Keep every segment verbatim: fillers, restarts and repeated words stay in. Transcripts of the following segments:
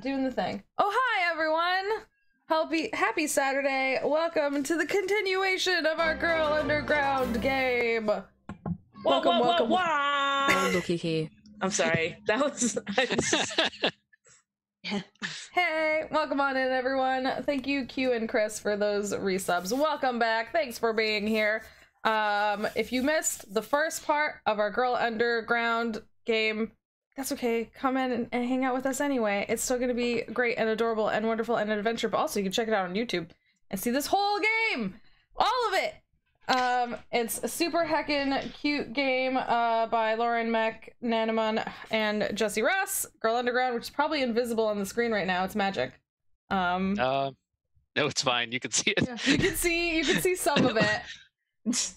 Doing the thing. Oh, hi, everyone! Happy, happy Saturday. Welcome to the continuation of our Girl Underground game. Welcome, whoa, whoa, welcome. Whoa, whoa. I'm sorry. That was... Just... Hey, welcome on in, everyone. Thank you, Q and Chris, for those resubs. Welcome back. Thanks for being here. Um, if you missed the first part of our Girl Underground game, that's okay. Come in and, and hang out with us anyway. It's still going to be great and adorable and wonderful and an adventure, but also you can check it out on YouTube and see this whole game, all of it. Um, it's a super heckin' cute game uh, by Lauren Mech Nanamon and Jesse Russ. Girl Underground, which is probably invisible on the screen right now. It's magic. Um, uh, no, it's fine. You can see it. Yeah, you can see. You can see some of it.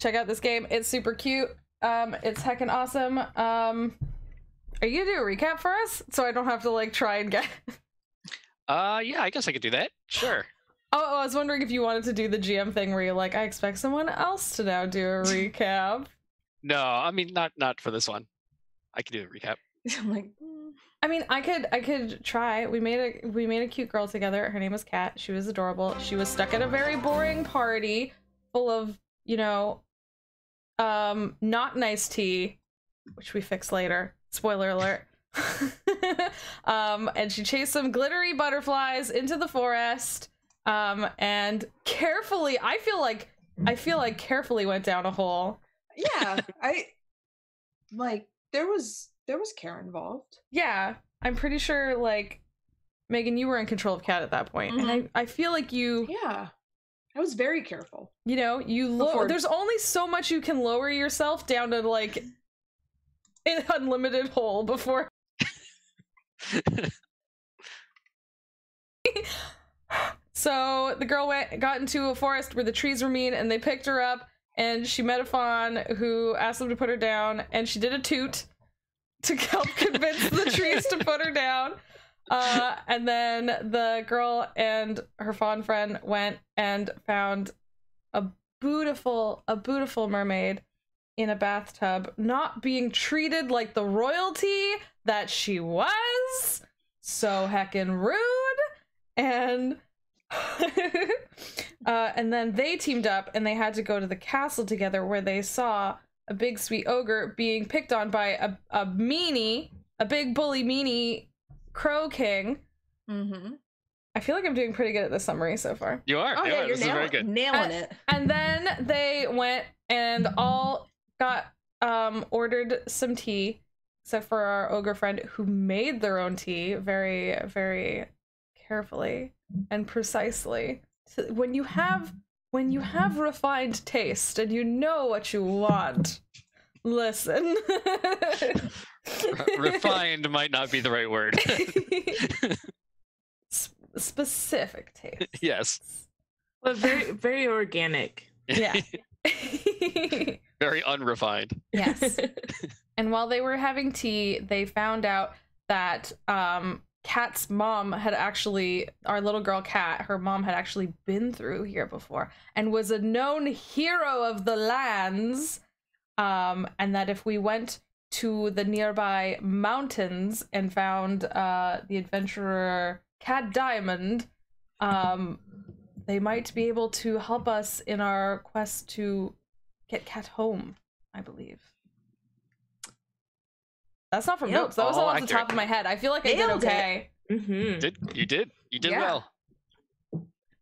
Check out this game. It's super cute. Um, it's heckin' awesome. Um, Are you gonna do a recap for us so I don't have to like try and get? Uh, yeah, I guess I could do that. Sure. Oh, I was wondering if you wanted to do the G M thing where you're like, I expect someone else to now do a recap. No, I mean, not not for this one. I could do a recap. I'm like, mm. I mean, I could I could try. We made a we made a cute girl together. Her name was Kat. She was adorable. She was stuck at a very boring party full of, you know, um, not nice tea, which we fix later. Spoiler alert. um, and she chased some glittery butterflies into the forest. Um, and carefully, I feel like, I feel like carefully went down a hole. Yeah, I, like, there was, there was care involved. Yeah, I'm pretty sure, like, Meghan, you were in control of Cat at that point. Mm-hmm. And I, I feel like you... Yeah, I was very careful. You know, you lower, there's only so much you can lower yourself down to, like, an unlimited hole before... So the girl went, got into a forest where the trees were mean, and they picked her up, and she met Ifan, who asked them to put her down, and she did a toot to help convince the trees to put her down. Uh, and then the girl and her fawn friend went and found a beautiful, a beautiful mermaid in a bathtub, not being treated like the royalty that she was. So heckin' rude. And... uh, and then they teamed up and they had to go to the castle together where they saw a big sweet ogre being picked on by a, a meanie, a big bully meanie crow king. Mm-hmm. I feel like I'm doing pretty good at this summary so far. You are. Oh, you yeah, are. You're this nailing, is very good. Nailing and, it. And then they went and all got um, ordered some tea, except for our ogre friend who made their own tea very, very carefully. And precisely, when you have when you have refined taste and you know what you want, listen. Refined might not be the right word. Sp specific taste. Yes. But very, very organic. Yeah. Very unrefined. Yes. And while they were having tea, they found out that um. Kat's mom had actually, our little girl Kat, her mom had actually been through here before and was a known hero of the lands. Um, and that if we went to the nearby mountains and found uh, the adventurer Cad Diamond, um, they might be able to help us in our quest to get Kat home, I believe. That's not from yep. notes. That was all, all off the top of my head. I feel like I did okay. Mm-hmm. Did you did you did yeah. well?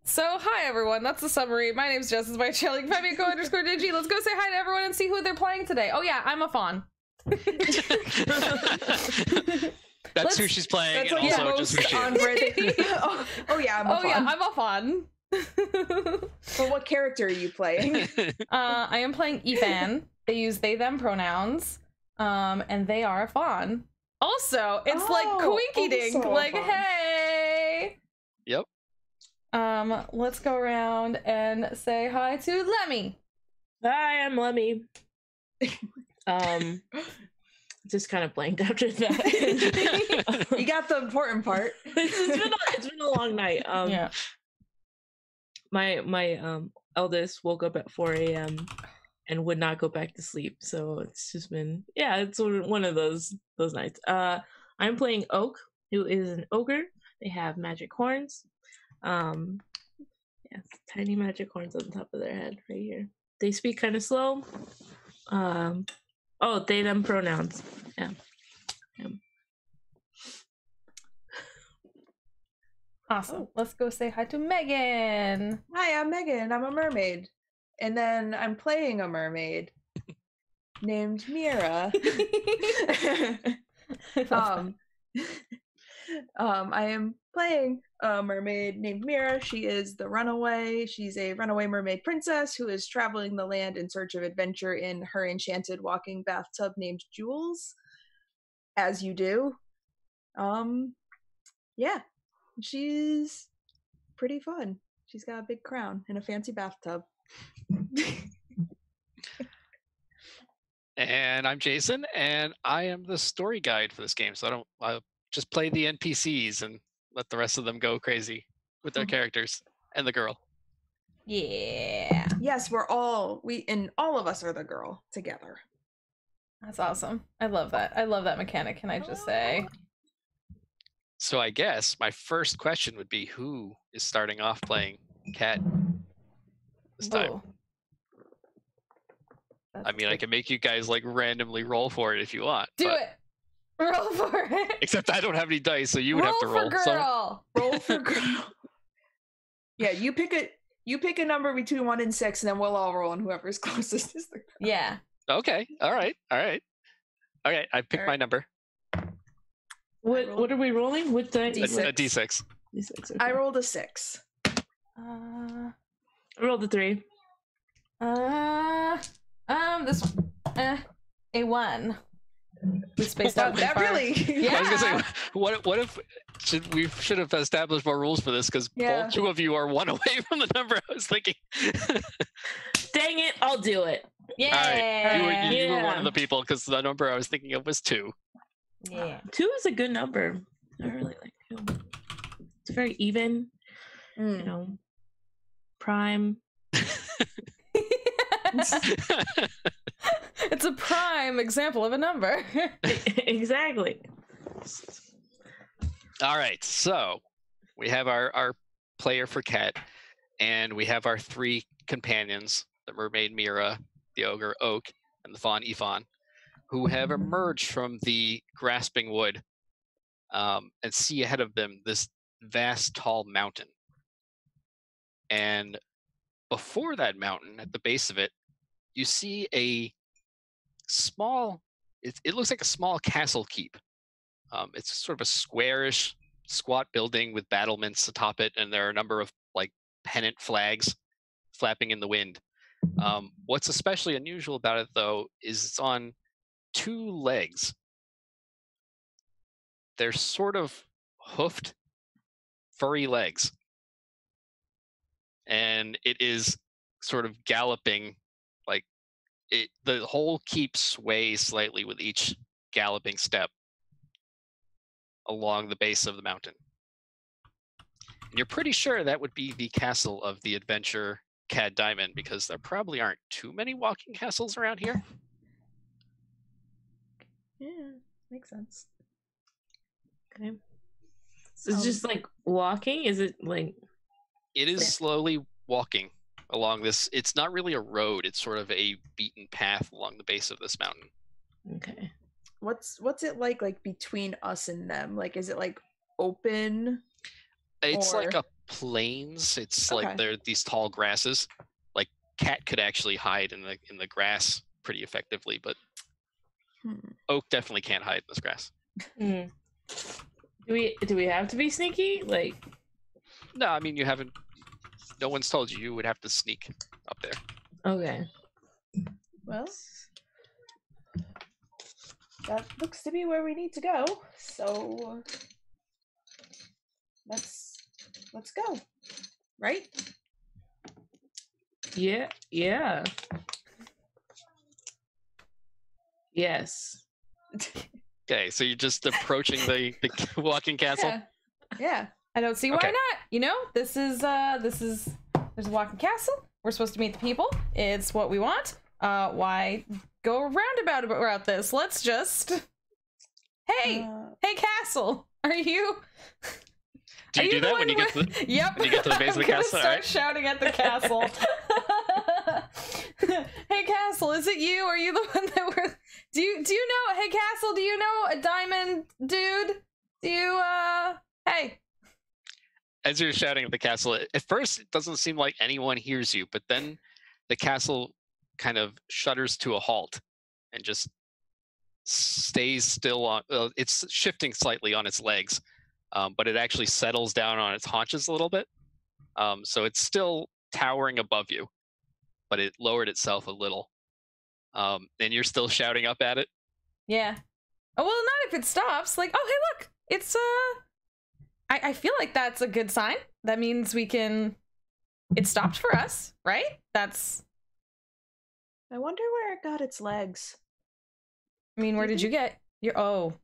So hi everyone. That's the summary. My name's Jess. It's my chilling Femico underscore Digi. Let's go say hi to everyone and see who they're playing today. Oh yeah, I'm a fawn. That's Let's, who she's playing. That's and like, also yeah, just who she is. oh, oh yeah, I'm a oh, fawn. Oh yeah, I'm a fawn. But what character are you playing? uh, I am playing Ifan. They use they them pronouns. Um, and they are a fawn. Also, it's oh, like quinky dink, like hey. Yep. Um, let's go around and say hi to Lemmie. Hi, I'm Lemmie. um, just kind of blanked after that. You got the important part. it's, it's, been a, it's been a long night. Um, yeah. My my um eldest woke up at four A M and would not go back to sleep, so it's just been yeah it's one of those those nights. uh I'm playing Oak, who is an ogre. They have magic horns. Um, yes, tiny magic horns on top of their head right here. They speak kind of slow. Um, oh, they, them pronouns. Yeah. yeah. Awesome. Oh. Let's go say hi to Meghan. Hi, I'm Meghan. I'm a mermaid. And then I'm playing a mermaid named Mira. um, um, I am playing a mermaid named Mira. She is the runaway. She's a runaway mermaid princess who is traveling the land in search of adventure in her enchanted walking bathtub named Jules. As you do. Um, yeah. She's pretty fun. She's got a big crown and a fancy bathtub. And I'm Jason, and I am the story guide for this game, so I don't I just play the N P Cs and let the rest of them go crazy with their mm-hmm. characters and the girl. Yeah. Yes, we're all we and all of us are the girl together. That's awesome. I love that. I love that mechanic, can I just say? So I guess my first question would be, who is starting off playing Kat this time? I mean, I can make you guys like randomly roll for it if you want. Do it. Roll for it. Except I don't have any dice, so you would have to roll. Roll for girl. Roll for girl. Yeah, you pick a you pick a number between one and six, and then we'll all roll, and whoever's closest is the girl. Yeah. Okay. All right. All right. All right. I picked my number. What what are we rolling? What dice? A, a d six. d six, okay. I rolled a six. Uh, I rolled a three. Uh, um, this one. Uh, a one. We spaced out that far. Really? Yeah. I was gonna say, what what if should, we should have established more rules for this, because yeah. all two of you are one away from the number I was thinking. Dang it! I'll do it. Yeah. All right. You, you, you yeah. were one of the people, because the number I was thinking of was two. Yeah, two is a good number. I really like two. It's very even, mm. you know, prime. It's a prime example of a number. Exactly. All right, so we have our, our player for Kat, and we have our three companions, the mermaid Mira, the ogre Oak, and the fawn Ifan, who have emerged from the grasping wood um, and see ahead of them this vast, tall mountain. And before that mountain, at the base of it, you see a small, it, it looks like a small castle keep. Um, it's sort of a squarish, squat building with battlements atop it, and there are a number of like pennant flags flapping in the wind. Um, what's especially unusual about it, though, is it's on two legs. They're sort of hoofed, furry legs. And it is sort of galloping, like it, the whole keep sways slightly with each galloping step along the base of the mountain. And you're pretty sure that would be the castle of the adventure Cad Diamond, because there probably aren't too many walking castles around here. Yeah, makes sense. Okay. So it's just like walking? Is it like... It is slowly walking along this. It's not really a road. It's sort of a beaten path along the base of this mountain. Okay. What's what's it like, like between us and them? Like, is it like open? It's or... like a plains. It's okay. Like there are these tall grasses. Like Kat could actually hide in the in the grass pretty effectively, but Hmm. Oak definitely can't hide in this grass. Mm. Do we do we have to be sneaky? Like, no, I mean you haven't. No one's told you you would have to sneak up there. Okay. Well, that looks to be where we need to go. So let's let's go. Right? Yeah. Yeah. Yes. Okay, so you're just approaching the, the walking castle? Yeah. yeah. I don't see why okay. not. You know, this is, uh, this is, there's a walking castle. We're supposed to meet the people. It's what we want. Uh, why go roundabout about this? Let's just, hey, uh, hey castle. Are you? Do you, you do that when you get to the, yep. when you get to the base of the castle? Start right. shouting at the castle. Hey castle, is it you? Are you the one that we're? Do you do you know? Hey castle, do you know a diamond dude? Do you uh? Hey. As you're shouting at the castle, at first it doesn't seem like anyone hears you, but then the castle kind of shudders to a halt and just stays still on. Uh, it's shifting slightly on its legs. Um, but it actually settles down on its haunches a little bit. Um, so it's still towering above you, but it lowered itself a little. Um, and you're still shouting up at it? Yeah. Oh, well, not if it stops. Like, oh, hey, look, it's, uh, I, I feel like that's a good sign. That means we can, it stopped for us, right? That's, I wonder where it got its legs. I mean, where did you get your, oh.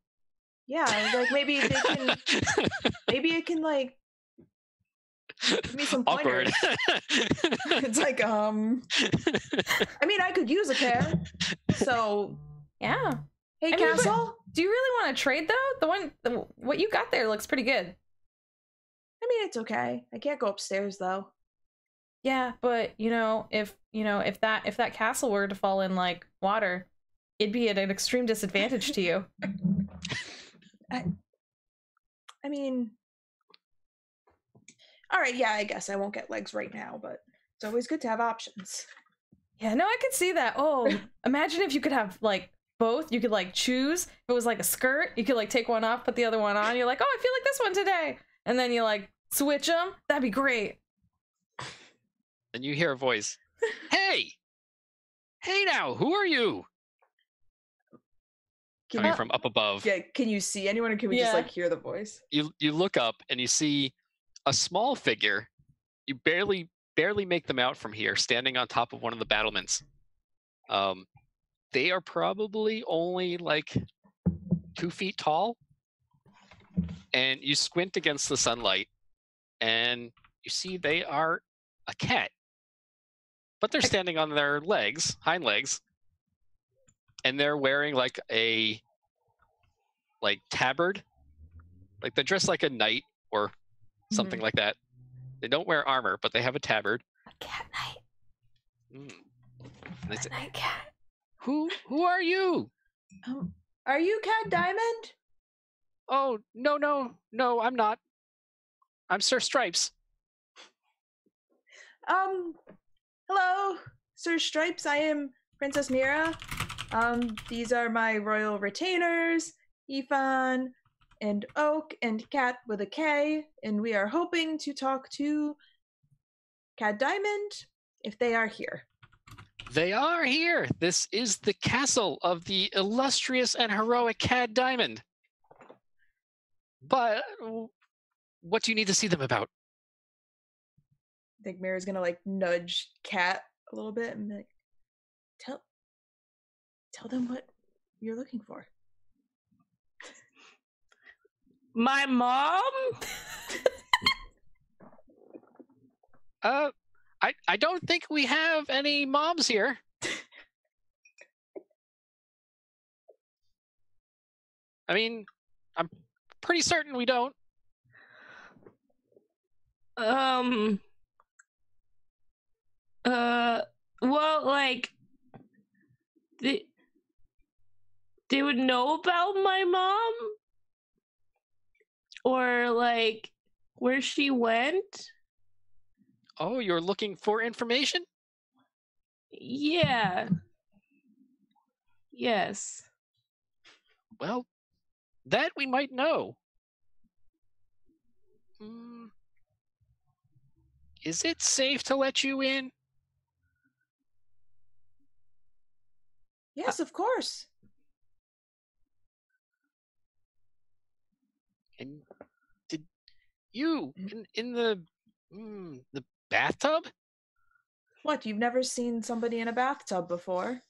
Yeah, like maybe they can, maybe it can like give me some pointers. It's like, um, I mean, I could use a pair. So yeah. Hey, I Castle, mean, but, do you really want to trade though? The one, the, what you got there looks pretty good. I mean, it's okay. I can't go upstairs though. Yeah, but you know, if you know, if that if that castle were to fall in like water, it'd be at an extreme disadvantage to you. I, I mean, all right, yeah, I guess I won't get legs right now, but it's always good to have options. Yeah, no, I could see that. Oh, imagine if you could have like both. You could like choose. If it was like a skirt, you could like take one off, put the other one on. You're like, oh, I feel like this one today, and then you like switch them. That'd be great. And you hear a voice. Hey, hey, now, who are you? Can coming you, from up above. Yeah, can you see anyone or can we yeah. just like hear the voice? You you look up and you see a small figure. You barely barely make them out from here, standing on top of one of the battlements. Um, they are probably only like two feet tall. And you squint against the sunlight and you see they are a cat. But they're standing on their legs, hind legs. And they're wearing like a like tabard, like they're dressed like a knight or something mm-hmm. like that. They don't wear armor, but they have a tabard. A cat knight. Mm. A night cat. Who who are you? Um, are you Cad Diamond? Oh no no no! I'm not. I'm Sir Stripes. Um, hello, Sir Stripes. I am Princess Mira. Um, these are my royal retainers, Ifan and Oak and Kat with a K, and we are hoping to talk to Cad Diamond if they are here. They are here. This is the castle of the illustrious and heroic Cad Diamond. But what do you need to see them about? I think Mira's gonna like nudge Kat a little bit and be like, tell. Tell them what you're looking for. My mom? uh, I, I don't think we have any moms here. I mean, I'm pretty certain we don't. Um, uh, well, like, the... They would know about my mom? Or, like, where she went? Oh, you're looking for information? Yeah. Yes. Well, that we might know. Mm. Is it safe to let you in? Yes, of course. And did you in, in the mm, the bathtub? What? You've never seen somebody in a bathtub before?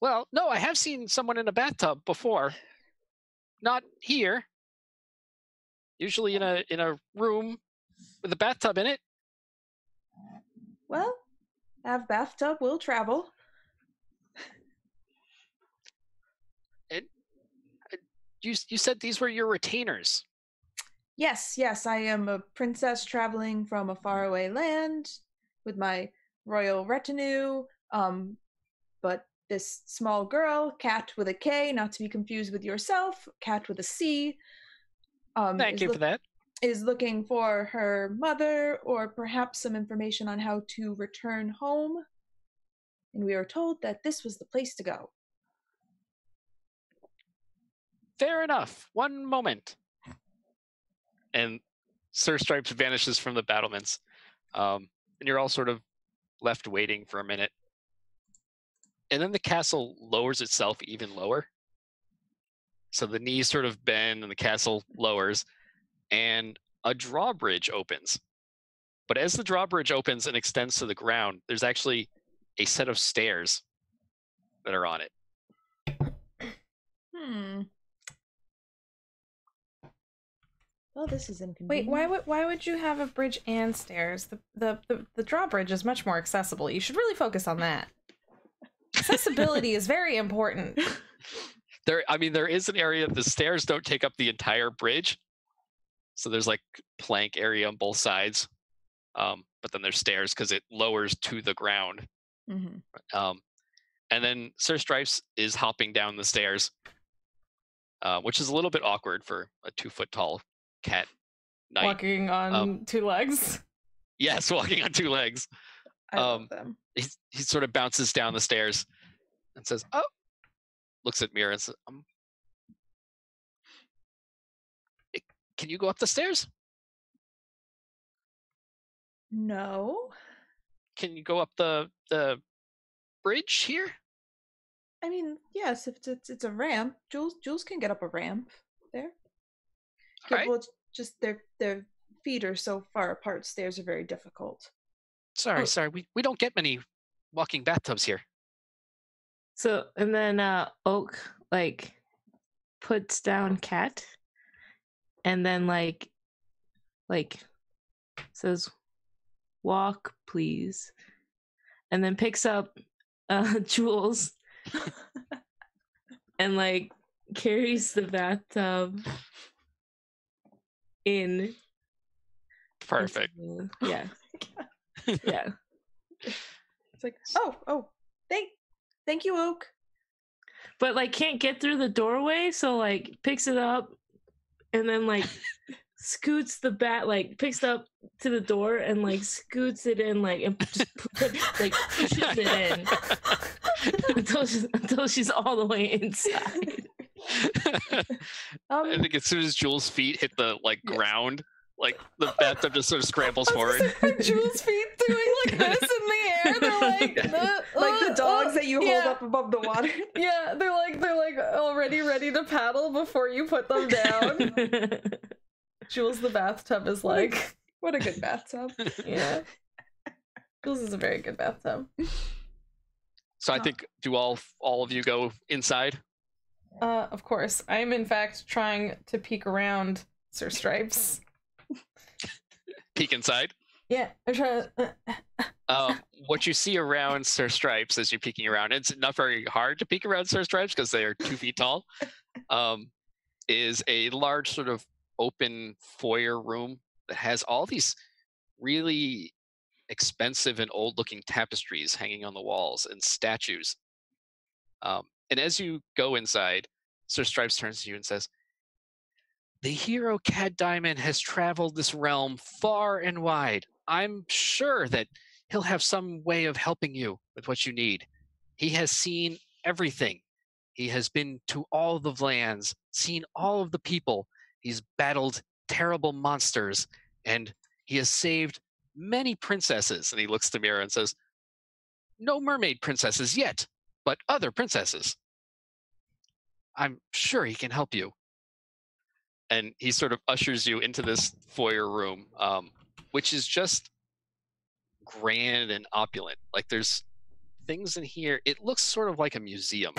Well, no, I have seen someone in a bathtub before. Not here. Usually in a in a room with a bathtub in it. Well, have bathtub will travel. You you said these were your retainers. Yes, yes, I am a princess traveling from a faraway land with my royal retinue, um, but this small girl, Kat with a K, not to be confused with yourself, Kat with a C. Um, Thank you lo- for that. Is looking for her mother or perhaps some information on how to return home. And we are told that this was the place to go. Fair enough. One moment. And Sir Stripes vanishes from the battlements. Um, and you're all sort of left waiting for a minute. And then the castle lowers itself even lower. So the knees sort of bend and the castle lowers. And a drawbridge opens. But as the drawbridge opens and extends to the ground, there's actually a set of stairs that are on it. Hmm. Well, this is inconvenient. Wait, why would why would you have a bridge and stairs? The the the, the drawbridge is much more accessible. You should really focus on that. Accessibility is very important. There, I mean, there is an area. The stairs don't take up the entire bridge. So there's like plank area on both sides, um, but then there's stairs because it lowers to the ground. Mm-hmm. Um, and then Sir Stripes is hopping down the stairs, uh, which is a little bit awkward for a two foot tall cat knight. Walking on um, two legs. Yes, walking on two legs. I um, love them. He, he sort of bounces down the stairs and says, "Oh," looks at Mira and says, um, "Can you go up the stairs?" No. Can you go up the the bridge here? I mean, yes, if it's it's, it's a ramp. Jules Jules can get up a ramp there. All right. Well, just their their feet are so far apart. Stairs are very difficult. Sorry, oh. sorry. We we don't get many walking bathtubs here. So and then uh, Oak like puts down Cat. And then, like, like says, "Walk, please." And then picks up uh, Jules and, like, carries the bathtub in. Perfect. Yeah. Oh yeah. It's like, oh, oh, thank, thank you, Oak. But, like, can't get through the doorway, so, like, picks it up. And then, like, scoots the bat, like, picks up to the door and, like, scoots it in, like, and just, like, pushes it in until, she's, until she's all the way inside. um, I think as soon as Jules' feet hit the, like, ground, like, the bathtub just sort of scrambles forward. Jules' feet doing, like, this in the air. They're like, the, like uh, the dogs uh, that you yeah. hold up above the water. Yeah, they're like, they're like already ready to paddle before you put them down. Jules, the bathtub is like, what a good bathtub. Yeah. Jules is a very good bathtub. So I think, do all, all of you go inside? Uh, of course. I'm, in fact, trying to peek around Sir Stripes. Peek inside. Yeah, I'm trying to... uh, what you see around Sir Stripes as you're peeking around, it's not very hard to peek around Sir Stripes because they are two feet tall, um, is a large sort of open foyer room that has all these really expensive and old-looking tapestries hanging on the walls and statues. Um, and as you go inside, Sir Stripes turns to you and says, "The hero Cad Diamond has traveled this realm far and wide. I'm sure that he'll have some way of helping you with what you need. He has seen everything. He has been to all the lands, seen all of the people. He's battled terrible monsters, and he has saved many princesses." And he looks to Mira and says, "No mermaid princesses yet, but other princesses. I'm sure he can help you." And he sort of ushers you into this foyer room, um, which is just grand and opulent. Like, there's things in here. It looks sort of like a museum.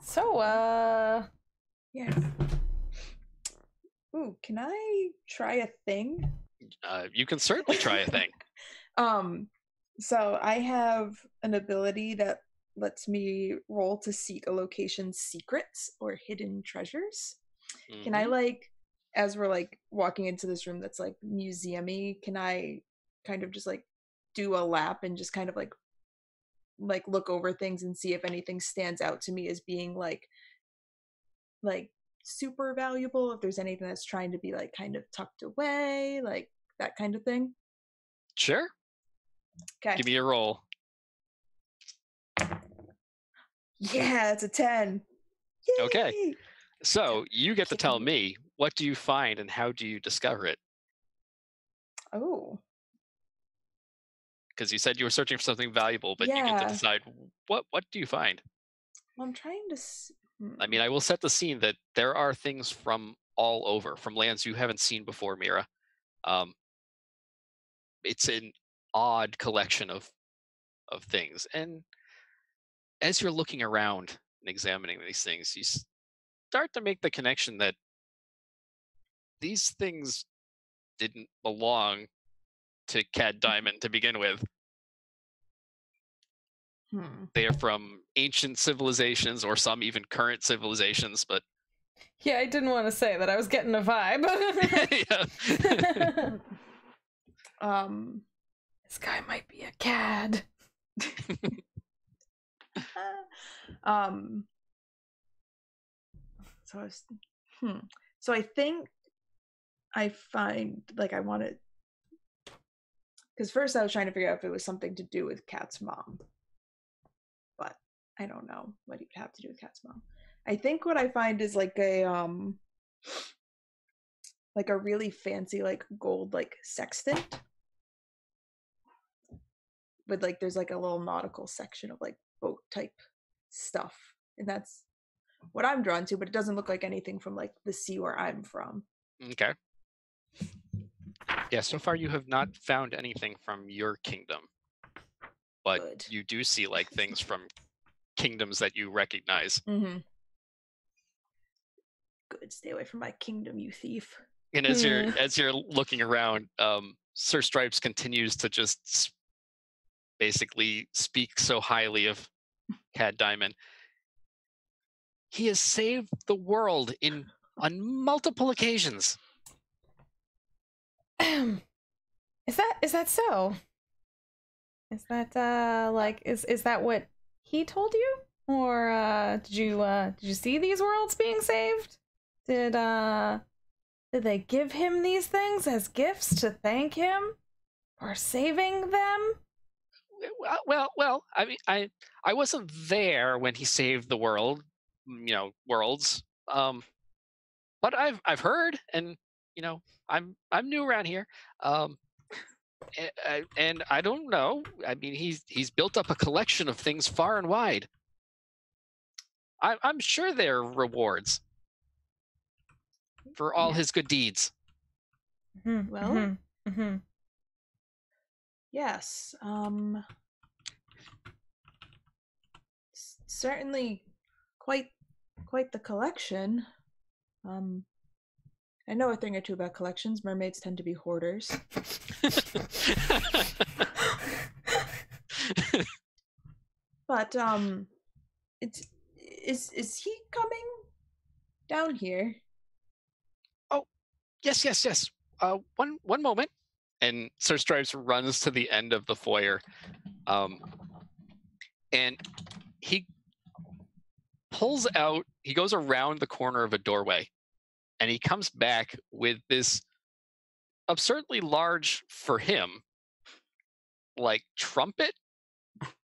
So, uh... yes. Ooh, can I try a thing? Uh, you can certainly try a thing. um, so I have an ability that lets me roll to seek a location's secrets or hidden treasures. Mm-hmm. Can I, like, as we're, like, walking into this room that's, like, museumy, can I kind of just, like, do a lap and just kind of, like, like, look over things and see if anything stands out to me as being, like, like, super valuable, if there's anything that's trying to be, like, kind of tucked away, like, that kind of thing? Sure. Okay. Give me a roll. Yeah, it's a ten. Yay! Okay. So you get to tell me, what do you find and how do you discover it? Oh. Because you said you were searching for something valuable, but yeah. you get to decide what what do you find? Well, I'm trying to... S- I mean, I will set the scene that there are things from all over, from lands you haven't seen before, Mira. Um, it's an odd collection of of things. And as you're looking around and examining these things, you start to make the connection that these things didn't belong to Cad Diamond to begin with. Hmm. They are from ancient civilizations, or some even current civilizations, but... Yeah, I didn't want to say that. I was getting a vibe. um, this guy might be a cad. um, so I was, hmm. So I think I find, like, I want to... Because first I was trying to figure out if it was something to do with Kat's mom. But I don't know what it would have to do with Kat's mom. I think what I find is like a um like a really fancy, like, gold, like, sextant. With, like, there's like a little nautical section of, like, boat type stuff. And that's what I'm drawn to, but it doesn't look like anything from, like, the sea where I'm from. Okay. Yeah, so far you have not found anything from your kingdom. But Good. You do see, like, things from kingdoms that you recognize. Mm-hmm. Good, stay away from my kingdom, you thief. And as you're as you're looking around, um, Sir Stripes continues to just basically speak so highly of Cad Diamond. He has saved the world in on multiple occasions. Is that is that so? Is that uh like is is that what he told you, or uh, did you uh, did you see these worlds being saved? Did uh did they give him these things as gifts to thank him for saving them? Well, well, well I mean, I I wasn't there when he saved the world, you know, worlds. Um, but I've I've heard, and you know, I'm I'm new around here. Um. And I, and I don't know. I mean, he's he's built up a collection of things far and wide. I, I'm sure they're rewards for all yeah. his good deeds. Mm-hmm. Well, mm-hmm. Mm-hmm. yes. Um, c- certainly, quite quite the collection. Um. I know a thing or two about collections. Mermaids tend to be hoarders. But um, it's is is he coming down here? Oh, yes, yes, yes. Uh, one one moment. And Sir Stripes runs to the end of the foyer, um, and he pulls out. He goes around the corner of a doorway. And he comes back with this absurdly large, for him, like, trumpet.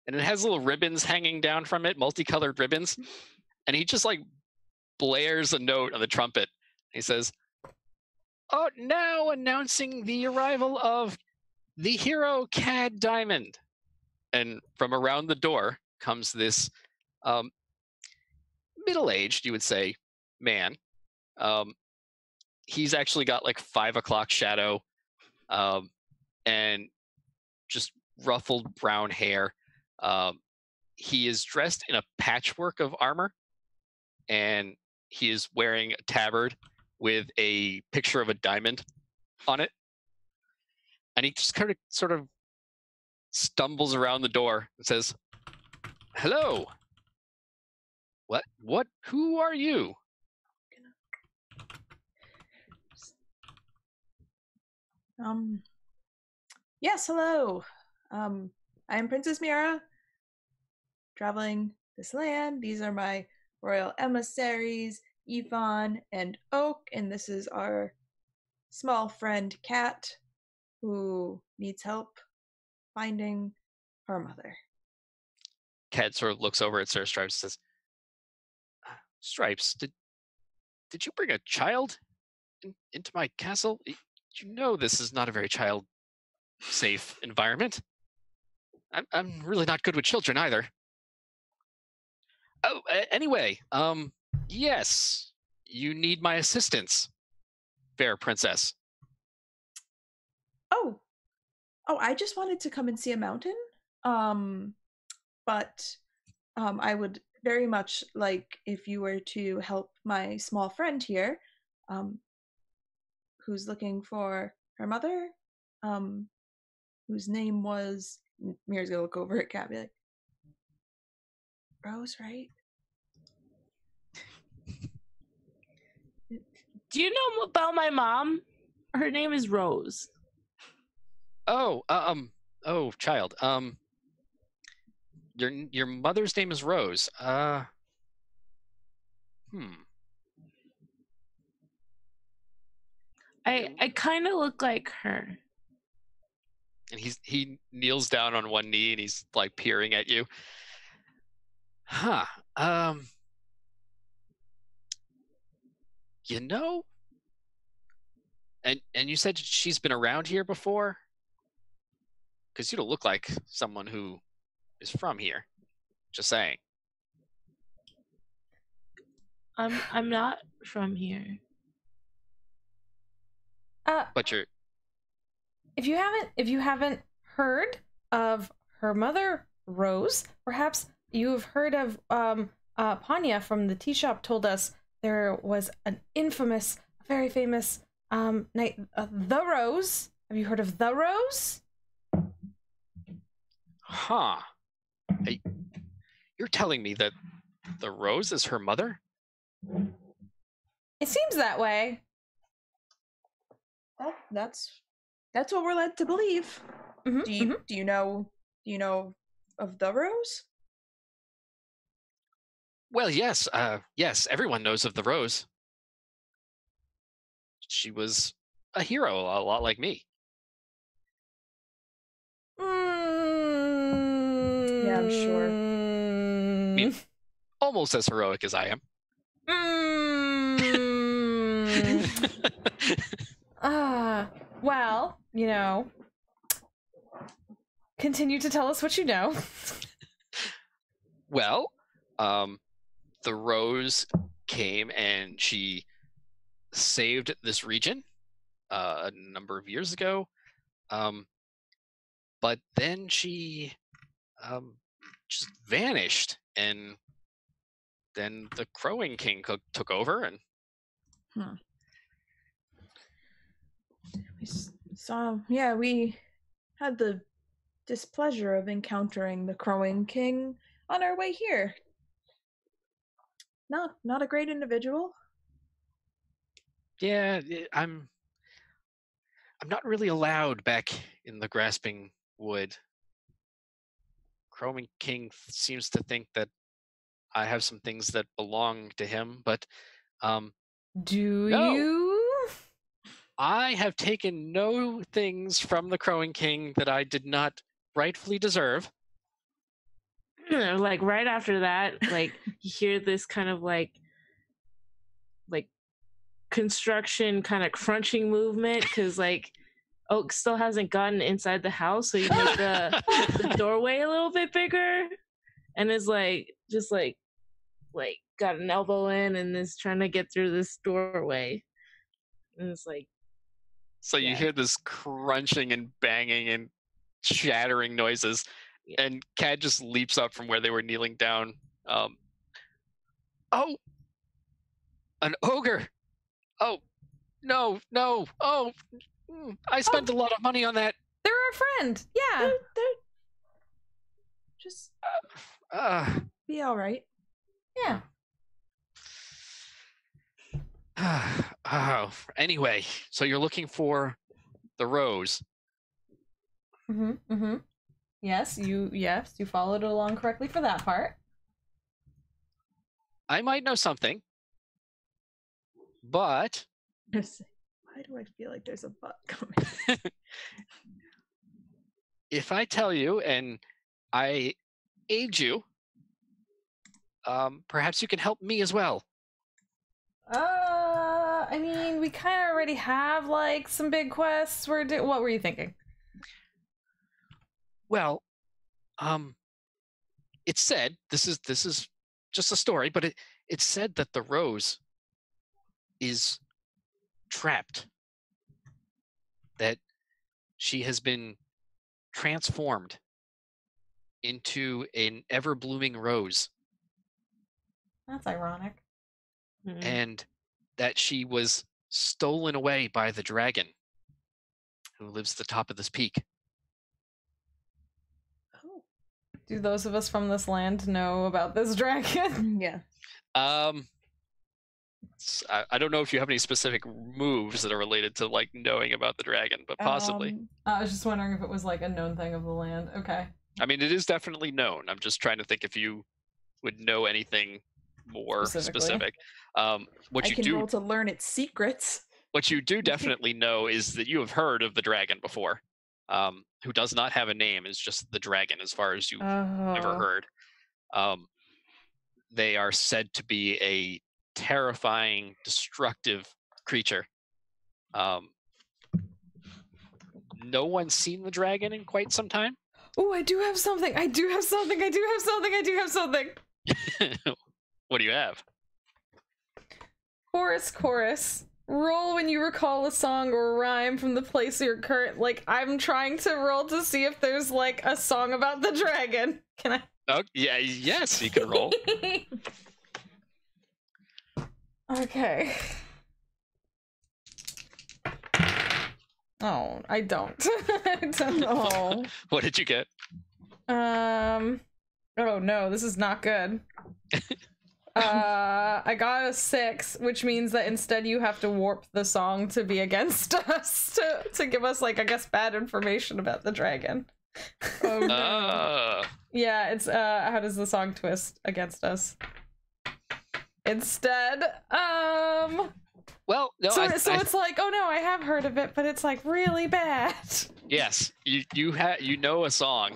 And it has little ribbons hanging down from it, multicolored ribbons. And he just, like, blares a note on the trumpet. He says, "Oh, now announcing the arrival of the hero Cad Diamond." And from around the door comes this um, middle-aged, you would say, man. Um, he's actually got like five o'clock shadow, um, and just ruffled brown hair. Um, he is dressed in a patchwork of armor, and he is wearing a tabard with a picture of a diamond on it. And he just kind of sort of stumbles around the door and says, Hello. What? What? Who are you? Um. Yes. Hello. Um. I am Princess Mira. Traveling this land. These are my royal emissaries, Ifan and Oak, and this is our small friend Kat, who needs help finding her mother. Kat sort of looks over at Sir Stripes and says, Stripes, did did you bring a child in, into my castle? You know this is not a very child-safe environment. I'm I'm really not good with children either. Oh, anyway, um, yes, you need my assistance, fair princess. Oh, oh, I just wanted to come and see a mountain, um, but um, I would very much like if you were to help my small friend here, um, who's looking for her mother, um, whose name was, Mira's gonna look over at Kat and be like, Rose, right? Do you know about my mom? Her name is Rose. Oh, um, oh, child. Um, your your mother's name is Rose. Uh, hmm. I I kind of look like her. And he's he kneels down on one knee and he's like peering at you. Huh. Um, you know, and and you said she's been around here before? Because you don't look like someone who is from here. Just saying. I'm I'm not from here. Uh, but you're. If you haven't, if you haven't heard of her mother, Rose, perhaps. You have heard of um, uh, Panya from the tea shop told us there was an infamous, very famous um, night, uh, the Rose. Have you heard of the Rose? Huh. Hey, you're telling me that the Rose is her mother? It seems that way. That, that's that's what we're led to believe. Mm-hmm, do you mm-hmm. do you know do you know of the Rose? Well, yes, uh, yes, everyone knows of the Rose. She was a hero, a lot like me. Mm-hmm. Yeah, I'm sure. I mean, almost as heroic as I am. Mm-hmm. uh, well, you know, continue to tell us what you know. Well, um... the Rose came and she saved this region uh, a number of years ago. Um, but then she um, just vanished. And then the Crowing King co- took over. And hmm. We saw, yeah, we had the displeasure of encountering the Crowing King on our way here. Not, not a great individual. Yeah, I'm. I'm not really allowed back in the Grasping Wood. Crowing King seems to think that I have some things that belong to him, but um. Do no. you? I have taken no things from the Crowing King that I did not rightfully deserve. Like right after that, like you hear this kind of like, like construction kind of crunching movement because like Oak still hasn't gotten inside the house, so you make the, the doorway a little bit bigger, and is like just like like got an elbow in and is trying to get through this doorway, and it's like. So yeah. You hear this crunching and banging and shattering noises. And Cad just leaps up from where they were kneeling down. Um, oh, an ogre! Oh, no, no! Oh, I spent oh, a lot of money on that. They're our friend. Yeah. They're, they're... Just. Uh, Uh, Be all right. Yeah. Oh, uh, anyway, so you're looking for the rose. Mm-hmm, mm-hmm. Yes, you, yes, you followed along correctly for that part. I might know something, but... Why do I feel like there's a butt coming? If I tell you and I aid you, um, perhaps you can help me as well. Uh, I mean, we kind of already have like some big quests. We're do what were you thinking? Well, um, it said this is this is just a story, but it it said that the rose is trapped. That she has been transformed into an ever-blooming rose. That's ironic. Mm-hmm. And that she was stolen away by the dragon who lives at the top of this peak. Oh. Do those of us from this land know about this dragon? Yeah. Um, I, I don't know if you have any specific moves that are related to, like, knowing about the dragon, but possibly. Um, I was just wondering if it was, like, a known thing of the land. Okay. I mean, it is definitely known. I'm just trying to think if you would know anything more specific. Um, what I you can do, roll to learn its secrets. What you do definitely know is that you have heard of the dragon before, um, who does not have a name. Is just the dragon, as far as you've oh. ever heard. Um, they are said to be a terrifying, destructive creature. Um, no one's seen the dragon in quite some time. Oh, I do have something. I do have something. I do have something. I do have something. What do you have? Chorus, chorus. Roll when you recall a song or a rhyme from the place of your current. Like, I'm trying to roll to see if there's like a song about the dragon. Can I? Oh yeah, yes, you can roll. Okay. Oh, I don't. I don't know. What did you get? Um. Oh no, this is not good. Uh, I got a six, which means that instead you have to warp the song to be against us, to, to give us, like, I guess, bad information about the dragon. Oh, no. uh. Yeah, it's, uh, how does the song twist against us? Instead, um... Well, no, So, I, so I, it's I, like, oh no, I have heard of it, but it's, like, really bad. Yes, you, you, ha you know a song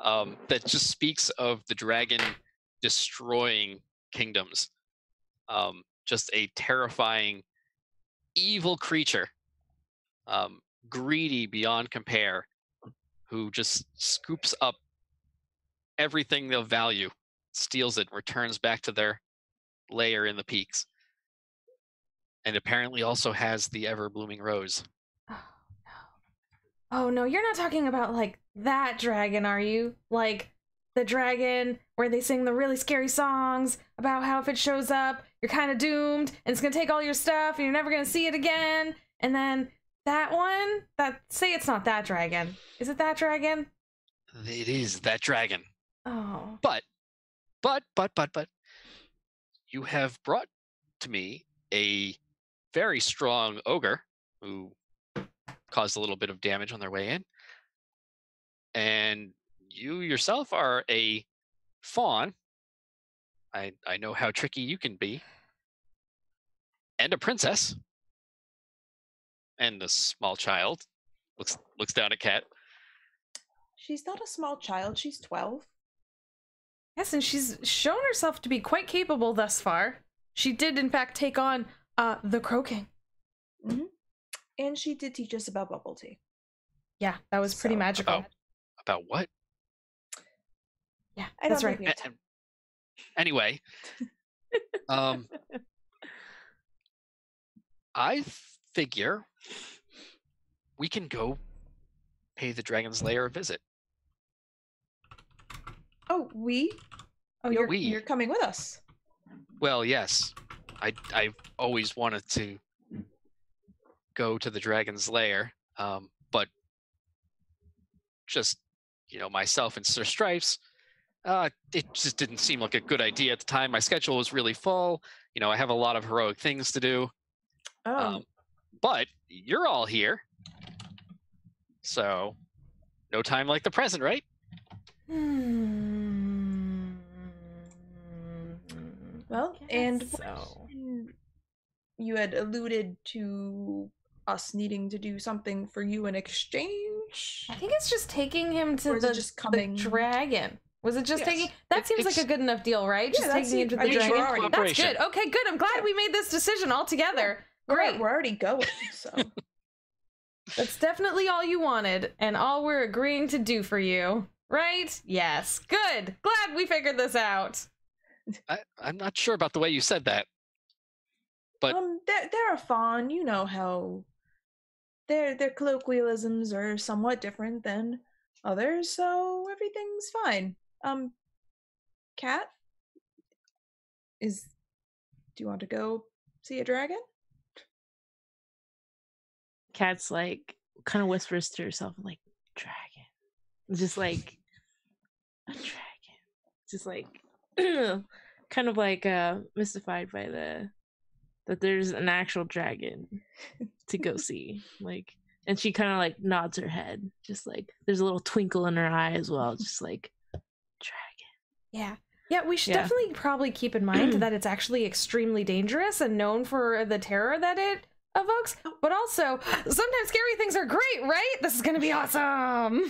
um, that just speaks of the dragon destroying kingdoms. Um, just a terrifying, evil creature, um, greedy beyond compare, who just scoops up everything they'll value, steals it, returns back to their lair in the peaks, and apparently also has the ever-blooming rose. Oh no. Oh no, you're not talking about, like, that dragon, are you? Like, the dragon where they sing the really scary songs about how if it shows up, you're kind of doomed and it's going to take all your stuff and you're never going to see it again. And then that one, that say it's not that dragon. Is it that dragon? It is that dragon. Oh. But, but, but, but, but, you have brought to me a very strong ogre who caused a little bit of damage on their way in. And you yourself are a fawn. I I know how tricky you can be. And a princess. And a small child. Looks looks down at Kat. She's not a small child, she's twelve. Yes, and she's shown herself to be quite capable thus far. She did in fact take on uh the Crow King. Mm-hmm. And she did teach us about bubble tea. Yeah, that was pretty so, magical. About, about what? Yeah, I that's right. A, anyway, um, I figure we can go pay the Dragon's Lair a visit. Oh, we? Oh, no, you're we. You're coming with us. Well, yes. I I've always wanted to go to the Dragon's Lair, um, but just you know myself and Sir Stripes. Uh, it just didn't seem like a good idea at the time. My schedule was really full. You know, I have a lot of heroic things to do. Oh. Um, but you're all here. So, no time like the present, right? Hmm. Well, and so. You had alluded to us needing to do something for you in exchange. I think it's just taking him to the, just coming... the dragon. Was it just yes. taking? That it, seems like a good enough deal, right? Yeah, just taking him to the dragon. Sure that's good. Okay, good. I'm glad yeah. we made this decision all together. Yeah. Great. Right, we're already going, so. That's definitely all you wanted and all we're agreeing to do for you, right? Yes. Good. Glad we figured this out. I, I'm not sure about the way you said that. But um, they're, they're a fawn. You know how their their colloquialisms are somewhat different than others, so everything's fine. Um, Kat, is do you want to go see a dragon? Kat's like kind of whispers to herself, like dragon, just like a dragon, just like kind of like uh, mystified by the. That there's an actual dragon to go see, like, and she kind of like nods her head, just like there's a little twinkle in her eye as well, just like dragon. Yeah, yeah. We should yeah. definitely probably keep in mind that it's actually extremely dangerous and known for the terror that it evokes, but also sometimes scary things are great, right? This is gonna be awesome,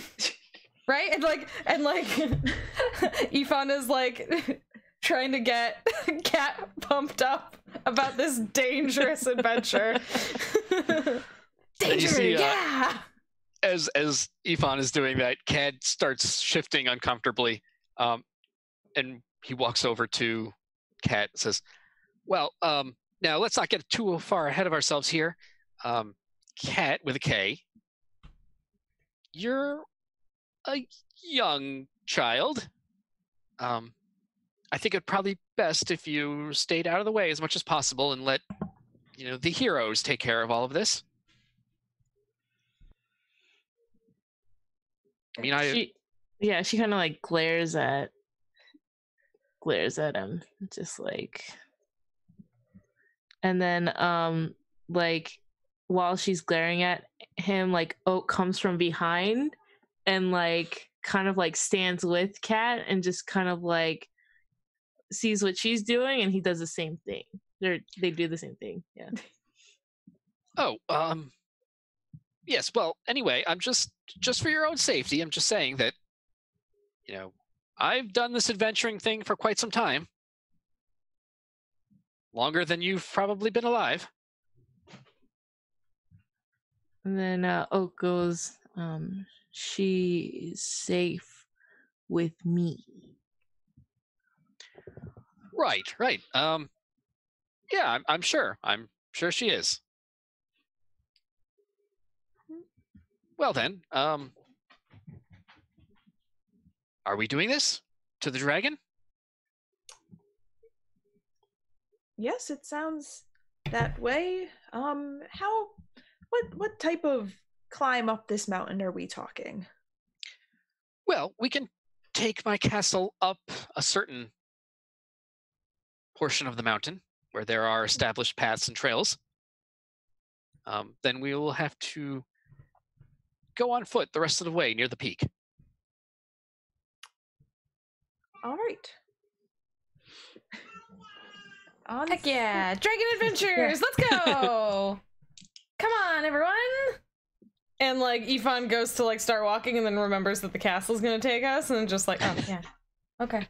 right? And like, and like, Ifan is like. Trying to get Kat pumped up about this dangerous adventure. Danger, see, uh, yeah. As as Ifan is doing that, Cad starts shifting uncomfortably, um, and he walks over to Kat and says, "Well, um, now let's not get too far ahead of ourselves here. Um, Kat with a K, you're a young child." Um, I think it'd probably best if you stayed out of the way as much as possible and let, you know, the heroes take care of all of this. I mean, I she, yeah, she kind of like glares at glares at him, just like, and then um, like while she's glaring at him, like Oak comes from behind and like kind of like stands with Kat and just kind of like. Sees what she's doing and he does the same thing. They're they do the same thing. Yeah. Oh, um yes, well, anyway, I'm just just for your own safety, I'm just saying that, you know, I've done this adventuring thing for quite some time. Longer than you've probably been alive. And then uh Oak goes, um, she is safe with me. Right, right. Um, yeah, I'm, I'm sure. I'm sure she is. Well then, um, are we doing this to the dragon? Yes, it sounds that way. Um, how? What? What type of climb up this mountain are we talking? Well, we can take my castle up a certain. Portion of the mountain where there are established paths and trails. Um, then we will have to go on foot the rest of the way near the peak. All right. On Heck yeah! Dragon Adventures! Let's go! Come on, everyone! And like Ifan goes to like start walking and then remembers that the castle's gonna take us and just like, oh yeah. Okay.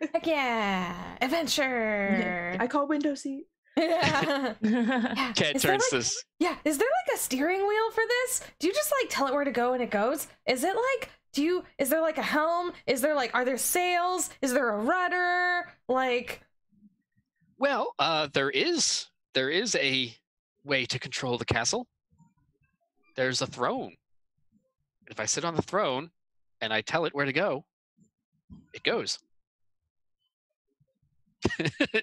Heck yeah! Adventure! I call window seat. Yeah. yeah. Cat turns like, this. Yeah. Is there like a steering wheel for this? Do you just like tell it where to go and it goes? Is it like, do you, is there like a helm? Is there like, are there sails? Is there a rudder? Like. Well, uh, there is, there is a way to control the castle. There's a throne. If I sit on the throne and I tell it where to go, it goes.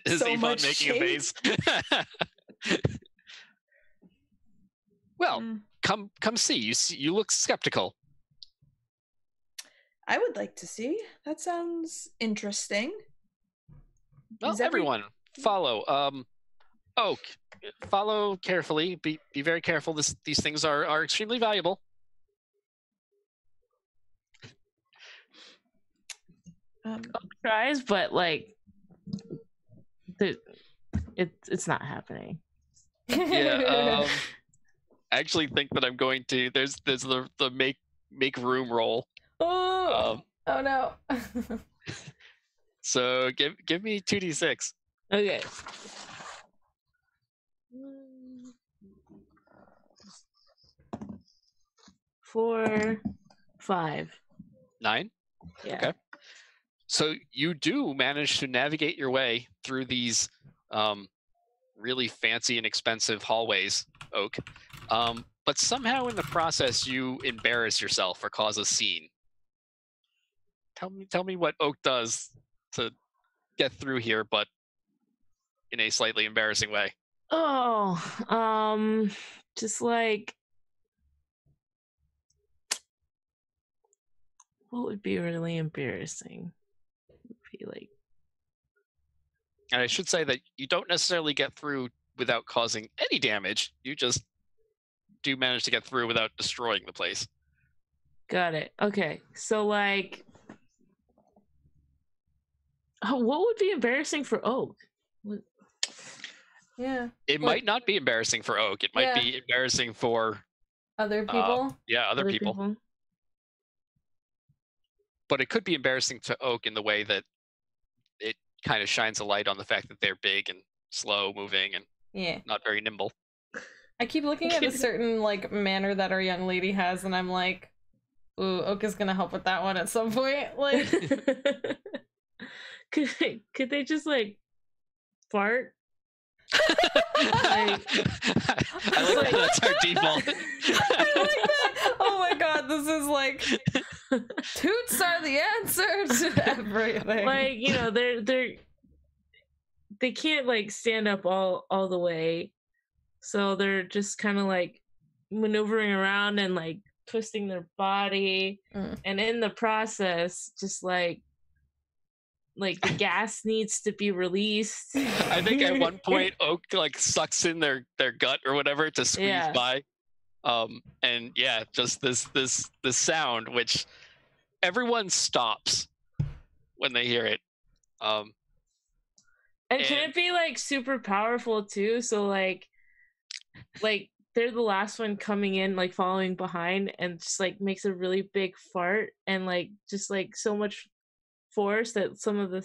Is so Ifan making shade. A face? Well, mm. come come see. You see, you look skeptical. I would like to see. That sounds interesting. Well, every- everyone follow um, Oak. Follow carefully. Be be very careful. This, these things are are extremely valuable. Um, Oak tries, but like, the it it's not happening. Yeah. Um, I actually think that I'm going to. There's there's the the make make room roll. Oh, um, oh no. So give give me two d six. Okay. Four, five, nine. Yeah. Okay. So you do manage to navigate your way through these um, really fancy and expensive hallways, Oak. Um, but somehow in the process, you embarrass yourself or cause a scene. Tell me, tell me what Oak does to get through here, but in a slightly embarrassing way. Oh, um, just like, what would be really embarrassing? Would be like, and I should say that you don't necessarily get through without causing any damage. You just do manage to get through without destroying the place. Got it. Okay, so like, oh, what would be embarrassing for Oak? What? Yeah. It like, might not be embarrassing for Oak. It might yeah. be embarrassing for other people. Uh, yeah, other, other people. people. But it could be embarrassing to Oak in the way that it kind of shines a light on the fact that they're big and slow moving and yeah. not very nimble. I keep looking at a certain like manner that our young lady has, and I'm like, ooh, Oak is gonna help with that one at some point. Like, could they, could they just like fart? Like, I like, like that that's our default. I like that. Oh my god, this is like toots are the answer to everything. Like, you know, they're they're they can't like stand up all all the way, so they're just kind of like maneuvering around and like twisting their body, mm. and in the process, just like. Like the gas needs to be released. I think at one point Oak like sucks in their, their gut or whatever to squeeze yeah. by, um, and yeah, just this this this sound which everyone stops when they hear it. Um, and, and can it be like super powerful too? So like, like they're the last one coming in, like following behind, and just like makes a really big fart and like just like so much force that some of the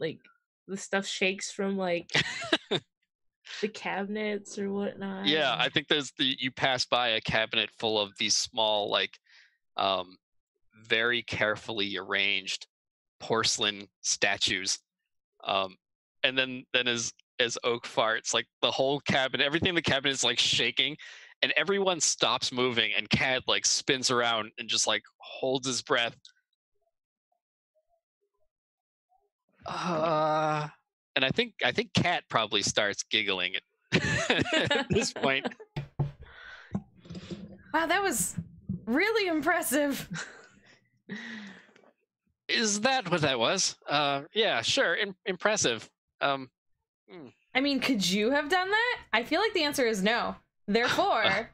like the stuff shakes from like the cabinets or whatnot. Yeah, I think there's the you pass by a cabinet full of these small like um very carefully arranged porcelain statues, um and then then as as Oak farts, like the whole cabinet, everything in the cabinet is like shaking, and everyone stops moving, and Cad like spins around and just like holds his breath. Uh, and I think I think Kat probably starts giggling at, at this point. Wow, that was really impressive. Is that what that was? Uh, yeah, sure, Im- impressive. Um, mm. I mean, could you have done that? I feel like the answer is no. Therefore, uh,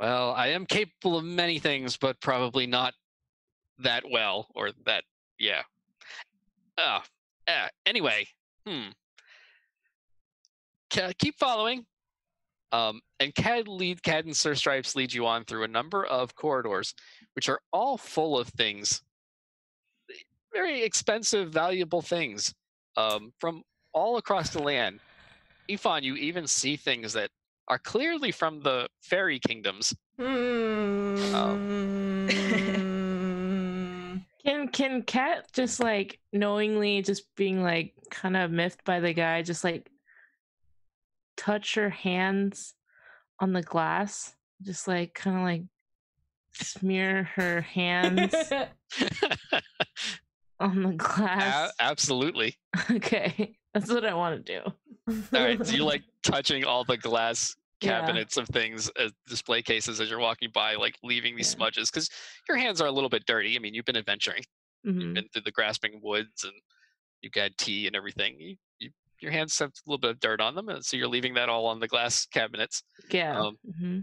well, I am capable of many things, but probably not that well, or that, yeah. Uh, uh, anyway, hmm. C- keep following. Um, and Cad lead, Cad and Sir Stripes lead you on through a number of corridors, which are all full of things, very expensive, valuable things, um, from all across the land. Ifan, you even see things that are clearly from the fairy kingdoms. Mm. Um, Can can Kat just like knowingly just being like kind of miffed by the guy, just like touch her hands on the glass, just like kind of like smear her hands on the glass? A- absolutely. Okay, that's what I want to do. All right, so you like touching all the glass cabinets yeah. of things, uh, display cases as you're walking by, like leaving these yeah. smudges, because your hands are a little bit dirty. I mean, you've been adventuring. Mm-hmm. You've been through the grasping woods and you've got tea and everything. You, you, your hands have a little bit of dirt on them, and so you're leaving that all on the glass cabinets. Yeah. Um, mm-hmm.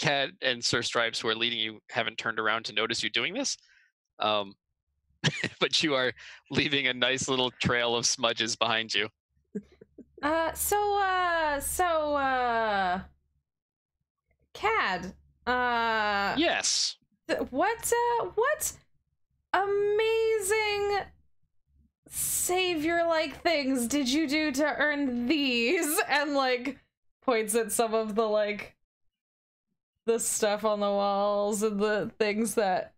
Cat and Sir Stripes, who are leading you, haven't turned around to notice you doing this. Um, but you are leaving a nice little trail of smudges behind you. Uh, so, uh, so, uh, Cad, uh... Yes? Th- what, uh, what amazing savior-like things did you do to earn these? And, like, points at some of the, like, the stuff on the walls and the things that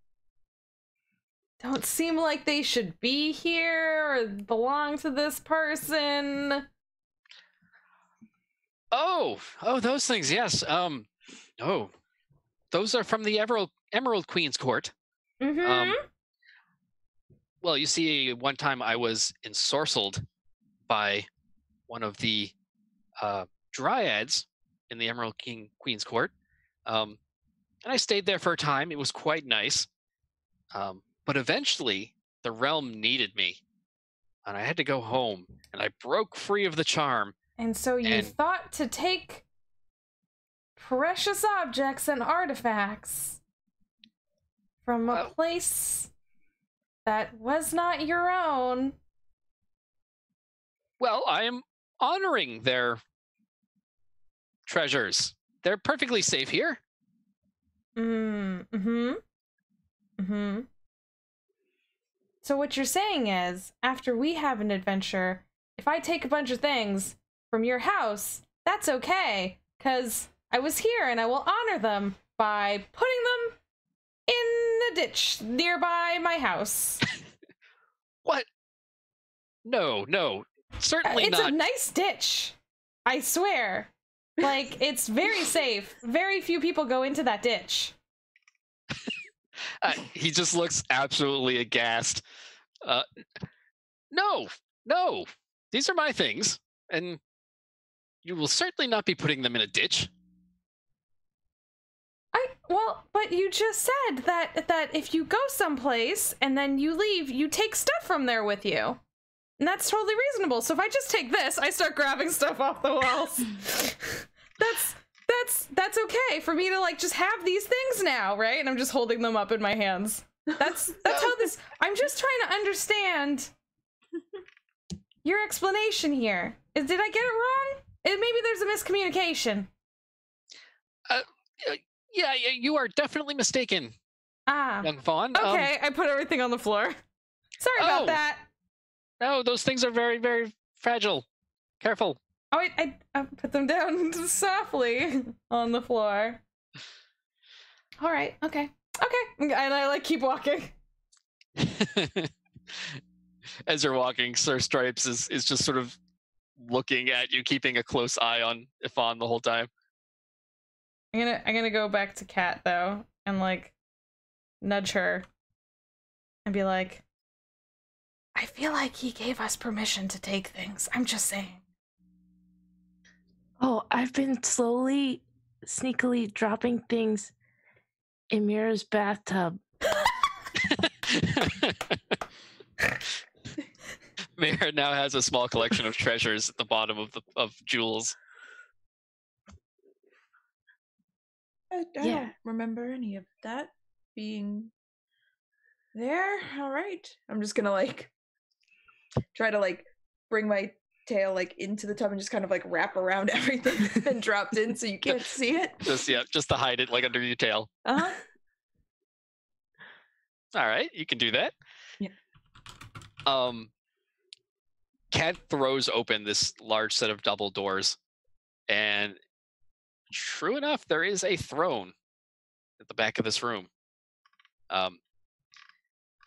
don't seem like they should be here or belong to this person. Oh, oh, those things, yes. Um, oh, those are from the Emerald, Emerald Queen's court. Mm-hmm. Um, well, you see, one time I was ensorcelled by one of the uh, dryads in the Emerald King Queen's court, um, and I stayed there for a time. It was quite nice, um, but eventually the realm needed me, and I had to go home, and I broke free of the charm. And so you and, thought to take precious objects and artifacts from a uh, place that was not your own. Well, I am honoring their treasures. They're perfectly safe here. Mm-hmm. Mm-hmm. So what you're saying is, after we have an adventure, if I take a bunch of things from your house, that's okay, because I was here and I will honor them by putting them in the ditch nearby my house. What? No, no, certainly uh, it's not. It's a nice ditch, I swear. Like, it's very safe. Very few people go into that ditch. uh, he just looks absolutely aghast. Uh, no, no, these are my things, and you will certainly not be putting them in a ditch. I well, but you just said that that if you go someplace and then you leave, you take stuff from there with you. And that's totally reasonable. So if I just take this, I start grabbing stuff off the walls. that's that's that's okay for me to like just have these things now, right? And I'm just holding them up in my hands. That's that's how this I'm just trying to understand your explanation here. Is, did I get it wrong? Maybe there's a miscommunication. Uh, yeah, you are definitely mistaken. Ah, young Vaughn. Okay, um, I put everything on the floor. Sorry oh, about that. No, those things are very, very fragile. Careful. Oh, I, I, I put them down softly on the floor. All right. Okay. Okay. And I like keep walking. As you're walking, Sir Stripes is is just sort of looking at you, keeping a close eye on Ifan the whole time. I'm gonna I'm gonna go back to Kat though and like nudge her and be like, I feel like he gave us permission to take things. I'm just saying. Oh, I've been slowly, sneakily dropping things in Mira's bathtub. Mira now has a small collection of treasures at the bottom of the of jewels. I, I yeah. don't remember any of that being there. All right, I'm just gonna like try to like bring my tail like into the tub and just kind of like wrap around everything that's been dropped in so you can't see it. Just yeah, just to hide it like under your tail. Uh huh. All right, you can do that. Yeah. Um. Cat throws open this large set of double doors, and true enough, there is a throne at the back of this room. Um,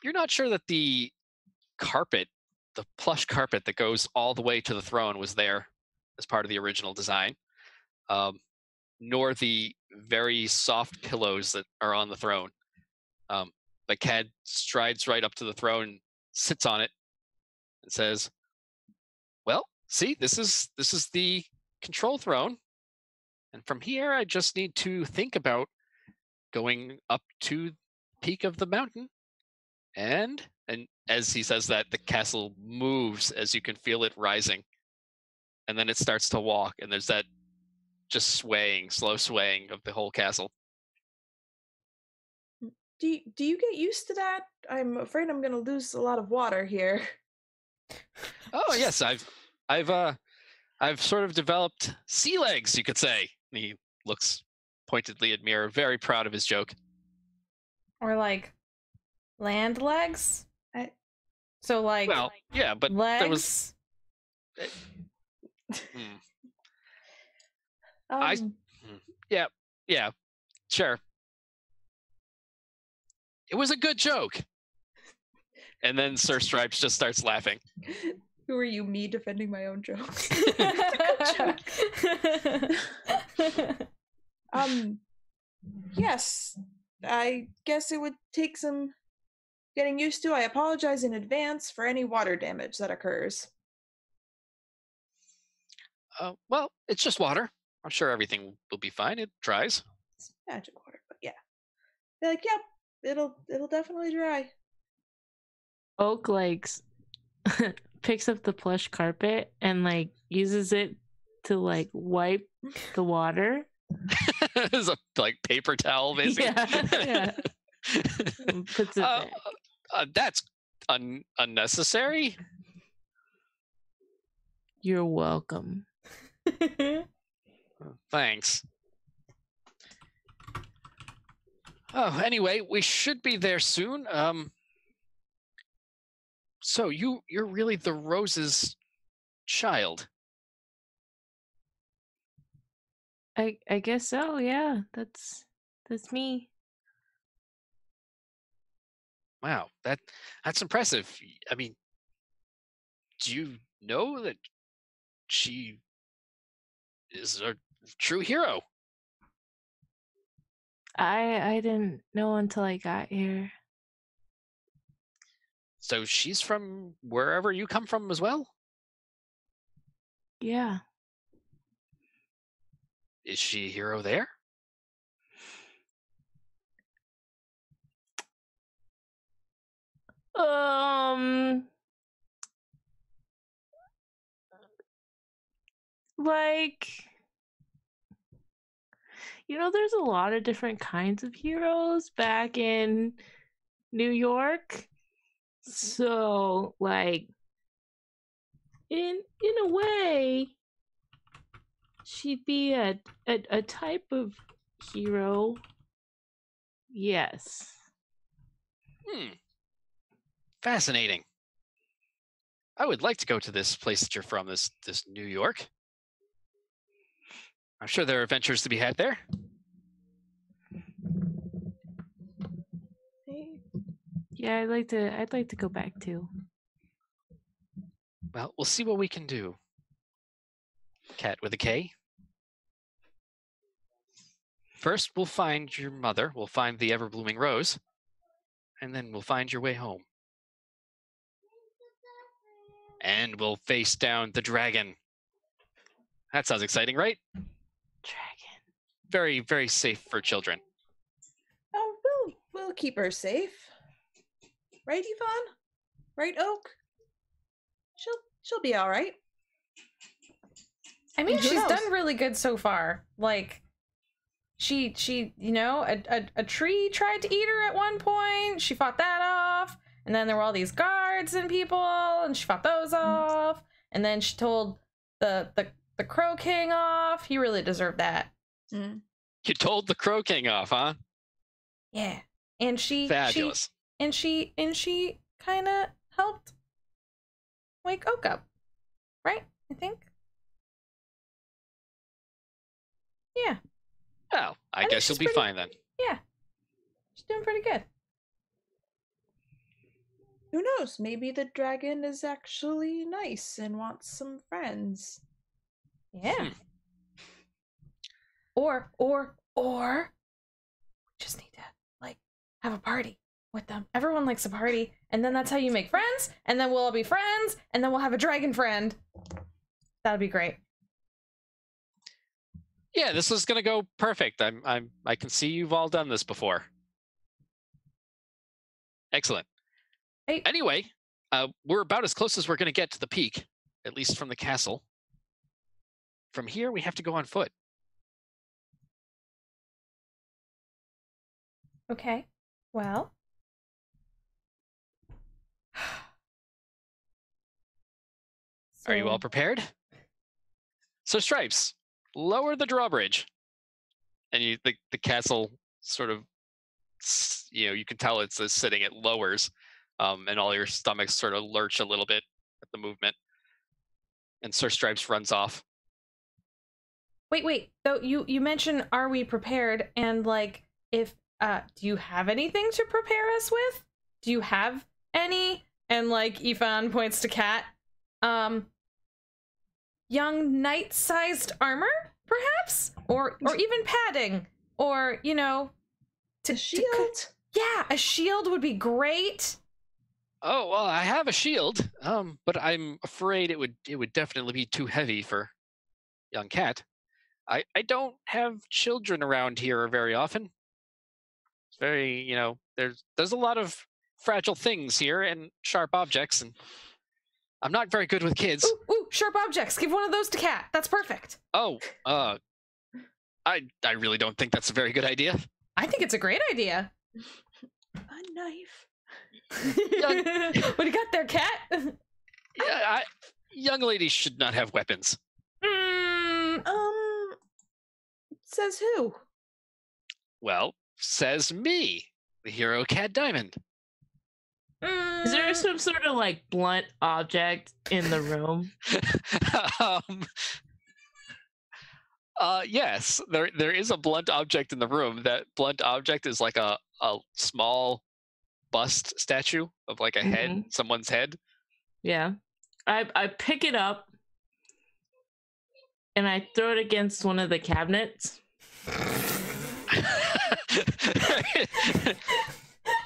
you're not sure that the carpet, the plush carpet that goes all the way to the throne was there as part of the original design, um, nor the very soft pillows that are on the throne. Um, but Cat strides right up to the throne, sits on it, and says, "Well, see, this is this is the control throne, And from here, I just need to think about going up to the peak of the mountain. And, and as he says that, the castle moves as you can feel it rising. And then it starts to walk. And there's that just swaying, slow swaying of the whole castle. Do you, do you get used to that? I'm afraid I'm going to lose a lot of water here. Oh, yes. I've, I've, uh, I've sort of developed sea legs, you could say. And he looks pointedly at Mira, very proud of his joke. Or like land legs. I... So like, well, like yeah, but legs. There was. It... Mm. Um... I. Yeah. Yeah. Sure. It was a good joke. And then Sir Stripes just starts laughing. Who are you, me defending my own jokes? um, yes, I guess it would take some getting used to. I apologize in advance for any water damage that occurs. Uh, well, it's just water. I'm sure everything will be fine. It dries. It's magic water, but yeah. They're like, yep, it'll it'll definitely dry. Oak likes. Picks up the plush carpet and like uses it to like wipe the water. It's a like paper towel, basically. Yeah, yeah. Puts it uh, uh, that's un unnecessary. You're welcome. Thanks. Oh, anyway, we should be there soon. Um. So you, you're really the Rose's child. I I guess so, yeah. That's that's me. Wow, that that's impressive. I mean, do you know that she is a true hero? I I didn't know until I got here. So she's from wherever you come from as well? Yeah. Is she a hero there? Um, like, you know, there's a lot of different kinds of heroes back in New York. So, like, in in a way, she'd be a, a a type of hero. Yes. Hmm. Fascinating. I would like to go to this place that you're from, this this New York. I'm sure there are adventures to be had there. Yeah, I'd like to. I'd like to go back too. Well, we'll see what we can do. Cat with a K. First, we'll find your mother. We'll find the ever-blooming rose, and then we'll find your way home. And we'll face down the dragon. That sounds exciting, right? Dragon. Very, very safe for children. Oh, we'll we'll keep her safe. Right, Ifan? Right, Oak? She'll she'll be all right. I mean, she's done really good so far. Like, she she you know a, a a tree tried to eat her at one point. She fought that off, and then there were all these guards and people, and she fought those off. And then she told the the the Crow King off. He really deserved that. Mm. You told the Crow King off, huh? Yeah, and she fabulous. She, And she and she kind of helped wake Oak up, right? I think. Yeah. Oh, I, I guess she'll be pretty, fine then. Yeah, she's doing pretty good. Who knows? Maybe the dragon is actually nice and wants some friends. Yeah. Hmm. Or or or, we just need to like have a party. With them, everyone likes a party, and then that's how you make friends, and then we'll all be friends, and then we'll have a dragon friend. That'd be great. yeah, this is gonna go perfect. I'm, I'm, I can see you've all done this before. Excellent. Hey. Anyway, uh, we're about as close as we're gonna get to the peak, at least from the castle. From here, we have to go on foot. Okay. Well. So... Are you all prepared? So, Stripes, lower the drawbridge. And you, the, the castle sort of, you know, you can tell it's uh, sitting, it lowers, um, and all your stomachs sort of lurch a little bit at the movement. And Sir Stripes runs off. Wait, wait. So you, you mentioned, are we prepared? And, like, if, uh, do you have anything to prepare us with? Do you have any? And, like, Ifan points to Kat. Um... Young knight-sized armor, perhaps, or or even padding, or you know, to a shield. To, yeah, a shield would be great. Oh well, I have a shield, um, but I'm afraid it would it would definitely be too heavy for young Kat. I I don't have children around here very often. It's very you know there's there's a lot of fragile things here and sharp objects, and I'm not very good with kids. Ooh, ooh, sharp objects. Give one of those to Kat. That's perfect. Oh, uh, I I really don't think that's a very good idea. I think it's a great idea. A knife. Young... What do you got there, Kat? Yeah, I, young ladies should not have weapons. Mm, um, says who? Well, says me, the hero Cad Diamond. Is there some sort of like blunt object in the room? um, uh, yes, there there is a blunt object in the room. That blunt object is like a, a small bust statue of like a mm-hmm. head, someone's head. Yeah. I, I pick it up and I throw it against one of the cabinets.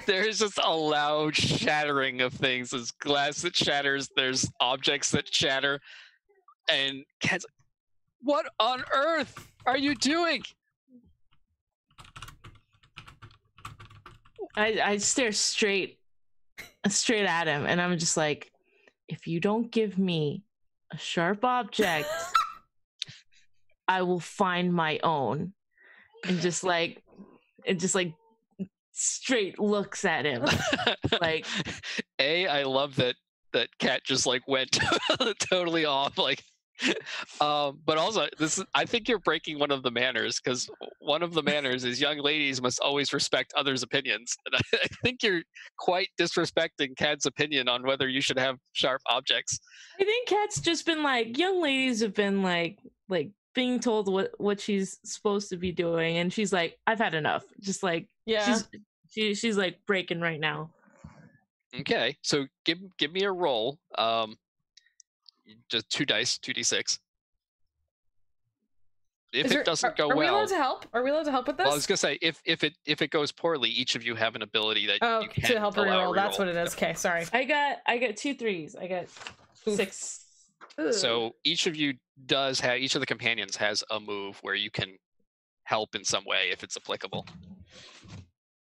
There's just a loud shattering of things. There's glass that shatters. There's objects that shatter. And Kat's like, what on earth are you doing? I, I stare straight, straight at him. And I'm just like, if you don't give me a sharp object, I will find my own. And just like, and just like, straight looks at him like a I love that that Kat just like went totally off like um but also this is, I think you're breaking one of the manners, because one of the manners is young ladies must always respect others' opinions, and I, I think you're quite disrespecting Kat's opinion on whether you should have sharp objects. I think Kat's just been like, young ladies have been like like being told what what she's supposed to be doing, and she's like, I've had enough. Just like, yeah, she's, she, she's like breaking right now. Okay, so give give me a roll. Um, just two dice, two d six. If Is it there, doesn't are, go are well, are we allowed to help? Are we allowed to help with this? Well, I was gonna say if if it if it goes poorly, each of you have an ability that oh, you can to help her roll. That's what it is. Okay, sorry. I got I got two threes. I got Oof. six. Ooh. So each of you does have each of the companions has a move where you can help in some way if it's applicable.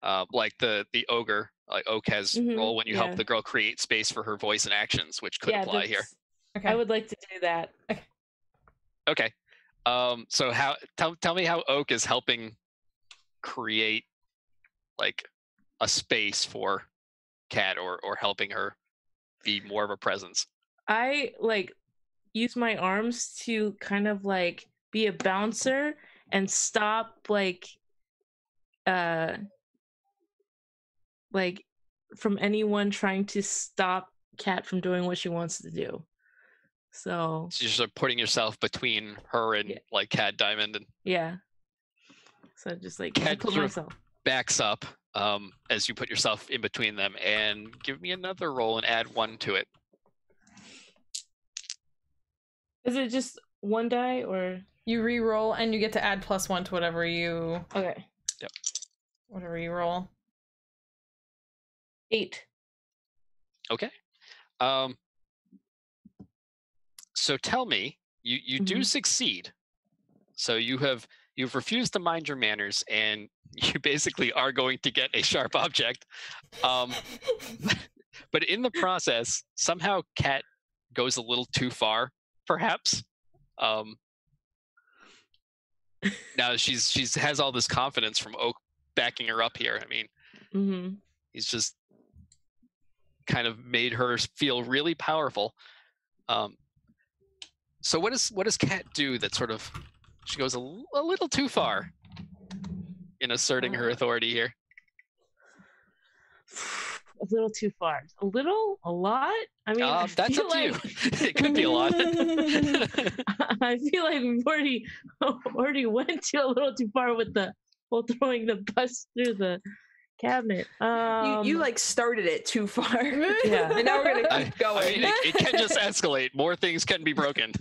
Uh, like the the ogre, like Oak has mm-hmm. role when you yeah. help the girl create space for her voice and actions, which could yeah, apply here. Okay. I would like to do that. Okay. Okay. Um, so how tell tell me how Oak is helping create like a space for Kat, or or helping her be more of a presence. I like use my arms to kind of like be a bouncer and stop like uh like from anyone trying to stop Kat from doing what she wants to do. So, so you're sort of putting yourself between her and yeah. like Cad Diamond and yeah. So just like Kat put myself backs up um as you put yourself in between them, and give me another roll and add one to it. Is it just one die, or you re-roll and you get to add plus one to whatever you? Okay. Yep. Whatever you roll. Eight. Okay. Um. So tell me, you you mm-hmm. do succeed, So you have you've refused to mind your manners, and you basically are going to get a sharp object. Um, but in the process, somehow Kat goes a little too far, perhaps. Um, now she's she's has all this confidence from Oak backing her up here. I mean, mm-hmm. he's just kind of made her feel really powerful. Um, so what is what does Kat do that sort of she goes a, a little too far in asserting her authority here? A little too far. A little? A lot? I mean, uh, I that's up like... to you. It could be a lot. I feel like we've already already went to a little too far with the well throwing the bus through the cabinet. Um, you, you like started it too far. Yeah. And now we're gonna keep I, going. I mean, it, it can just escalate. More things can be broken.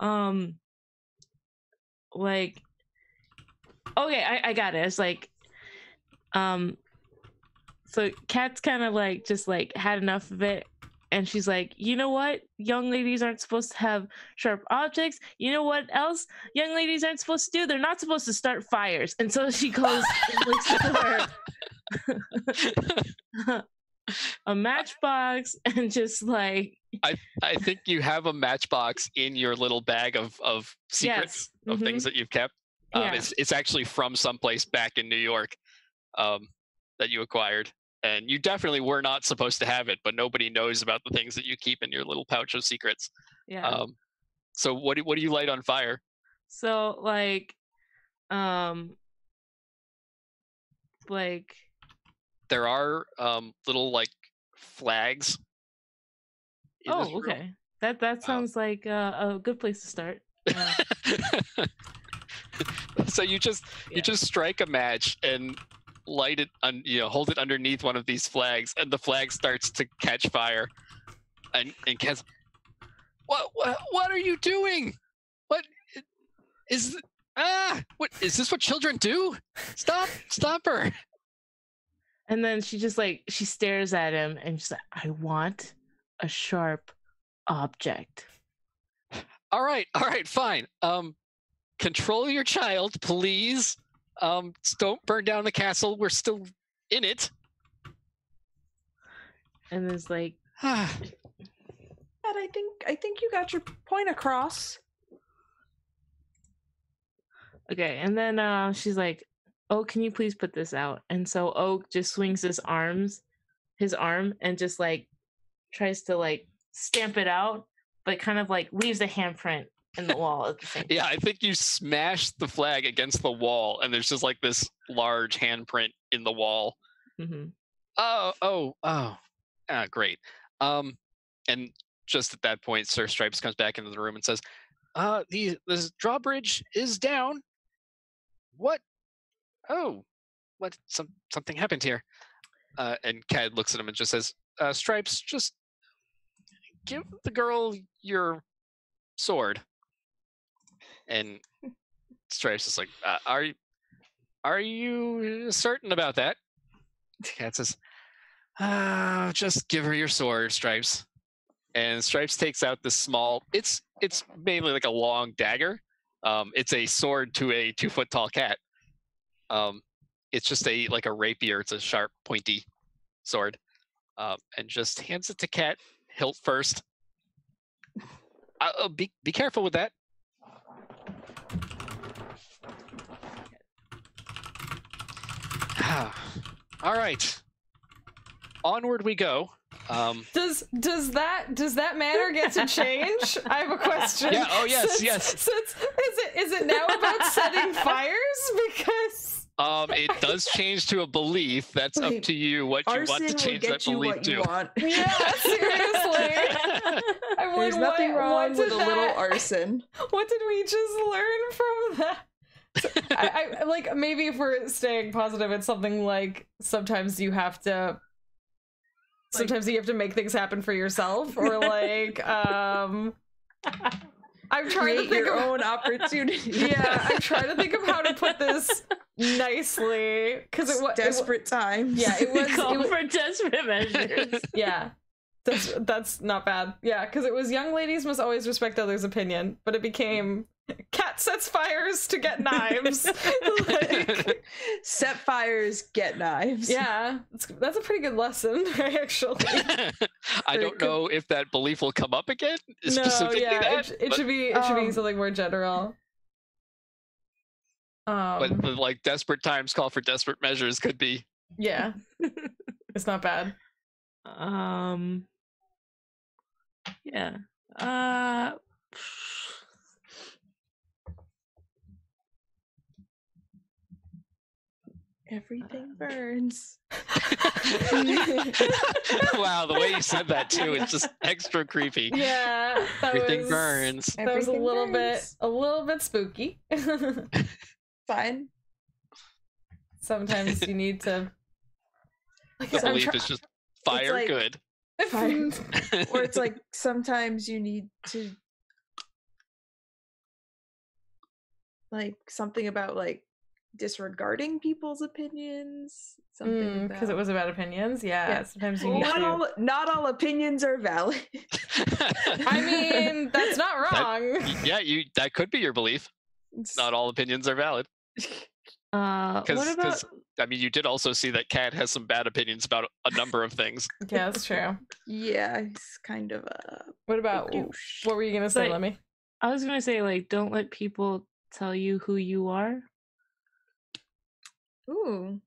Um, like, okay, I, I got it. It's like, um. So Kat's kind of like just like had enough of it, and she's like, you know what? Young ladies aren't supposed to have sharp objects. You know what else young ladies aren't supposed to do? They're not supposed to start fires. And so she goes and looks for a matchbox and just like I, I think you have a matchbox in your little bag of, of secrets, yes. of mm-hmm. things that you've kept. Um, yeah. it's, it's actually from someplace back in New York um, that you acquired. And you definitely were not supposed to have it, but nobody knows about the things that you keep in your little pouch of secrets. Yeah. Um, so what do, what do you light on fire? So like, um, like there are um, little like flags. Oh, okay. That that sounds um, like uh, a good place to start. Uh, so you just yeah. you just strike a match and light it on, you know, hold it underneath one of these flags, and the flag starts to catch fire. And and Kat's, what what what are you doing? What is ah? What is this? What children do? Stop! Stop her! And then she just like she stares at him and she's like, I want a sharp object. All right, all right, fine. Um, control your child, please. Um, don't burn down the castle. We're still in it. And there's like, but I think I think you got your point across. Okay, and then uh, she's like, "Oh, can you please put this out?" And so Oak just swings his arms, his arm, and just like tries to like stamp it out, but kind of like leaves a handprint in the wall at the same time. Yeah, I think you smash the flag against the wall, and there's just like this large handprint in the wall. Mm-hmm. Oh, oh, oh, ah, great. Um, and just at that point, Sir Stripes comes back into the room and says, "Uh, the this drawbridge is down. What? Oh, what? Some something happened here." Uh, and Cad looks at him and just says, uh, "Stripes, just give the girl your sword." And Stripes is like, uh, are are you certain about that? Kat says, oh, just give her your sword, Stripes. And Stripes takes out this small, it's it's mainly like a long dagger. Um, it's a sword to a two foot tall cat. Um, it's just a like a rapier. It's a sharp, pointy sword. Um, and just hands it to Kat, hilt first. Uh, be be careful with that. All right, onward we go. Um, does does that does that matter get to change? I have a question. Yeah. Oh yes, since, yes. Since is it is it now about setting fires? Because um, it does change to a belief. That's up to you what you want to change that belief to. Yeah, seriously. I'm There's like, nothing what, wrong what with a that, little arson. What did we just learn from that? So I, I like maybe if we're staying positive, it's something like sometimes you have to, sometimes you have to make things happen for yourself, or like um, I'm trying to think your of, own opportunity. Yeah, I'm trying to think of how to put this nicely because it was desperate it, times. Yeah, it was call it was, for desperate measures. Yeah. That's, that's not bad. Yeah, because it was young ladies must always respect others' opinion, but it became Cat sets fires to get knives. Like, set fires, get knives. Yeah, that's, that's a pretty good lesson, actually. I don't good. know if that belief will come up again. No, specifically yeah, that, it, it but, should be it um, should be something more general. Um, but, but like desperate times call for desperate measures could be. Yeah, it's not bad. Um. Yeah. Uh. Everything burns. Wow, the way you said that too is just extra creepy. Yeah, everything was, burns. That everything was a little burns. bit, a little bit spooky. Fine. Sometimes you need to. Like, the belief is just fire like, good. Fire. Or it's like sometimes you need to, like something about like. disregarding people's opinions, something because mm, it was about opinions. Yeah, yeah. Sometimes you need not to... all not all opinions are valid. I mean, that's not wrong. That, yeah, you that could be your belief. It's... Not all opinions are valid. Uh, what about? I mean, you did also see that Kat has some bad opinions about a number of things. Yeah, that's true. Yeah, he's kind of a. What about? Douche. What were you gonna say, like, Lemmie? I was gonna say like, don't let people tell you who you are. Ooh,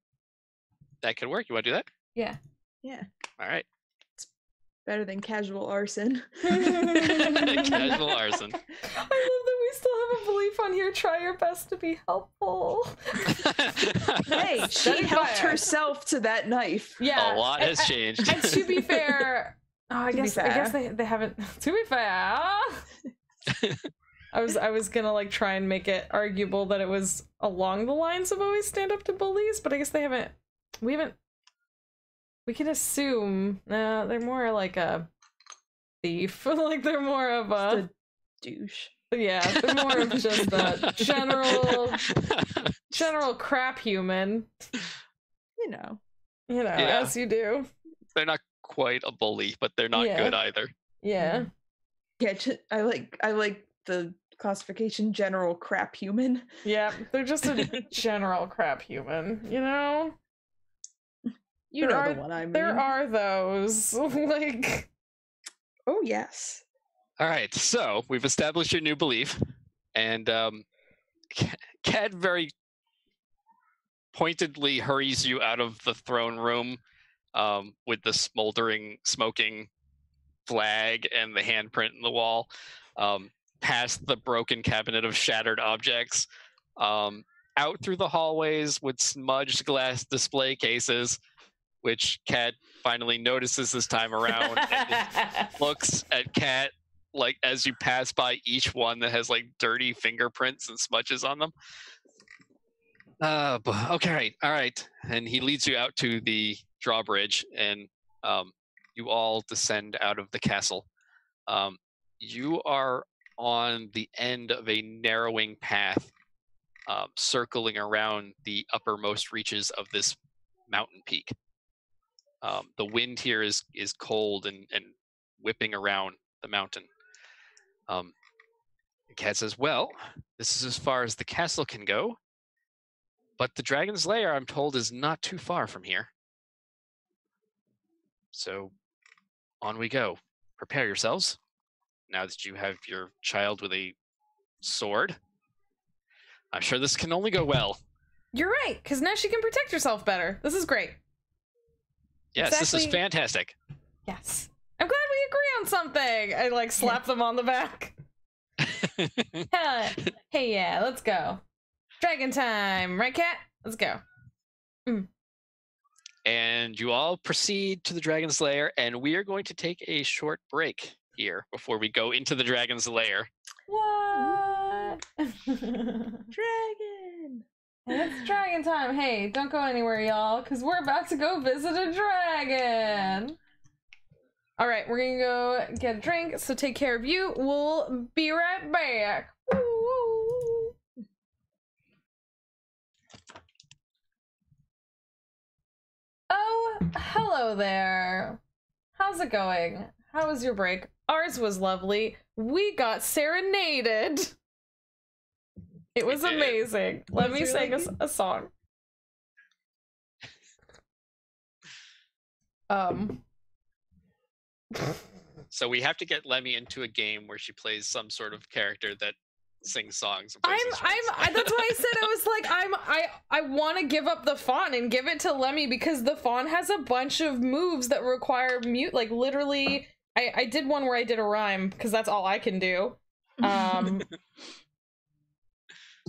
that could work. You want to do that? Yeah, yeah. All right. It's better than casual arson. Casual arson. I love that we still have a belief on here. Try your best to be helpful. Hey, she helped herself to that knife. Yeah, a lot has and, changed. And to be fair, oh, I guess I guess they they haven't. To be fair. I was I was gonna like try and make it arguable that it was along the lines of always stand up to bullies, but I guess they haven't. We haven't. We can assume uh, they're more like a thief. Like they're more of a, a douche. Yeah, they're more of just a general general crap human. You know, you know, yeah. As you do. They're not quite a bully, but they're not yeah. good either. Yeah. Yeah, I like I like. the classification general crap human. Yeah, they're just a general crap human, you know? You there know are, the one I mean. There are those, like... Oh, yes. All right, so we've established your new belief, and um, Cad very pointedly hurries you out of the throne room um, with the smoldering, smoking flag and the handprint in the wall. Um, past the broken cabinet of shattered objects, um, out through the hallways with smudged glass display cases, which Kat finally notices this time around, and looks at Kat like as you pass by each one that has like dirty fingerprints and smudges on them. Uh, okay, all right. And he leads you out to the drawbridge, and um, you all descend out of the castle. Um, you are on the end of a narrowing path um, circling around the uppermost reaches of this mountain peak. Um, the wind here is is cold and, and whipping around the mountain. Um, Kat says, well, this is as far as the castle can go, but the dragon's lair, I'm told, is not too far from here. So on we go. Prepare yourselves. Now that you have your child with a sword, I'm sure this can only go well. You're right, because now she can protect herself better. This is great. Yes, exactly. This is fantastic. Yes. I'm glad we agree on something. I, like, slap them on the back. Hey, yeah, let's go. Dragon time, right, Kat? Let's go. Mm. And you all proceed to the Dragon's Lair, and we are going to take a short break here before we go into the dragon's lair. What? Dragon! It's dragon time. Hey, don't go anywhere, y'all, because we're about to go visit a dragon. All right, we're gonna go get a drink, so take care of you. We'll be right back. Woo! Oh, hello there. How's it going? How was your break? Ours was lovely. We got serenaded. It was amazing. It. Let was me sing like... a, a song. Um. So we have to get Lemmie into a game where she plays some sort of character that sings songs. And I'm, I'm, I, that's why I said I was like, I'm, I, I want to give up the fawn and give it to Lemmie because the fawn has a bunch of moves that require mute. Like literally, I, I did one where I did a rhyme because that's all I can do. Um.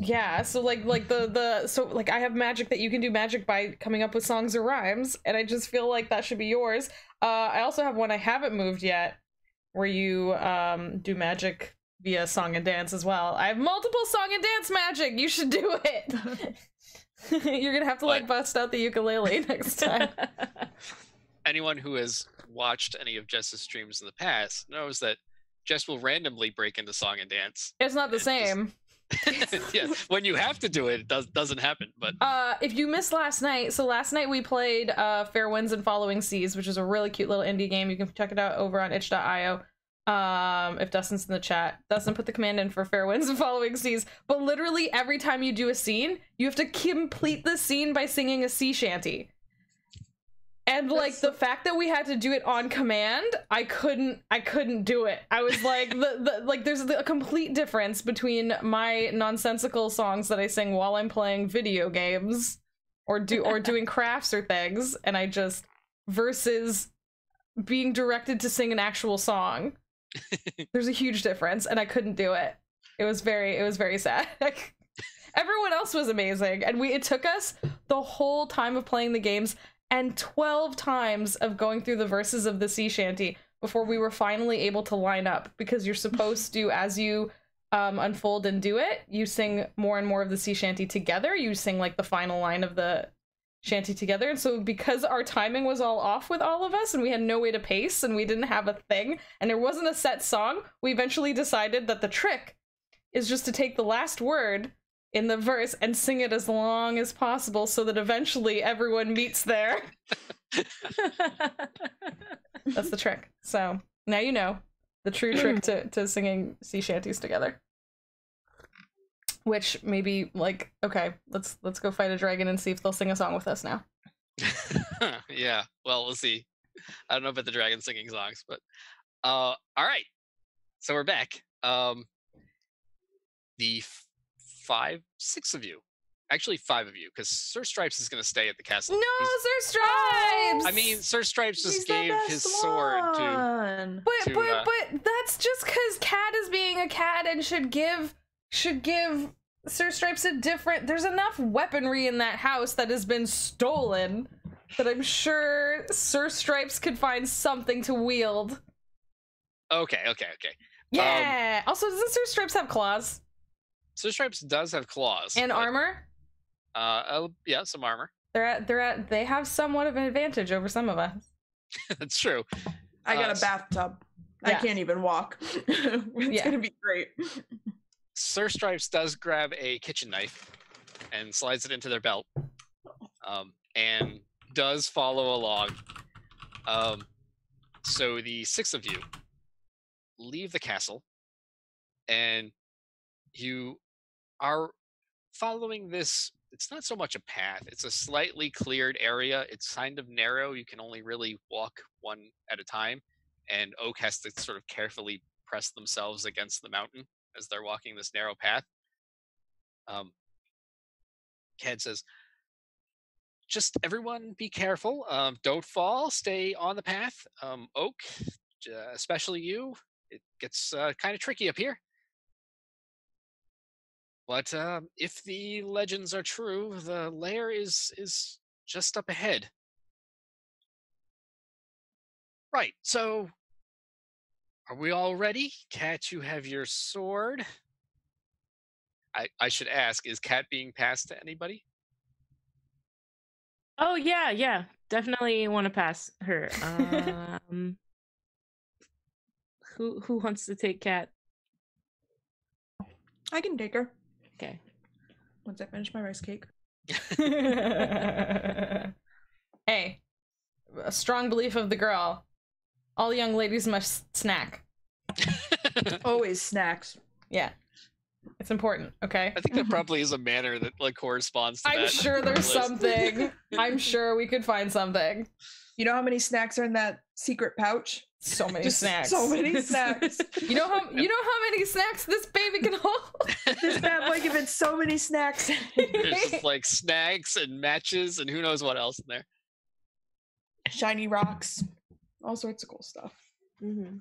Yeah, so like like the the so like I have magic that you can do magic by coming up with songs or rhymes, and I just feel like that should be yours. Uh, I also have one I haven't moved yet, where you um do magic via song and dance as well. I have multiple song and dance magic. You should do it. You're gonna have to what? like bust out the ukulele next time. Anyone who has watched any of Jess's streams in the past knows that Jess will randomly break into song and dance. It's not the same. Just... Yeah, when you have to do it, it does, doesn't happen. But uh, if you missed last night, so last night we played uh, Fair Winds and Following Seas, which is a really cute little indie game. You can check it out over on itch dot i o. Um, if Dustin's in the chat, Dustin put the command in for Fair Winds and Following Seas. But literally every time you do a scene, you have to complete the scene by singing a sea shanty. And like That's... the fact that we had to do it on command, I couldn't, I couldn't do it. I was like, the, the like there's a complete difference between my nonsensical songs that I sing while I'm playing video games, or do or doing crafts or things, and I just versus being directed to sing an actual song. There's a huge difference, and I couldn't do it. It was very, it was very sad. Everyone else was amazing, and we it took us the whole time of playing the games. And twelve times of going through the verses of the sea shanty before we were finally able to line up, because you're supposed to, as you um, unfold and do it, you sing more and more of the sea shanty together. You sing like the final line of the shanty together. And so because our timing was all off with all of us and we had no way to pace and we didn't have a thing and there wasn't a set song, we eventually decided that the trick is just to take the last word in the verse and sing it as long as possible so that eventually everyone meets there. That's the trick. So now you know the true trick to, to singing sea shanties together. Which maybe like, okay, let's let's go fight a dragon and see if they'll sing a song with us now. Yeah, well, we'll see. I don't know about the dragon singing songs, but uh all right, so we're back. Um the Five, six of you, actually five of you, because Sir Stripes is going to stay at the castle. No, He's... Sir Stripes. I mean, Sir Stripes just He's gave his one. sword to. But to, but uh... but that's just because Cad is being a Cad and should give should give Sir Stripes a different. There's enough weaponry in that house that has been stolen that I'm sure Sir Stripes could find something to wield. Okay, okay, okay. Yeah. Um, also, doesn't Sir Stripes have claws? Sir Stripes does have claws and but, armor. Uh, oh, yeah, some armor. They're at, they're at, they have somewhat of an advantage over some of us. That's true. I got uh, a bathtub. Yeah. I can't even walk. It's yeah. gonna be great. Sir Stripes does grab a kitchen knife and slides it into their belt, um, and does follow along. Um, so the six of you leave the castle, and you are following this. It's not so much a path, it's a slightly cleared area. It's kind of narrow. You can only really walk one at a time, and Oak has to sort of carefully press themselves against the mountain as they're walking this narrow path. Um, Cad says, just everyone be careful. Um, don't fall, stay on the path. Um, Oak, uh, especially you, it gets uh, kind of tricky up here. But um, if the legends are true, the lair is is just up ahead. Right, so are we all ready? Kat, you have your sword. I, I should ask, is Kat being passed to anybody? Oh, yeah, yeah. Definitely want to pass her. Um, who, who wants to take Kat? I can take her. Okay. Once I finish my rice cake. Hey, a strong belief of the girl. All young ladies must snack. Always snacks. Yeah. It's important, okay? I think there probably is a manner that like corresponds to I'm that. I'm sure there's something. I'm sure we could find something. You know how many snacks are in that secret pouch? So many Just snacks. So many snacks. You know how you know how many snacks this baby can hold? This bad boy giving so many snacks. There's just like snacks and matches and who knows what else in there. Shiny rocks. All sorts of cool stuff. Mm-hmm.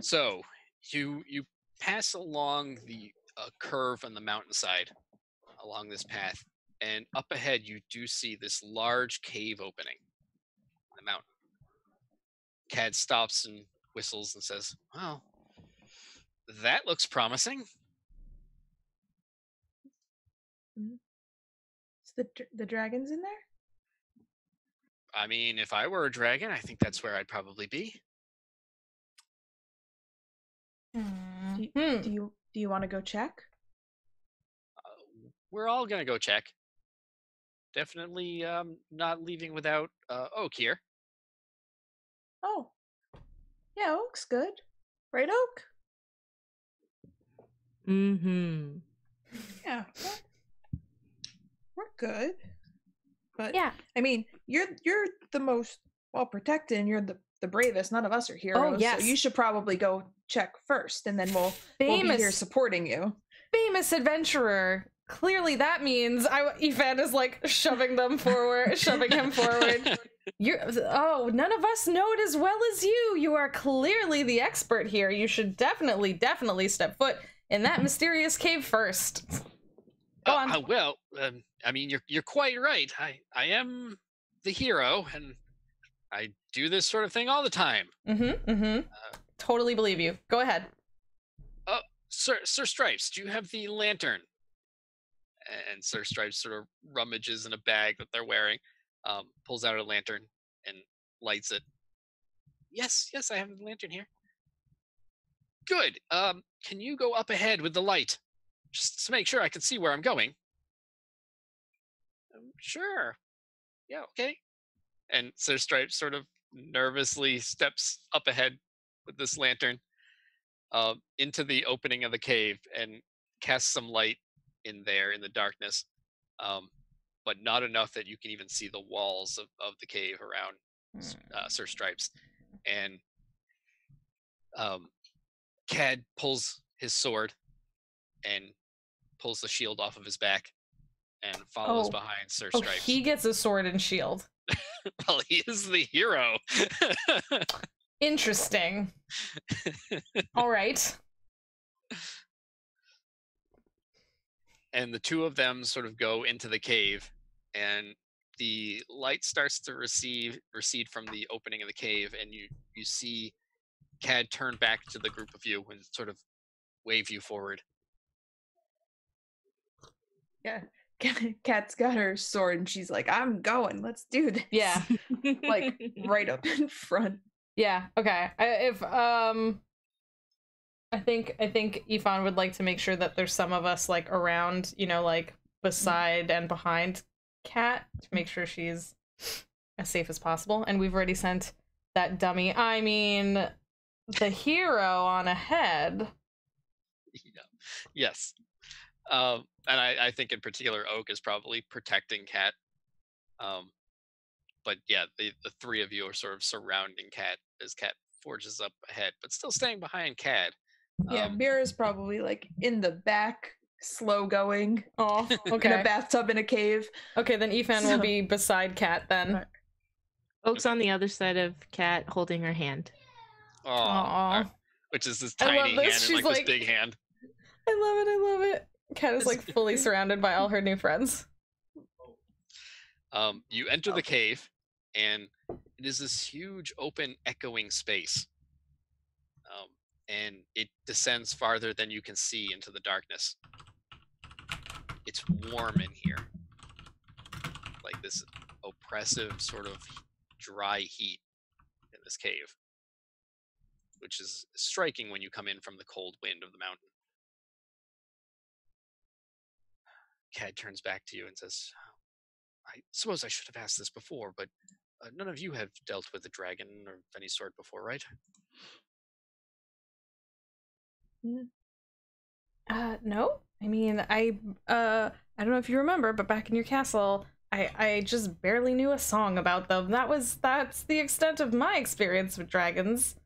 So you you pass along the uh, curve on the mountainside along this path, and up ahead you do see this large cave opening in the mountain. Cad stops and whistles and says, "Well, that looks promising." Is the the dragon's in there? I mean, if I were a dragon, I think that's where I'd probably be. Mm. Do you mm. do you, you want to go check? Uh, we're all gonna go check. Definitely um, not leaving without uh, Oak here. Oh, yeah, Oak's good, right, Oak? Mm-hmm. Yeah, well, we're good. But yeah, I mean, you're you're the most well protected, and you're the the bravest. None of us are heroes. Oh, yes. So you should probably go check first, and then we'll, famous, we'll be here supporting you. Famous adventurer. Clearly, that means I. Ifan is like shoving them forward, shoving him forward. You're oh, none of us know it as well as you. You are clearly the expert here. You should definitely, definitely step foot in that mysterious cave first. Go on. Uh, uh, well, um, I mean, you're you're quite right. I I am the hero, and I do this sort of thing all the time. Mm-hmm. Mm-hmm. Uh, totally believe you. Go ahead. Uh, Sir Sir Stripes, do you have the lantern? And Sir Stripes sort of rummages in a bag that they're wearing, um, pulls out a lantern and lights it. Yes, yes, I have a lantern here. Good. Um, can you go up ahead with the light? Just to make sure I can see where I'm going. Um, sure. Yeah, okay. And Sir Stripes sort of nervously steps up ahead with this lantern uh, into the opening of the cave and casts some light in there in the darkness, um, but not enough that you can even see the walls of, of the cave around uh, Sir Stripes. And um, Cad pulls his sword and pulls the shield off of his back and follows oh. behind Sir Stripes. Oh, he gets a sword and shield. Well, he is the hero. Interesting. All right. And the two of them sort of go into the cave, and the light starts to receive, recede from the opening of the cave, and you, you see Cad turn back to the group of you and sort of wave you forward. Yeah, Cat's got her sword, and she's like, I'm going, let's do this. Yeah. Like, right up in front. Yeah, okay. I, if, um... I think I think Ifan would like to make sure that there's some of us like around, you know, like beside and behind Kat to make sure she's as safe as possible. And we've already sent that dummy, I mean, the hero on ahead. Yeah. Yes. Um, and I, I think in particular, Oak is probably protecting Kat. Um, but yeah, the, the three of you are sort of surrounding Kat as Kat forges up ahead, but still staying behind Cad. Yeah, um, Mira's probably like in the back, slow going. Oh, okay. In a bathtub in a cave. Okay, then Ifan so. will be beside Kat then. Oak's on the other side of Kat, holding her hand. Oh, which is this tiny this. hand She's and like, like this big hand. I love it. I love it. Kat is like fully surrounded by all her new friends. Um, you enter oh. the cave, and it is this huge, open, echoing space. Um, and it descends farther than you can see into the darkness. It's warm in here. Like this oppressive sort of dry heat in this cave, which is striking when you come in from the cold wind of the mountain. Cad turns back to you and says, I suppose I should have asked this before, but uh, none of you have dealt with a dragon of any sort before, right? Uh, no. I mean, I, uh, I don't know if you remember, but back in your castle, I, I just barely knew a song about them. That was, that's the extent of my experience with dragons.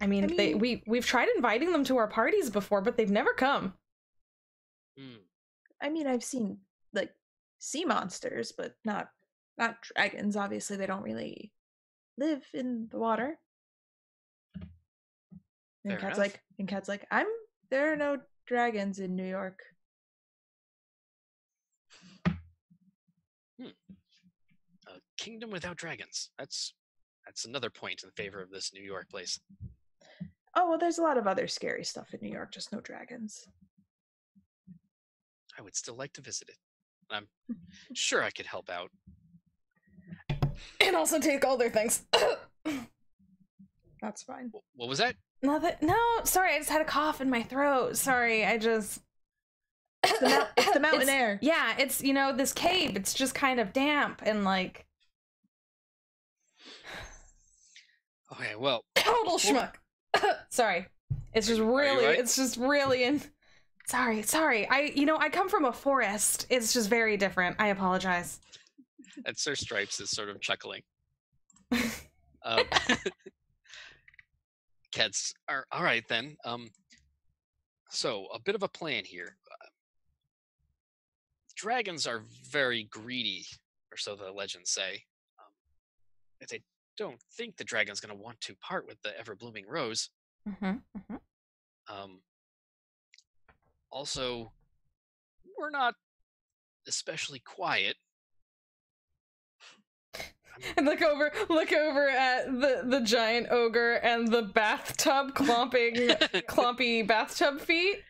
I mean, I mean they, we, we've tried inviting them to our parties before, but they've never come. I mean, I've seen, like, sea monsters, but not, not dragons. Obviously, they don't really live in the water. And Cat's like, and Cat's like, I'm, there are no dragons in New York. Hmm. A kingdom without dragons. That's that's another point in favor of this New York place. Oh, well, there's a lot of other scary stuff in New York, just no dragons. I would still like to visit it. I'm sure I could help out. And also take all their things. That's fine. What was that? Nothing. No, sorry, I just had a cough in my throat. Sorry, I just... It's the, mou it's the mountain it's, air. Yeah, it's, you know, this cave, it's just kind of damp and like... Okay, well... Total schmuck. Sorry. It's just really, right? it's just really in... Sorry, sorry. I, you know, I come from a forest. It's just very different. I apologize. And Sir Stripes is sort of chuckling. um, Cats are all right then. Um, so a bit of a plan here. Uh, dragons are very greedy, or so the legends say. Um, if they don't think the dragon's going to want to part with the ever-blooming rose. Mm-hmm, mm-hmm. Um. Also, we're not especially quiet. And look over, look over at the the giant ogre and the bathtub clomping, clompy bathtub feet.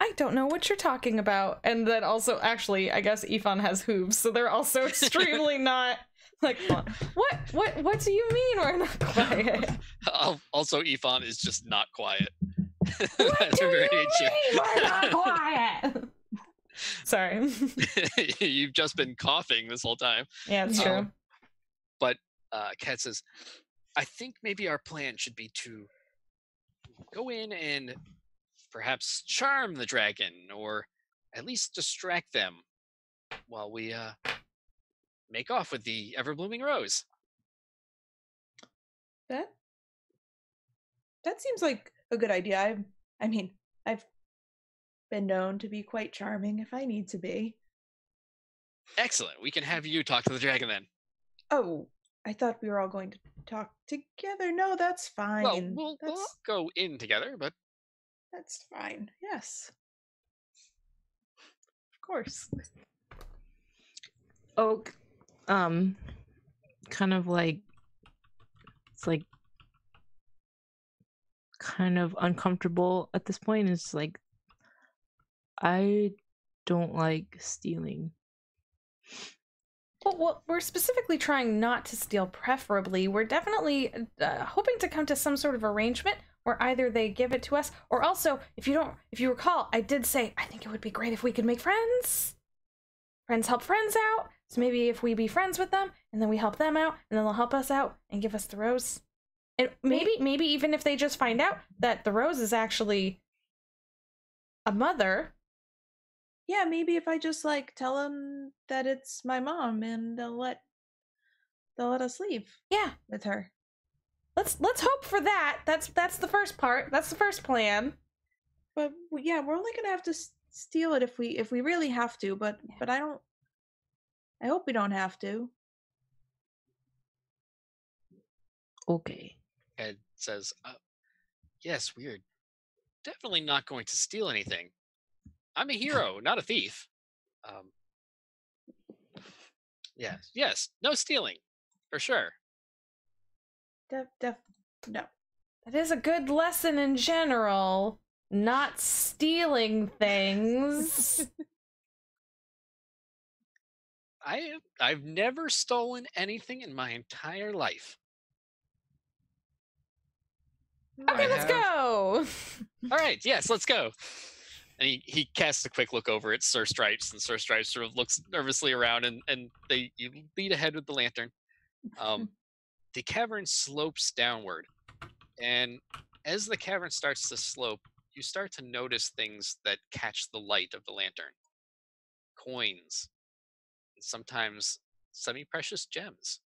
I don't know what you're talking about. And then also, actually, I guess Ifan has hooves, so they're also extremely not like what what what do you mean we're not quiet? Also, Ifan is just not quiet. What That's do very you mean we're not quiet? Sorry. You've just been coughing this whole time. Yeah, it's um, true. But uh, Kat says, I think maybe our plan should be to go in and perhaps charm the dragon, or at least distract them while we uh, make off with the ever-blooming rose. That, that seems like a good idea. I, I mean, I've been known to be quite charming if I need to be. Excellent. We can have you talk to the dragon then. Oh, I thought we were all going to talk together. No, that's fine. Well, we'll, that's, we'll go in together, but... That's fine. Yes. Of course. Oak, um, kind of like... It's like... kind of uncomfortable at this point. It's like, I don't like stealing. Well, well, we're specifically trying not to steal, preferably. We're definitely uh, hoping to come to some sort of arrangement where either they give it to us, or also, if you don't, if you recall, I did say, I think it would be great if we could make friends. Friends help friends out. So maybe if we be friends with them, and then we help them out, and then they'll help us out and give us the rose. And maybe, maybe even if they just find out that the rose is actually a mother. Yeah, maybe if I just like tell them that it's my mom, and they'll let they'll let us leave. Yeah, with her. Let's let's hope for that. That's that's the first part. That's the first plan. But yeah, we're only gonna have to steal it if we if we really have to. But yeah. but I don't. I hope we don't have to. Okay. Ed says, uh, "Yes, we're definitely not going to steal anything. I'm a hero, not a thief. Um, yes, yes, no stealing, for sure. Def, def, no. That is a good lesson in general. Not stealing things. I, I've never stolen anything in my entire life. Okay, I let's have... go. All right, yes, let's go." And he, he casts a quick look over at Sir Stripes, and Sir Stripes sort of looks nervously around, and, and they you lead ahead with the lantern. Um, the cavern slopes downward, and as the cavern starts to slope, you start to notice things that catch the light of the lantern. Coins, and sometimes semi-precious gems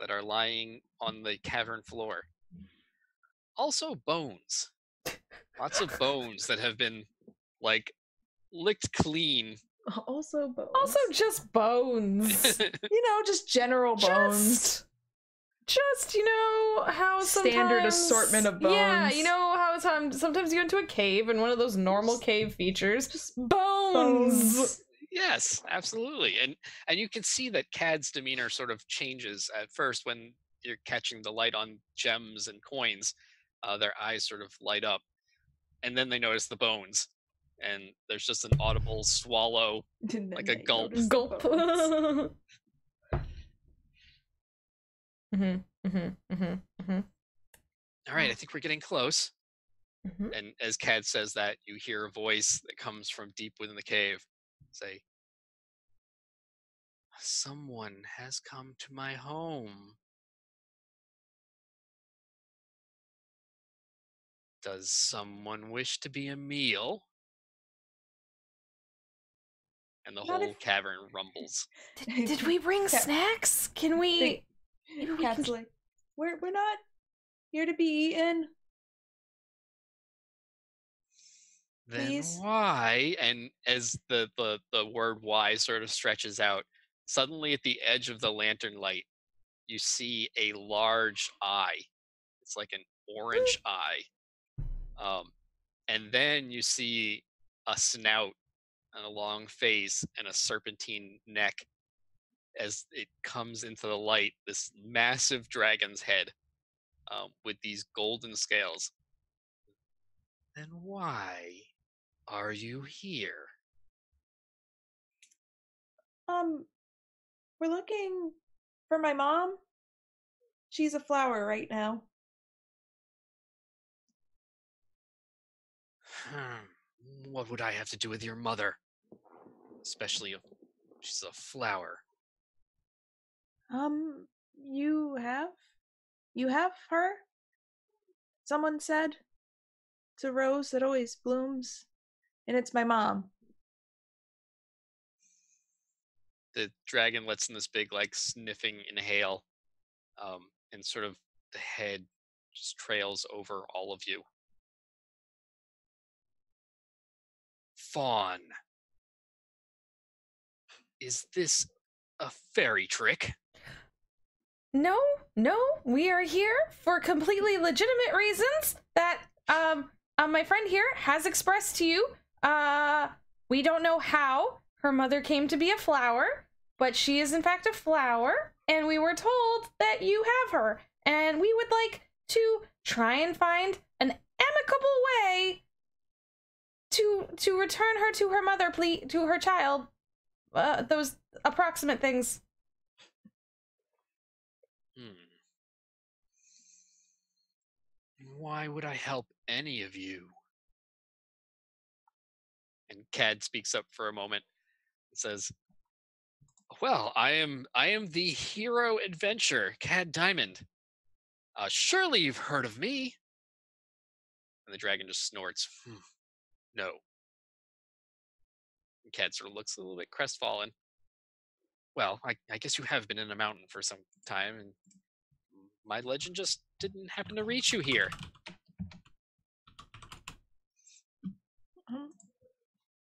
that are lying on the cavern floor. Also bones. Lots of bones that have been, like, licked clean. Also bones. Also just bones. You know, just general bones. Just, just you know, how standard assortment of bones. Yeah, you know how sometimes, sometimes you go into a cave and one of those normal cave features, just bones. bones. Yes, absolutely. And and you can see that Cad's demeanor sort of changes at first when you're catching the light on gems and coins. Uh, their eyes sort of light up, and then they notice the bones, and there's just an audible swallow, like a gulp. Gulp. mm-hmm, mm-hmm, mm-hmm, mm-hmm. All right, I think we're getting close. Mm-hmm. And as Cad says that, you hear a voice that comes from deep within the cave say, "Someone has come to my home. Does someone wish to be a meal?" And the Not whole if... cavern rumbles. Did, did we bring Cat. snacks? Can we? They... we Cat's can... like, we're we're not here to be eaten. Then Please. why? And as the, the the word "why" sort of stretches out, suddenly at the edge of the lantern light, you see a large eye. It's like an orange eye. Um, and then you see a snout and a long face and a serpentine neck as it comes into the light, this massive dragon's head um, with these golden scales. "Then why are you here?" Um, we're looking for my mom. She's a flower right now. "Hmm. What would I have to do with your mother? Especially if she's a flower." Um, you have? You have her? Someone said. "It's a rose that always blooms, and it's my mom." The dragon lets in this big, like, sniffing inhale, um, and sort of the head just trails over all of you. "Fawn, is this a fairy trick?" "No, no, we are here for completely legitimate reasons that um, uh, my friend here has expressed to you. Uh, we don't know how her mother came to be a flower, but she is in fact a flower, and we were told that you have her, and we would like to try and find an amicable way To to return her to her mother, please, to her child, uh, those approximate things." "Hmm. Why would I help any of you?" And Cad speaks up for a moment and says, "Well, I am I am the hero adventurer, Cad Diamond. Uh, surely you've heard of me." And the dragon just snorts. "Hmm. No." And Cad sort of looks a little bit crestfallen. "Well, I, I guess you have been in a mountain for some time, and my legend just didn't happen to reach you here." Mm-hmm.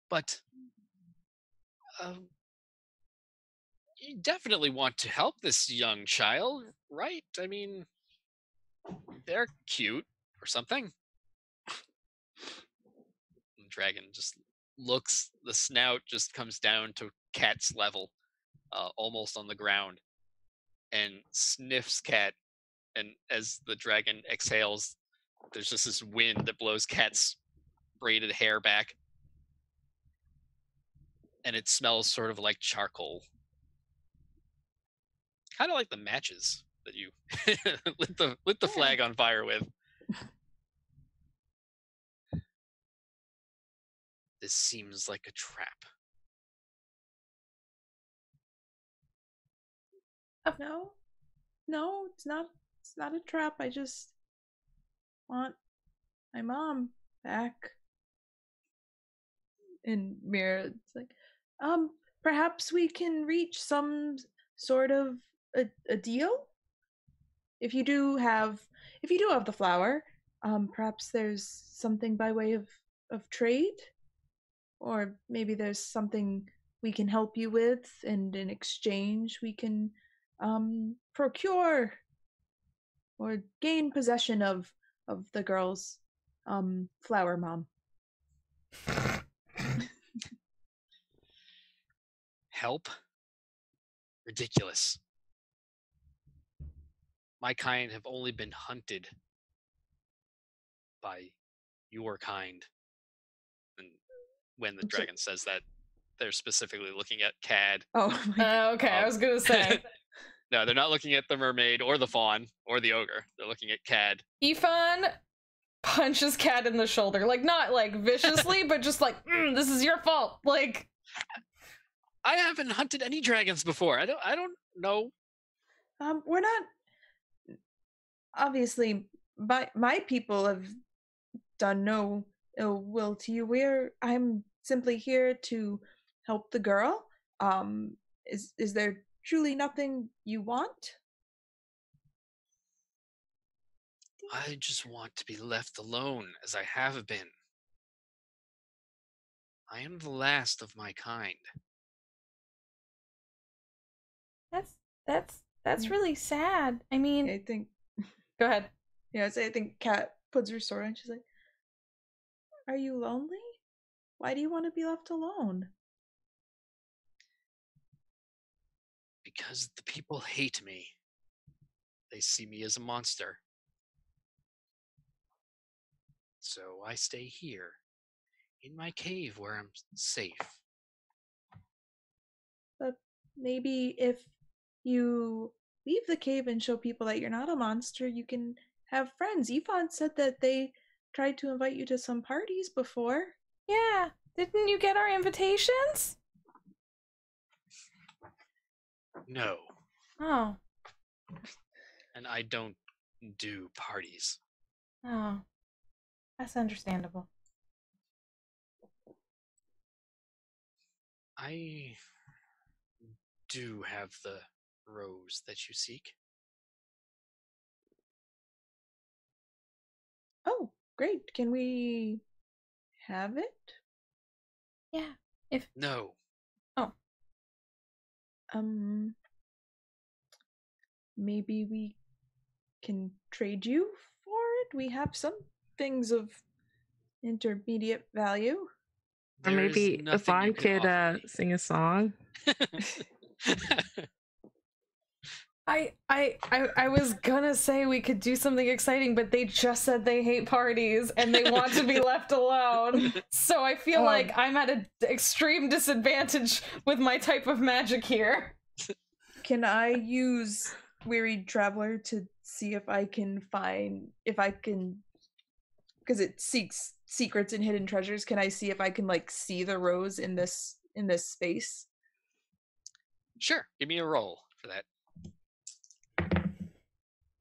"But um, you definitely want to help this young child, right? I mean, they're cute or something." Dragon just looks, the snout just comes down to Cat's level, uh, almost on the ground, and sniffs Cat. And as the dragon exhales, there's just this wind that blows Cat's braided hair back, and it smells sort of like charcoal, kind of like the matches that you lit the lit the flag on fire with. "This seems like a trap." Oh, no, no, it's not. It's not a trap. I just want my mom back. And Mira's like, um, perhaps we can reach some sort of a, a deal? If you do have, if you do have the flower, um, perhaps there's something by way of, of trade? Or maybe there's something we can help you with, and in exchange we can um, procure or gain possession of, of the girl's um, flower mom. Help? Ridiculous. My kind have only been hunted by your kind. And when the I'm dragon so- says that, they're specifically looking at Cad. Oh, uh, okay. Um, I was gonna say. No, they're not looking at the mermaid or the fawn or the ogre. They're looking at Cad. Ifan punches Cad in the shoulder, like not like viciously, but just like mm, this is your fault. Like, I haven't hunted any dragons before. I don't. I don't know. Um, we're not. Obviously, my my people have done no ill will to you. We're. I'm simply here to help the girl. Um, is is there truly nothing you want? I just want to be left alone, as I have been. I am the last of my kind. That's that's that's really sad. I mean, I think. Go ahead. Yeah, so I think Kat puts her sword on and she's like, "Are you lonely? Why do you want to be left alone?" Because the people hate me. They see me as a monster. So I stay here, in my cave where I'm safe. But maybe if you leave the cave and show people that you're not a monster, you can have friends. Ifan said that they tried to invite you to some parties before. Yeah, didn't you get our invitations? No. Oh. And I don't do parties. Oh. That's understandable. I do have the rose that you seek. Oh, great. Can we have it? Yeah. If no. Oh. Um. Maybe we can trade you for it. We have some things of intermediate value. Or maybe Ifan could uh, sing a song. I I I I was gonna say we could do something exciting, but they just said they hate parties and they want to be left alone. So I feel um, like I'm at an extreme disadvantage with my type of magic here. Can I use Wearied Traveler to see if I can find if I can, because it seeks secrets and hidden treasures? Can I see if I can like see the rose in this in this space? Sure, give me a roll for that.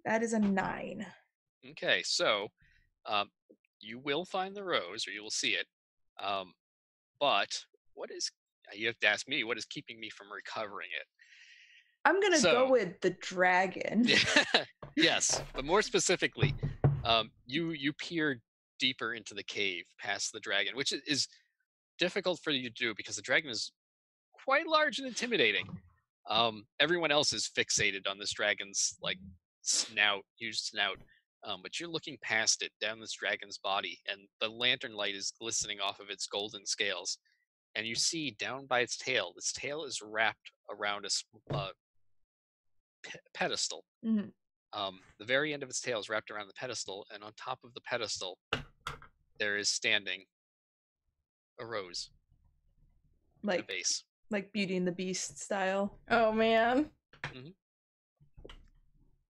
That is a nine. Okay, so um, you will find the rose, or you will see it. Um, but what is, you have to ask me, what is keeping me from recovering it? I'm going to so, go with the dragon. Yes, but more specifically, um, you, you peer deeper into the cave past the dragon, which is difficult for you to do because the dragon is quite large and intimidating. Um, everyone else is fixated on this dragon's, like, snout, huge snout, um, but you're looking past it down this dragon's body, and the lantern light is glistening off of its golden scales, and you see down by its tail, its tail is wrapped around a uh, pe- pedestal. Mm-hmm. Um, the very end of its tail is wrapped around the pedestal, and on top of the pedestal there is standing a rose, like in a vase, like Beauty and the Beast style. Oh man. Mm-hmm.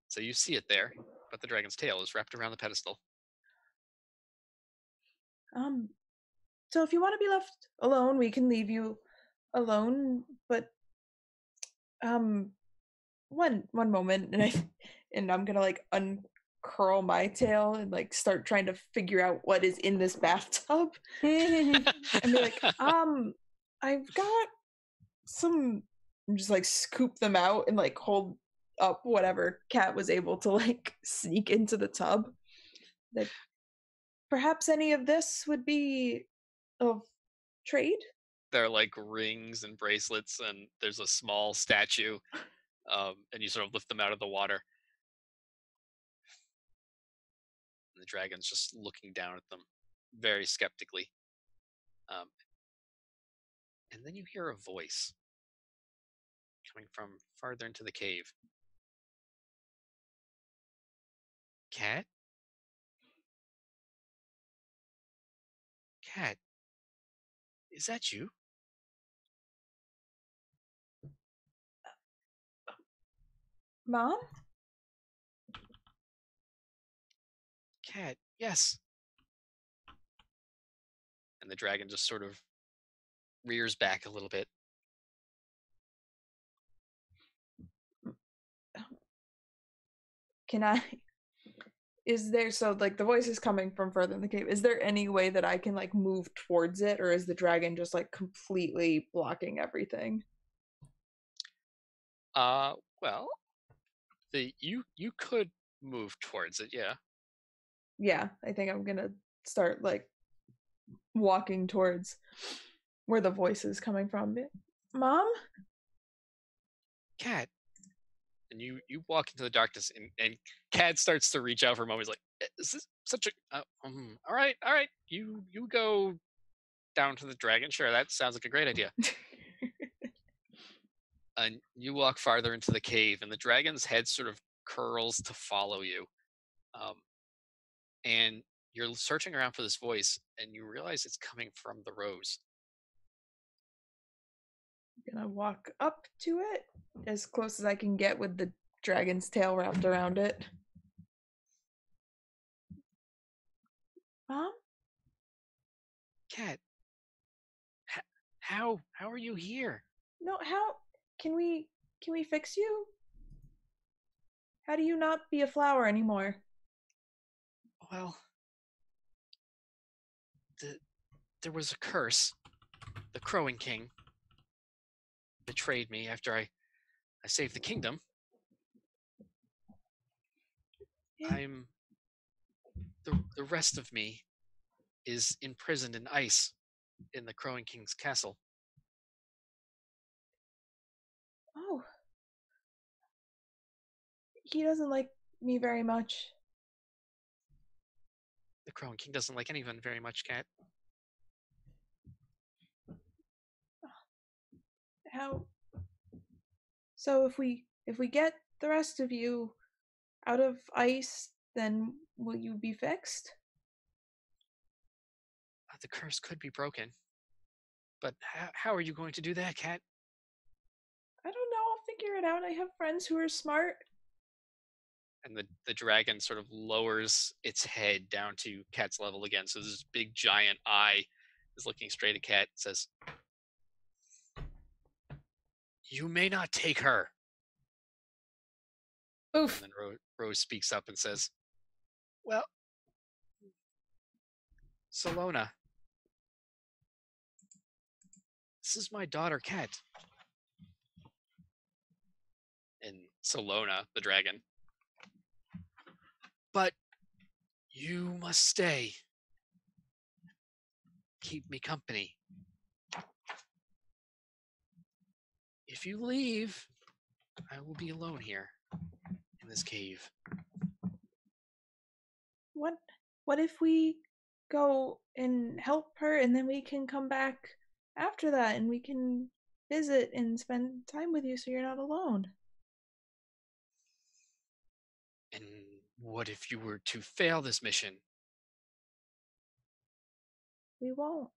So you see it there, but the dragon's tail is wrapped around the pedestal. Um, so if you want to be left alone, we can leave you alone. But um, one one moment, and I and I'm gonna like un curl my tail and like start trying to figure out what is in this bathtub and be like, um, I've got some, just like scoop them out and like hold up whatever Kat was able to like sneak into the tub. Like, perhaps any of this would be of trade? There are like rings and bracelets, and there's a small statue, um, and you sort of lift them out of the water. And the dragon's just looking down at them very skeptically. Um, and then you hear a voice coming from farther into the cave. Cat? Cat, is that you? Mom? Cat, yes. And the dragon just sort of rears back a little bit. Can I... Is there, so like the voice is coming from further in the cave, is there any way that I can like move towards it, or is the dragon just like completely blocking everything? Uh, well, the you you could move towards it, yeah. Yeah, I think I'm gonna start like walking towards where the voice is coming from. Mom? Cat. And you, you walk into the darkness, and, and Cad starts to reach out for a moment. He's like, is this such a... Uh, um, all right, all right. You you go down to the dragon. Sure, that sounds like a great idea. And you walk farther into the cave, and the dragon's head sort of curls to follow you. Um, and you're searching around for this voice, and you realize it's coming from the rose. I'm gonna walk up to it as close as I can get with the dragon's tail wrapped around it. Mom? Cat, how how are you here? No, how can we can we fix you? How do you not be a flower anymore? Well, the, there was a curse. The Crowing King betrayed me after I, I saved the kingdom. Yeah. I'm, the, the rest of me is imprisoned in ice in the Crowing King's castle. Oh. He doesn't like me very much. The Crowing King doesn't like anyone very much, Cat. How? So if we if we get the rest of you out of ice, then will you be fixed? The curse could be broken, but how, how are you going to do that, Cat? I don't know. I'll figure it out. I have friends who are smart. And the the dragon sort of lowers its head down to Cat's level again. So this big giant eye is looking straight at Cat and says, you may not take her. Oof. And then Rose, Rose speaks up and says, well, Salona, this is my daughter, Kat. And Salona, the dragon. But you must stay. Keep me company. If you leave, I will be alone here in this cave. What what if we go and help her, and then we can come back after that and we can visit and spend time with you so you're not alone? And what if you were to fail this mission? We won't,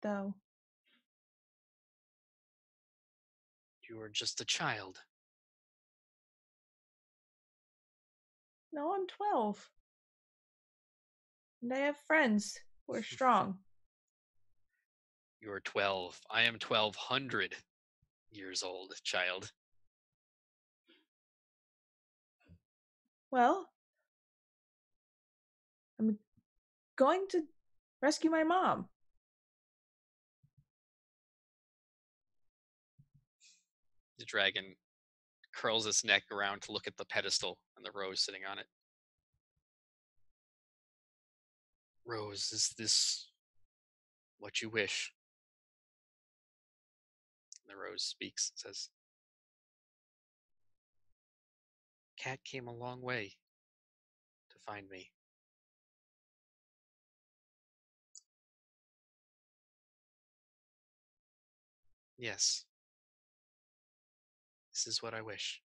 though. You are just a child. No, I'm twelve. And I have friends who are strong. You are twelve. I am twelve hundred years old, child. Well, going to rescue my mom. The dragon curls its neck around to look at the pedestal and the rose sitting on it. Rose, is this what you wish? And the rose speaks and says, Kat came a long way to find me. Yes. This is what I wish.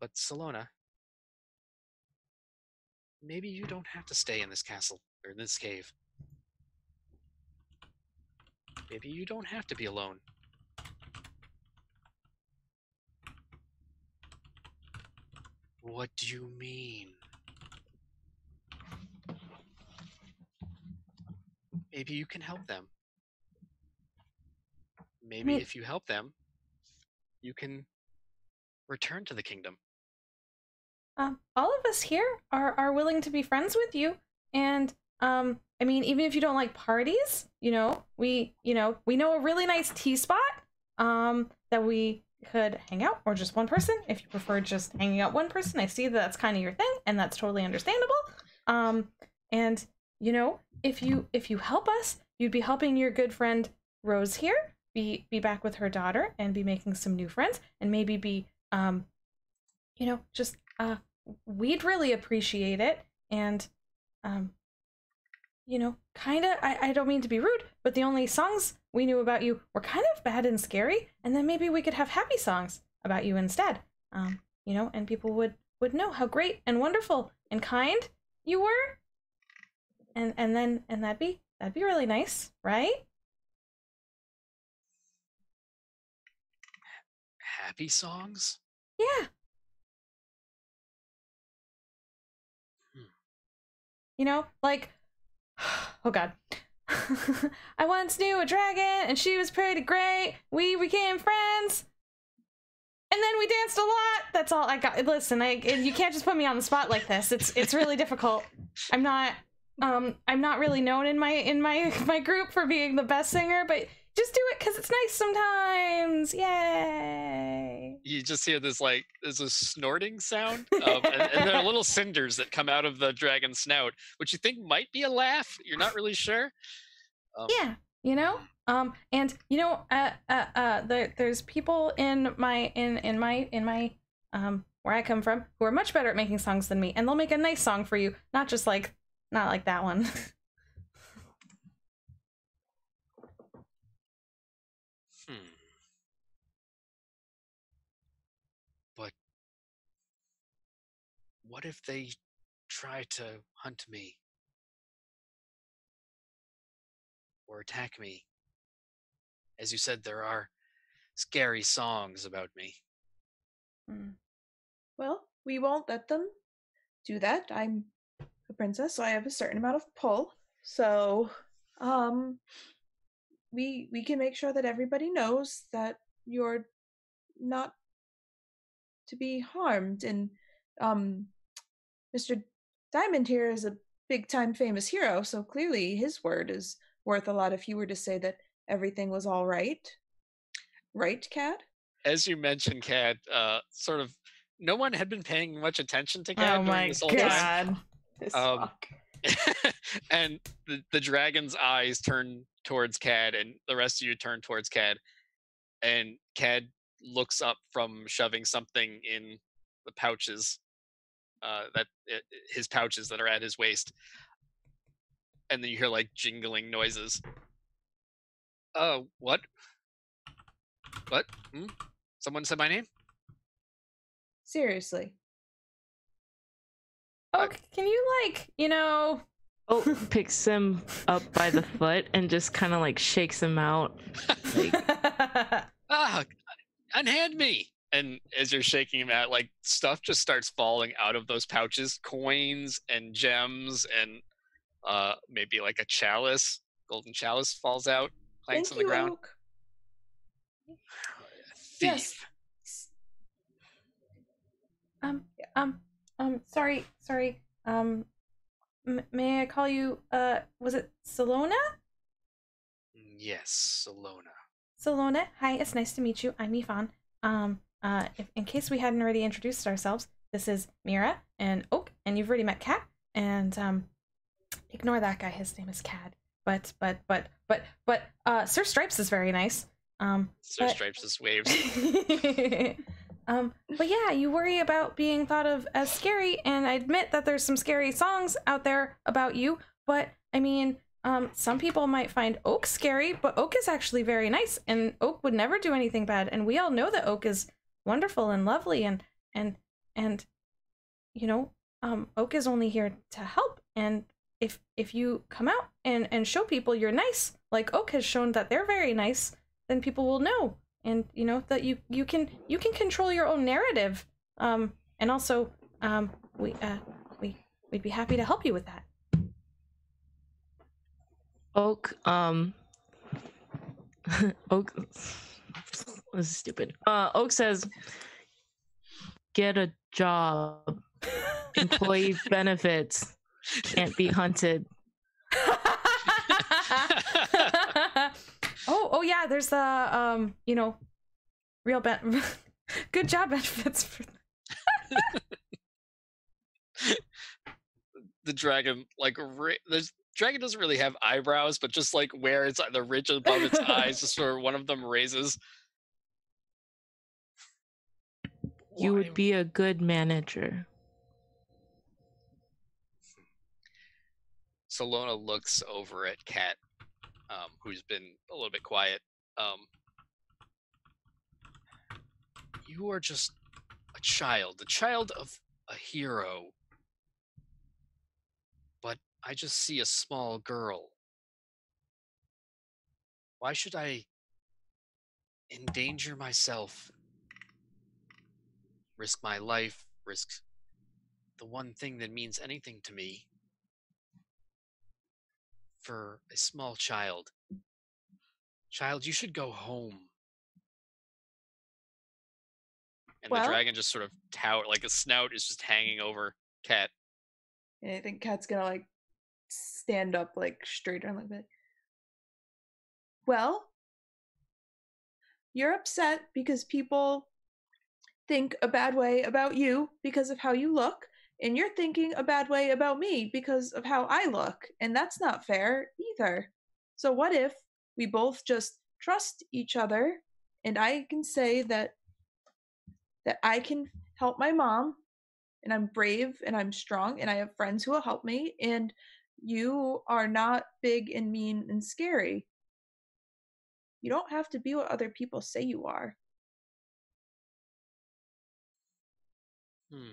But Salona, maybe you don't have to stay in this castle, or in this cave. Maybe you don't have to be alone. What do you mean? Maybe you can help them. Maybe if you help them, you can return to the kingdom. Um, all of us here are, are willing to be friends with you. And, um, I mean, even if you don't like parties, you know, we, you know, we know a really nice tea spot, um, that we could hang out, or just one person. If you prefer just hanging out one person, I see that that's kind of your thing, and that's totally understandable. Um, and, you know, if you, if you help us, you'd be helping your good friend Rose here. Be, be back with her daughter and be making some new friends, and maybe be, um, you know, just, uh, we'd really appreciate it. And, um, you know, kind of, I, I don't mean to be rude, but the only songs we knew about you were kind of bad and scary. And then maybe we could have happy songs about you instead. Um, you know, and people would, would know how great and wonderful and kind you were. And, and then, and that'd be, that'd be really nice, right? Happy songs? Yeah. Hmm. You know, like, oh God. I once knew a dragon and she was pretty great. We became friends. And then we danced a lot. That's all I got. Listen, I, you can't just put me on the spot like this. It's it's really difficult. I'm not um I'm not really known in my in my my group for being the best singer, but just do it because it's nice sometimes. Yay! You just hear this, like, there's a snorting sound. Um, and, and there are little cinders that come out of the dragon's snout, which you think might be a laugh. You're not really sure. Um, yeah, you know? Um, and, you know, uh, uh, uh, there, there's people in my, in, in my, in my, um, where I come from, who are much better at making songs than me. And they'll make a nice song for you. Not just like, not like that one. What if they try to hunt me? Or attack me? As you said, there are scary songs about me. Mm. Well, we won't let them do that. I'm a princess, so I have a certain amount of pull. So, um, we, we can make sure that everybody knows that you're not to be harmed. And, um, Mister Diamond here is a big-time famous hero, so clearly his word is worth a lot if you were to say that everything was all right. Right, Cad? As you mentioned, Cad, uh, sort of, no one had been paying much attention to Cad. Oh my this God. This um, and the, the dragon's eyes turn towards Cad, and the rest of you turn towards Cad. And Cad looks up from shoving something in the pouches. Uh, that it, his pouches that are at his waist, and then you hear like jingling noises. Uh, what? What? Hmm? Someone said my name? Seriously? Oh, uh, can you like you know? Oh, picks him up by the foot and just kind of like shakes him out. Like, ah, unhand me. And as you're shaking him out, like, stuff just starts falling out of those pouches. Coins and gems and uh, maybe like a chalice. Golden chalice falls out, clanks on the ground. Oak. Thief. Yes. Um, um, Um, sorry, sorry. Um, m may I call you, uh, was it Salona? Yes, Salona. Salona, hi, it's nice to meet you. I'm Ifan. Um, uh, if, in case we hadn't already introduced ourselves, this is Mira and Oak, and you've already met Kat, and, um, ignore that guy, his name is Cad. But, but, but, but, but, uh, Sir Stripes is very nice. Um, Sir but... Stripes is waves. Um, but yeah, you worry about being thought of as scary, and I admit that there's some scary songs out there about you, but, I mean, um, some people might find Oak scary, but Oak is actually very nice, and Oak would never do anything bad, and we all know that Oak is wonderful and lovely, and, and, and, you know, um, Oak is only here to help, and if, if you come out and, and show people you're nice, like Oak has shown that they're very nice, then people will know. And you know that you you can you can control your own narrative, um, and also um, we uh, we we'd be happy to help you with that. Oak, um, Oak, this is stupid. Uh, Oak says, "Get a job. Employee benefits can't be hunted." Oh, oh yeah, there's the, um, you know, real ben- good job benefits for the dragon, like, the dragon doesn't really have eyebrows, but just, like, where it's, the ridge above its eyes, just where one of them raises. You would be a good manager. Salona looks over at Kat. Um, who's been a little bit quiet. Um, you are just a child, the child of a hero. But I just see a small girl. Why should I endanger myself? Risk my life, risk the one thing that means anything to me. For a small child. Child, you should go home. And well, the dragon just sort of tower, like a snout is just hanging over Kat. And I think Kat's gonna like stand up like straighter and like that. Well, you're upset because people think a bad way about you because of how you look. And you're thinking a bad way about me because of how I look, and that's not fair either. So what if we both just trust each other, and I can say that that I can help my mom, and I'm brave, and I'm strong, and I have friends who will help me, and you are not big and mean and scary. You don't have to be what other people say you are. Hmm.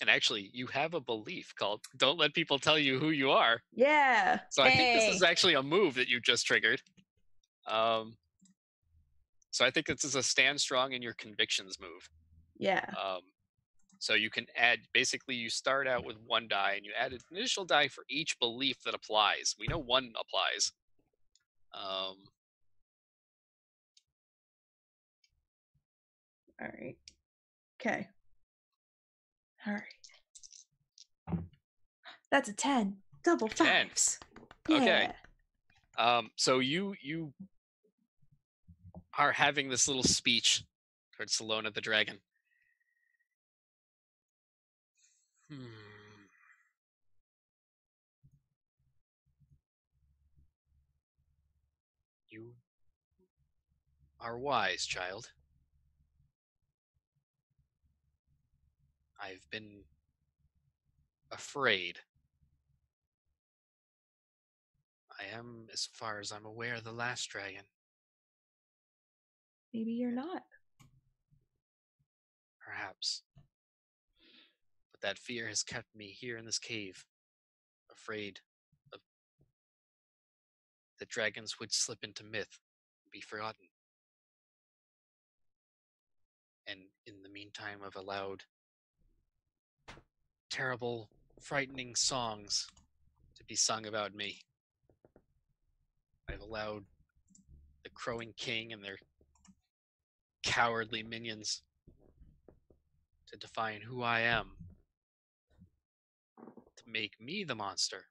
And actually, you have a belief called "Don't let people tell you who you are." Yeah. So I hey. think this is actually a move that you just triggered. Um. So I think this is a stand strong in your convictions move. Yeah. Um. So you can add. Basically, you start out with one die, and you add an initial die for each belief that applies. We know one applies. Um. All right. Okay. All right. That's a ten. Double fives. ten. Okay. Yeah. Um, so you you are having this little speech towards Salona the dragon. Hmm. You are wise, child. I've been afraid. I am, as far as I'm aware, the last dragon. Maybe you're not. Perhaps. But that fear has kept me here in this cave, afraid of that dragons would slip into myth and be forgotten. And in the meantime, I've allowed terrible, frightening songs to be sung about me. I've allowed the Crowing King and their cowardly minions to define who I am, to make me the monster.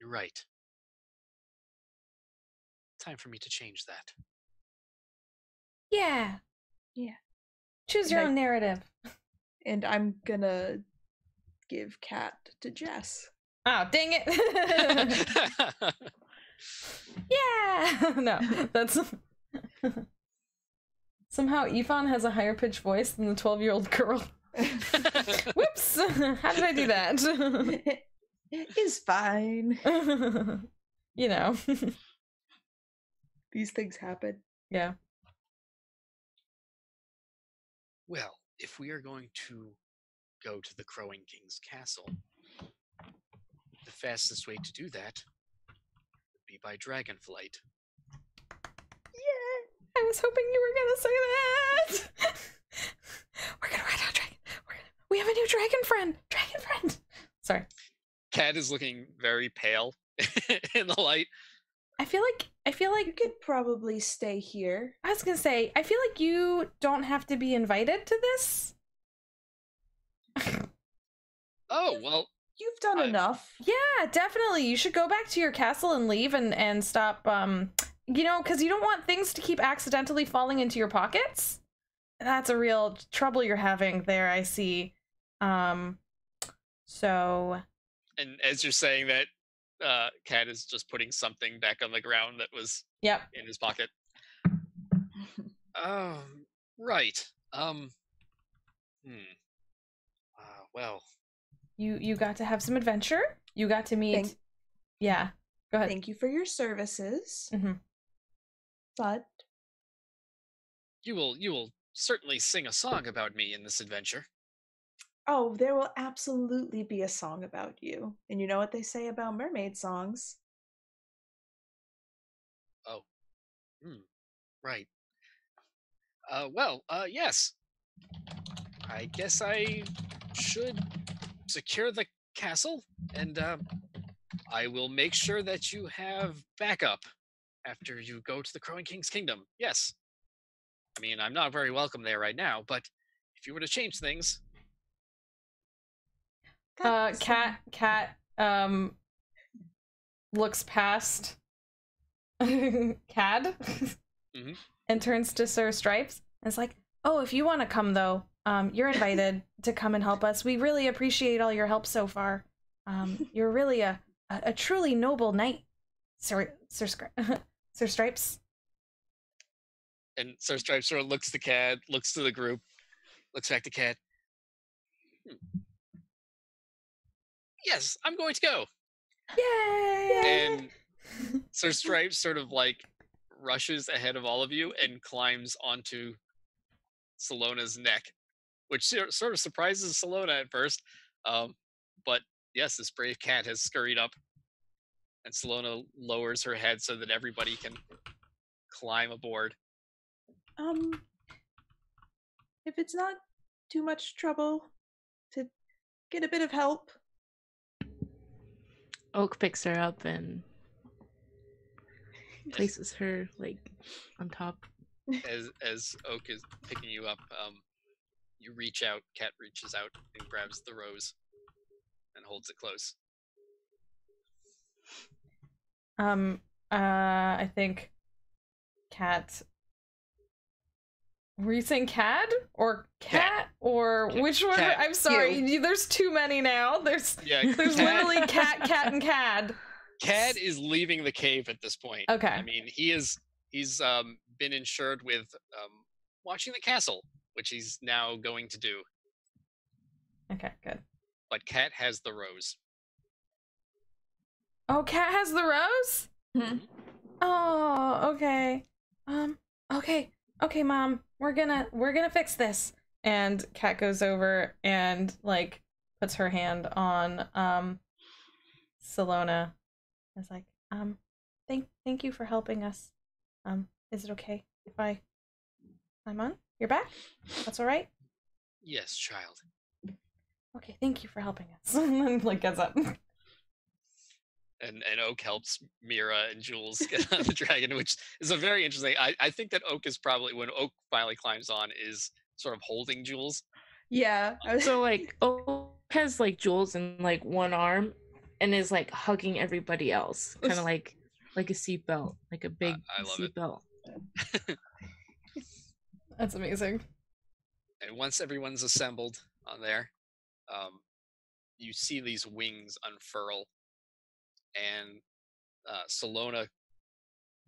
You're right. Time for me to change that. Yeah. Yeah. Choose your and own I, narrative. And I'm gonna give Kat to Jess. Oh, dang it. Yeah. No, that's somehow Ifan has a higher pitched voice than the twelve year old girl. Whoops. How did I do that? It's fine. You know. These things happen. Yeah. Well, if we are going to go to the Crowing King's castle, the fastest way to do that would be by dragonflight. Yeah, I was hoping you were gonna say that. We're gonna ride our dragon. We're gonna... We have a new dragon friend. Dragon friend. Sorry. Kat is looking very pale in the light. I feel like I feel like you could probably stay here. I was gonna say, I feel like you don't have to be invited to this. Oh, well. You've done I've... enough. Yeah, definitely. You should go back to your castle and leave and and stop. Um, you know, because you don't want things to keep accidentally falling into your pockets. That's a real trouble you're having there. I see. Um, so. And as you're saying that. Uh, Kat is just putting something back on the ground that was yep. in his pocket. Oh, right. Um. Hmm. Uh, well. You you got to have some adventure. You got to meet. Thank yeah. Go ahead. Thank you for your services. Mm-hmm. But you will you will certainly sing a song about me in this adventure. Oh, there will absolutely be a song about you. And you know what they say about mermaid songs? Oh. Mm, right. Uh, well, uh, yes. I guess I should secure the castle, and uh, I will make sure that you have backup after you go to the Crowing King's Kingdom. Yes. I mean, I'm not very welcome there right now, but if you were to change things... Uh, Kat, Kat, um, looks past Cad mm-hmm. and turns to Sir Stripes and is like, oh, if you want to come, though, um, you're invited to come and help us. We really appreciate all your help so far. Um, you're really a, a, a truly noble knight, Sir, Sir, Sir Stripes. And Sir Stripes sort of looks to Cad, looks to the group, looks back to Cad. Hmm. Yes, I'm going to go. Yay! And Sir Stripes sort of like rushes ahead of all of you and climbs onto Salona's neck, which sort of surprises Salona at first. Um, but yes, this brave Cat has scurried up, and Salona lowers her head so that everybody can climb aboard. Um, if it's not too much trouble to get a bit of help. Oak picks her up and places her like on top. As as Oak is picking you up, um, you reach out. Kat reaches out and grabs the rose and holds it close. Um. Uh. I think Kat. Were you saying Cad or Cat, Cat. or Cat. Which one? Cat. I'm sorry, you. There's too many now. There's yeah, there's Cat. Literally Cat, Cat, and Cad. Cad is leaving the cave at this point. Okay. I mean, he is he's um, been insured with um, watching the castle, which he's now going to do. Okay, good. But Cat has the rose. Oh, Cat has the rose? Mm-hmm. Oh, okay. Um, okay. Okay, Mom, we're gonna we're gonna fix this. And Kat goes over and like puts her hand on um Salona. It's like, um, thank thank you for helping us. Um, is it okay if I climb on? You're back? That's all right? Yes, child. Okay, thank you for helping us. And then like gets up. and and Oak helps Mira and Jules get on the dragon, which is a very interesting. I I think that Oak is probably, when Oak finally climbs on, is sort of holding Jules. Yeah. So like Oak has like Jules in like one arm and is like hugging everybody else, kind of like like a seatbelt, like a big uh, seatbelt. That's amazing. And once everyone's assembled on there, um, you see these wings unfurl, and uh, Salona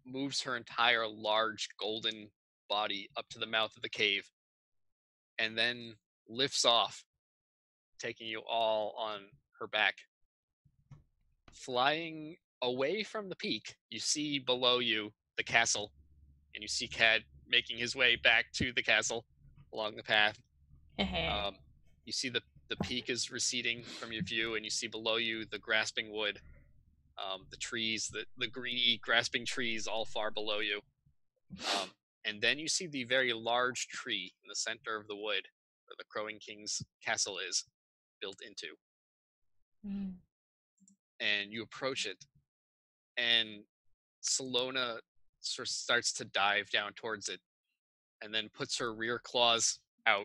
moves her entire large golden body up to the mouth of the cave, and then lifts off, taking you all on her back. Flying away from the peak, you see below you the castle, and you see Cad making his way back to the castle along the path. Uh-huh. Um, you see the, the peak is receding from your view, and you see below you the grasping wood, um, the trees, the, the greedy grasping trees all far below you. Um, and then you see the very large tree in the center of the wood where the Crowing King's castle is built into. Mm. And you approach it, and Salona sort of starts to dive down towards it, and then puts her rear claws out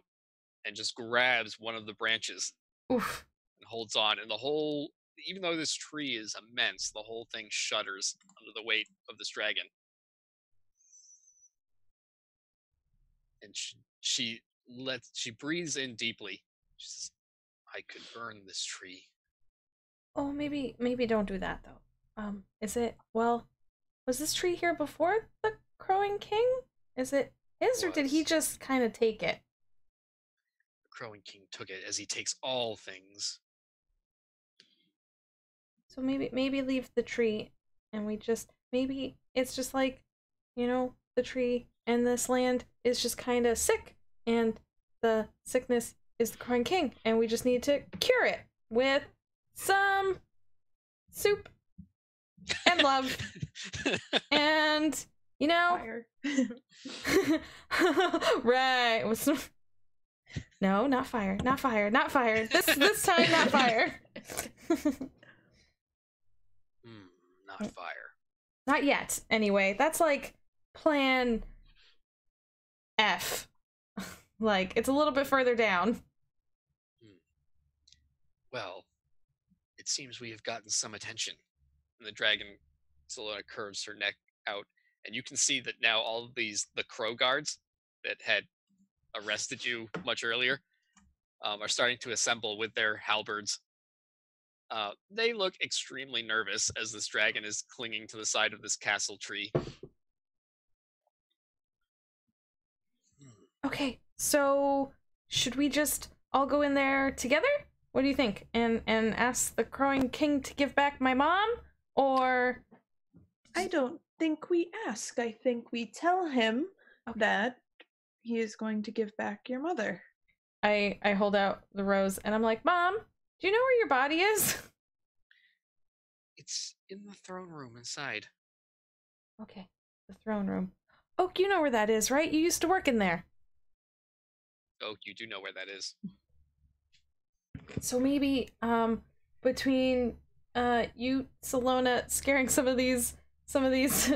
and just grabs one of the branches. Oof. And holds on. And the whole, even though this tree is immense, the whole thing shudders under the weight of this dragon. And she, she lets, she breathes in deeply. She says, "I could burn this tree." Oh, maybe, maybe don't do that though. Um, is it, well, was this tree here before the Crowing King? Is it his, or did he just kind of take it? The Crowing King took it, as he takes all things. So maybe, maybe leave the tree, and we just, maybe it's just like, you know, the tree and this land is just kind of sick, and the sickness is the Crowing King, and we just need to cure it with some soup and love and, you know, fire. Right. No, not fire, not fire, not fire. This this time, not fire. mm, not fire. Not yet. Anyway, that's like plan F. Like, it's a little bit further down. Well, it seems we have gotten some attention. And the dragon, Salona, curves her neck out. And you can see that now all of these, the crow guards that had arrested you much earlier, um, are starting to assemble with their halberds. Uh, they look extremely nervous as this dragon is clinging to the side of this castle tree. Okay, so should we just all go in there together? What do you think? And and ask the Crowing King to give back my mom? Or... I don't think we ask. I think we tell him okay. that he is going to give back your mother. I, I hold out the rose and I'm like, "Mom, do you know where your body is?" It's in the throne room inside. Okay, the throne room. Oak, you know where that is, right? You used to work in there. Oak, you do know where that is. So maybe um, between uh, you, Salona, scaring some of these some of these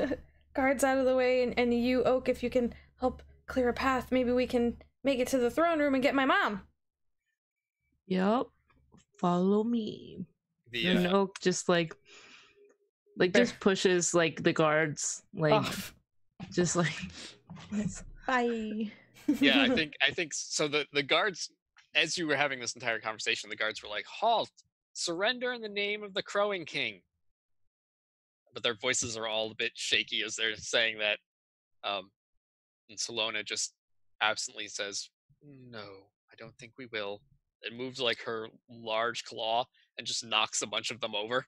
guards out of the way, and, and you, Oak, if you can help clear a path, maybe we can make it to the throne room and get my mom. Yep. Follow me. Yeah. And Oak just like, like Bear. just pushes like the guards, like, off. just like, bye. Yeah, I think, I think, so the, the guards, as you were having this entire conversation, the guards were like, "Halt, surrender in the name of the Crowing King." But their voices are all a bit shaky as they're saying that. Um, and Salona just absently says, "No, I don't think we will." It moves like her large claw and just knocks a bunch of them over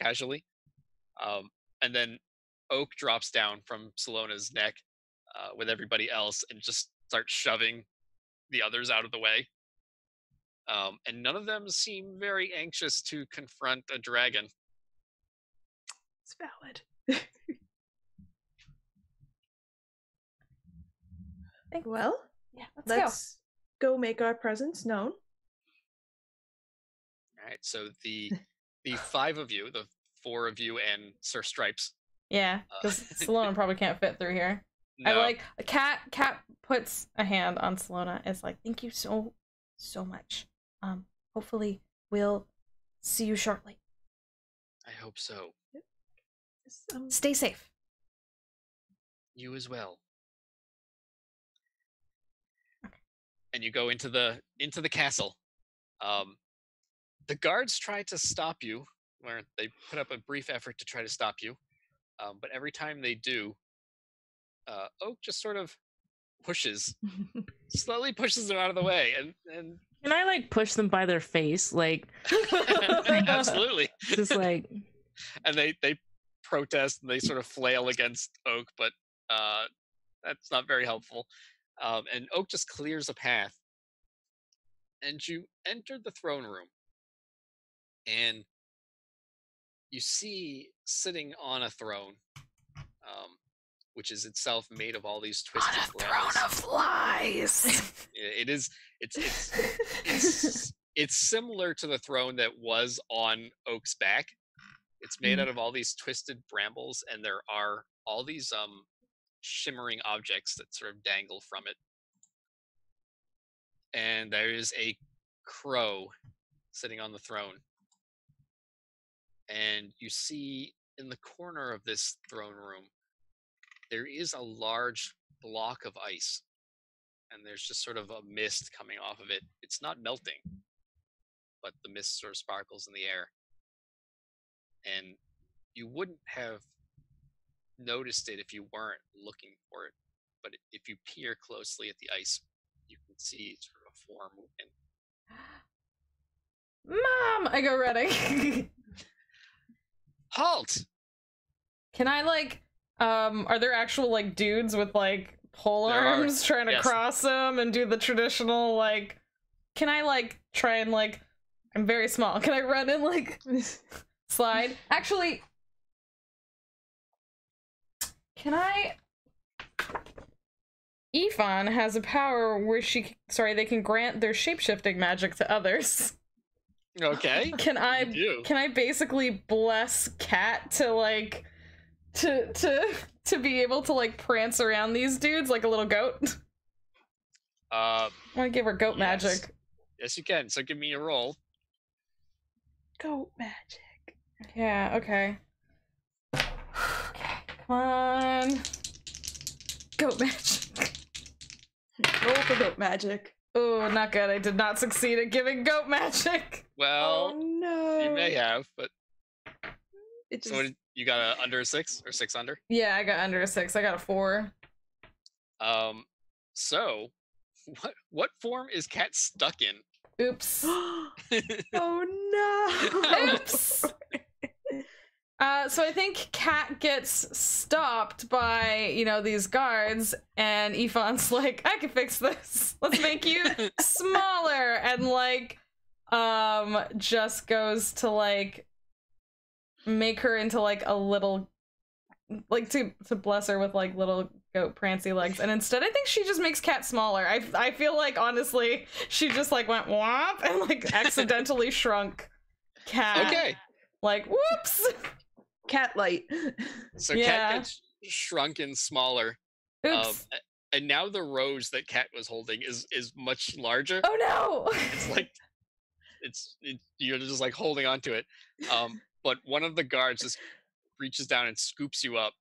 casually. Um, and then Oak drops down from Salona's neck uh, with everybody else and just starts shoving the others out of the way. Um, and none of them seem very anxious to confront a dragon. It's valid. Well, yeah, let's, let's go. go make our presence known. All right, so the the five of you, the four of you and Sir Stripes. Yeah, because uh, Salona probably can't fit through here. No. I like Kat. Kat puts a hand on Salona. It's like, thank you so, so much. Um, hopefully we'll see you shortly. I hope so. Um, Stay safe. You as well. Okay. And you go into the into the castle. Um, the guards try to stop you. Where they put up a brief effort to try to stop you, um, but every time they do, uh, Oak just sort of pushes, slowly pushes them out of the way, and and. Can I like push them by their face, like? Absolutely. Just like. And they they. protest and they sort of flail against Oak, but uh, that's not very helpful. Um, and Oak just clears a path, and you enter the throne room, and you see sitting on a throne, um, which is itself made of all these twisted on a lies. Throne of lies. It is. It's it's, it's it's similar to the throne that was on Oak's back. It's made out of all these twisted brambles, and there are all these um, shimmering objects that sort of dangle from it. And there is a crow sitting on the throne. And you see in the corner of this throne room, there is a large block of ice. And there's just sort of a mist coming off of it. It's not melting, but the mist sort of sparkles in the air. And you wouldn't have noticed it if you weren't looking for it. But if you peer closely at the ice, you can see sort of a form moving. Mom! I go running. Halt! Can I, like, um, are there actual, like, dudes with, like, pole there arms are. trying to yes. cross them and do the traditional, like, can I, like, try and, like, I'm very small. Can I run and, like... slide. Actually, can I? Ifan has a power where she, sorry, they can grant their shapeshifting magic to others. Okay. Can I? Can I basically bless Kat to like, to to to be able to like prance around these dudes like a little goat? Uh, I want to give her goat yes. magic. Yes, you can. So give me a roll. Goat magic. Yeah, okay. Okay, come on. Goat magic. Roll for goat magic. Oh, not good. I did not succeed at giving goat magic. Well, oh, no. You may have, but... It just... So what did, you got a under a six? Or six under? Yeah, I got under a six. I got a four. Um, so, what, what form is Kat stuck in? Oops. Oh, no. Oops. Uh, so I think Kat gets stopped by, you know, these guards, and Ifan's like, I can fix this. Let's make you smaller. And, like, um, just goes to, like, make her into, like, a little, like, to, to bless her with, like, little goat prancy legs. And instead, I think she just makes Kat smaller. I, I feel like, honestly, she just, like, went womp and, like, accidentally shrunk Kat. Okay. Like, whoops! Cat light. So yeah. Cat gets shrunk and smaller. Oops. Um, and now the rose that Cat was holding is is much larger. Oh no! It's like, it's it, you're just like holding on to it. Um, but one of the guards just reaches down and scoops you up.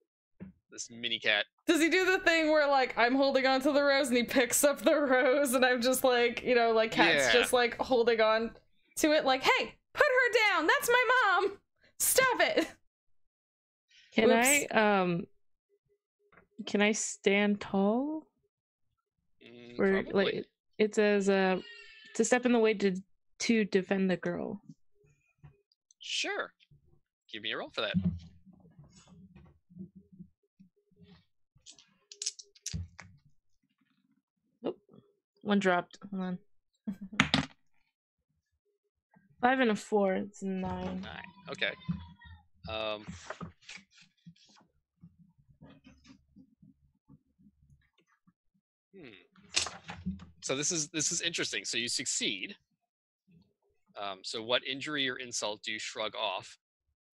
This mini Cat. Does he do the thing where like I'm holding on to the rose and he picks up the rose and I'm just like, you know, like Cat's yeah. just like holding on to it like, hey! Put her down! That's my mom! Stop it! Can Oops. I, um... Can I stand tall? Mm, or, probably. Like, it says, uh, to step in the way to, to defend the girl. Sure. Give me a roll for that. Oh, one dropped. Hold on. Five and a four, it's nine. Nine, okay. Um, hmm. So this is this is interesting. So you succeed. Um, so what injury or insult do you shrug off?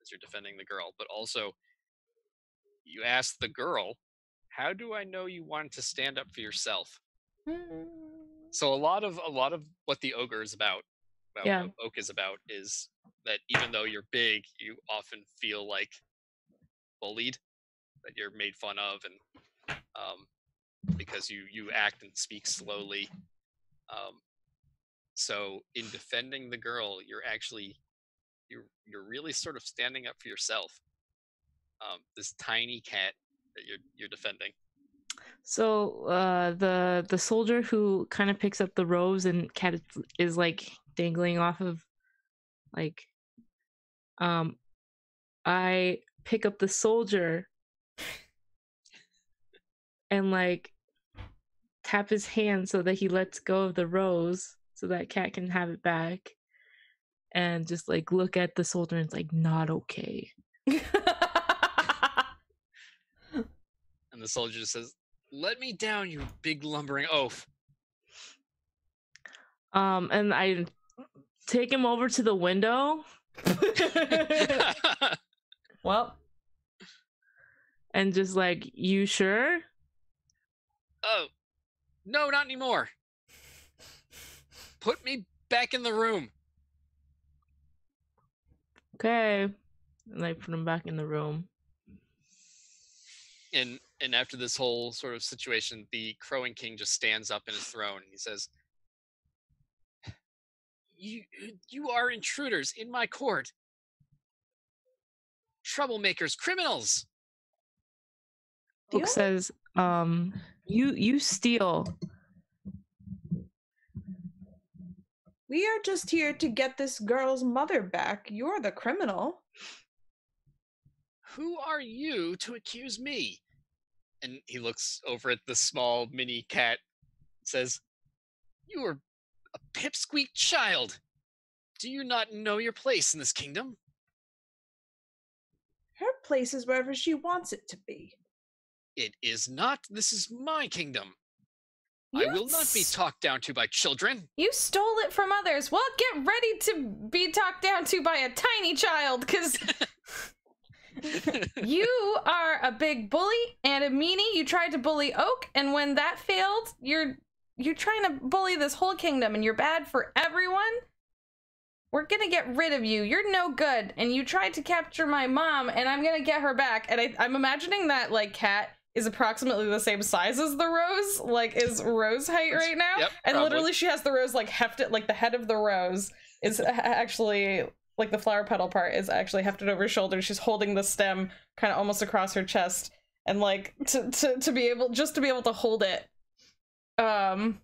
because you're defending the girl, but also you ask the girl, how do I know you want to stand up for yourself? Mm-hmm. So a lot of a lot of what the ogre is about, about yeah. what Oak is about, is that even though you're big, you often feel like bullied, that you're made fun of, and um, because you you act and speak slowly. Um, so in defending the girl, you're actually you're you're really sort of standing up for yourself. Um, this tiny cat that you're you're defending. So uh, the the soldier who kind of picks up the rose and Cat is like dangling off of, like, um, I pick up the soldier and like tap his hand so that he lets go of the rose so that Cat can have it back, and just like look at the soldier and it's like, not okay. And the soldier just says, let me down, you big lumbering oaf. Um, and I take him over to the window. Well. And just like, you sure? Oh, no, not anymore. Put me back in the room. Okay. And I put him back in the room. And and after this whole sort of situation, the crowing king just stands up in his throne and he says, You you are intruders in my court. Troublemakers, criminals. Oak says, um you you steal. We are just here to get this girl's mother back. You're the criminal. Who are you to accuse me? And he looks over at the small mini cat and says, you are a pipsqueak child. Do you not know your place in this kingdom? Her place is wherever she wants it to be. It is not. This is my kingdom. You I will not be talked down to by children. You stole it from others. Well, get ready to be talked down to by a tiny child, because... You are a big bully and a meanie. You tried to bully Oak, and when that failed, you're you're trying to bully this whole kingdom, and you're bad for everyone. We're gonna get rid of you. You're no good, and you tried to capture my mom, and I'm gonna get her back. And I, I'm imagining that like Cat is approximately the same size as the rose, like is rose height right now, yep, and probably. Literally she has the rose like hefted, like the head of the rose is actually. Like the flower petal part is actually hefted over her shoulder. She's holding the stem kind of almost across her chest, and like to, to, to be able just to be able to hold it. Um,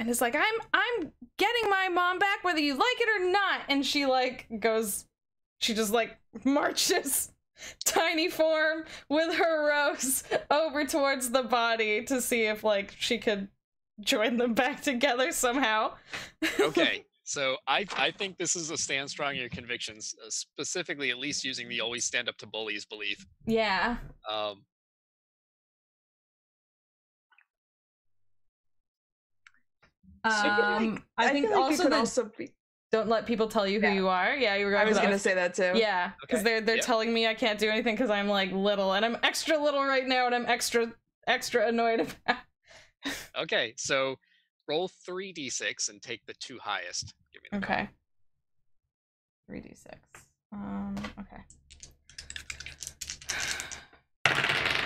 and it's like, I'm I'm getting my mom back whether you like it or not. And she like goes, she just like marches tiny form with her rose over towards the body to see if like she could join them back together somehow. Okay. So I, I think this is a stand strong in your convictions, uh, specifically at least using the always stand up to bullies belief. Yeah. Um, um I, I think like also, that also be... don't let people tell you who yeah. you are. Yeah, you were going I was going to say that too. Yeah, because okay. they're they're yeah. telling me I can't do anything because I'm like little, and I'm extra little right now, and I'm extra extra annoyed about. Okay, so. Roll three d six and take the two highest. Give me the okay. Card. three d six. Um, okay.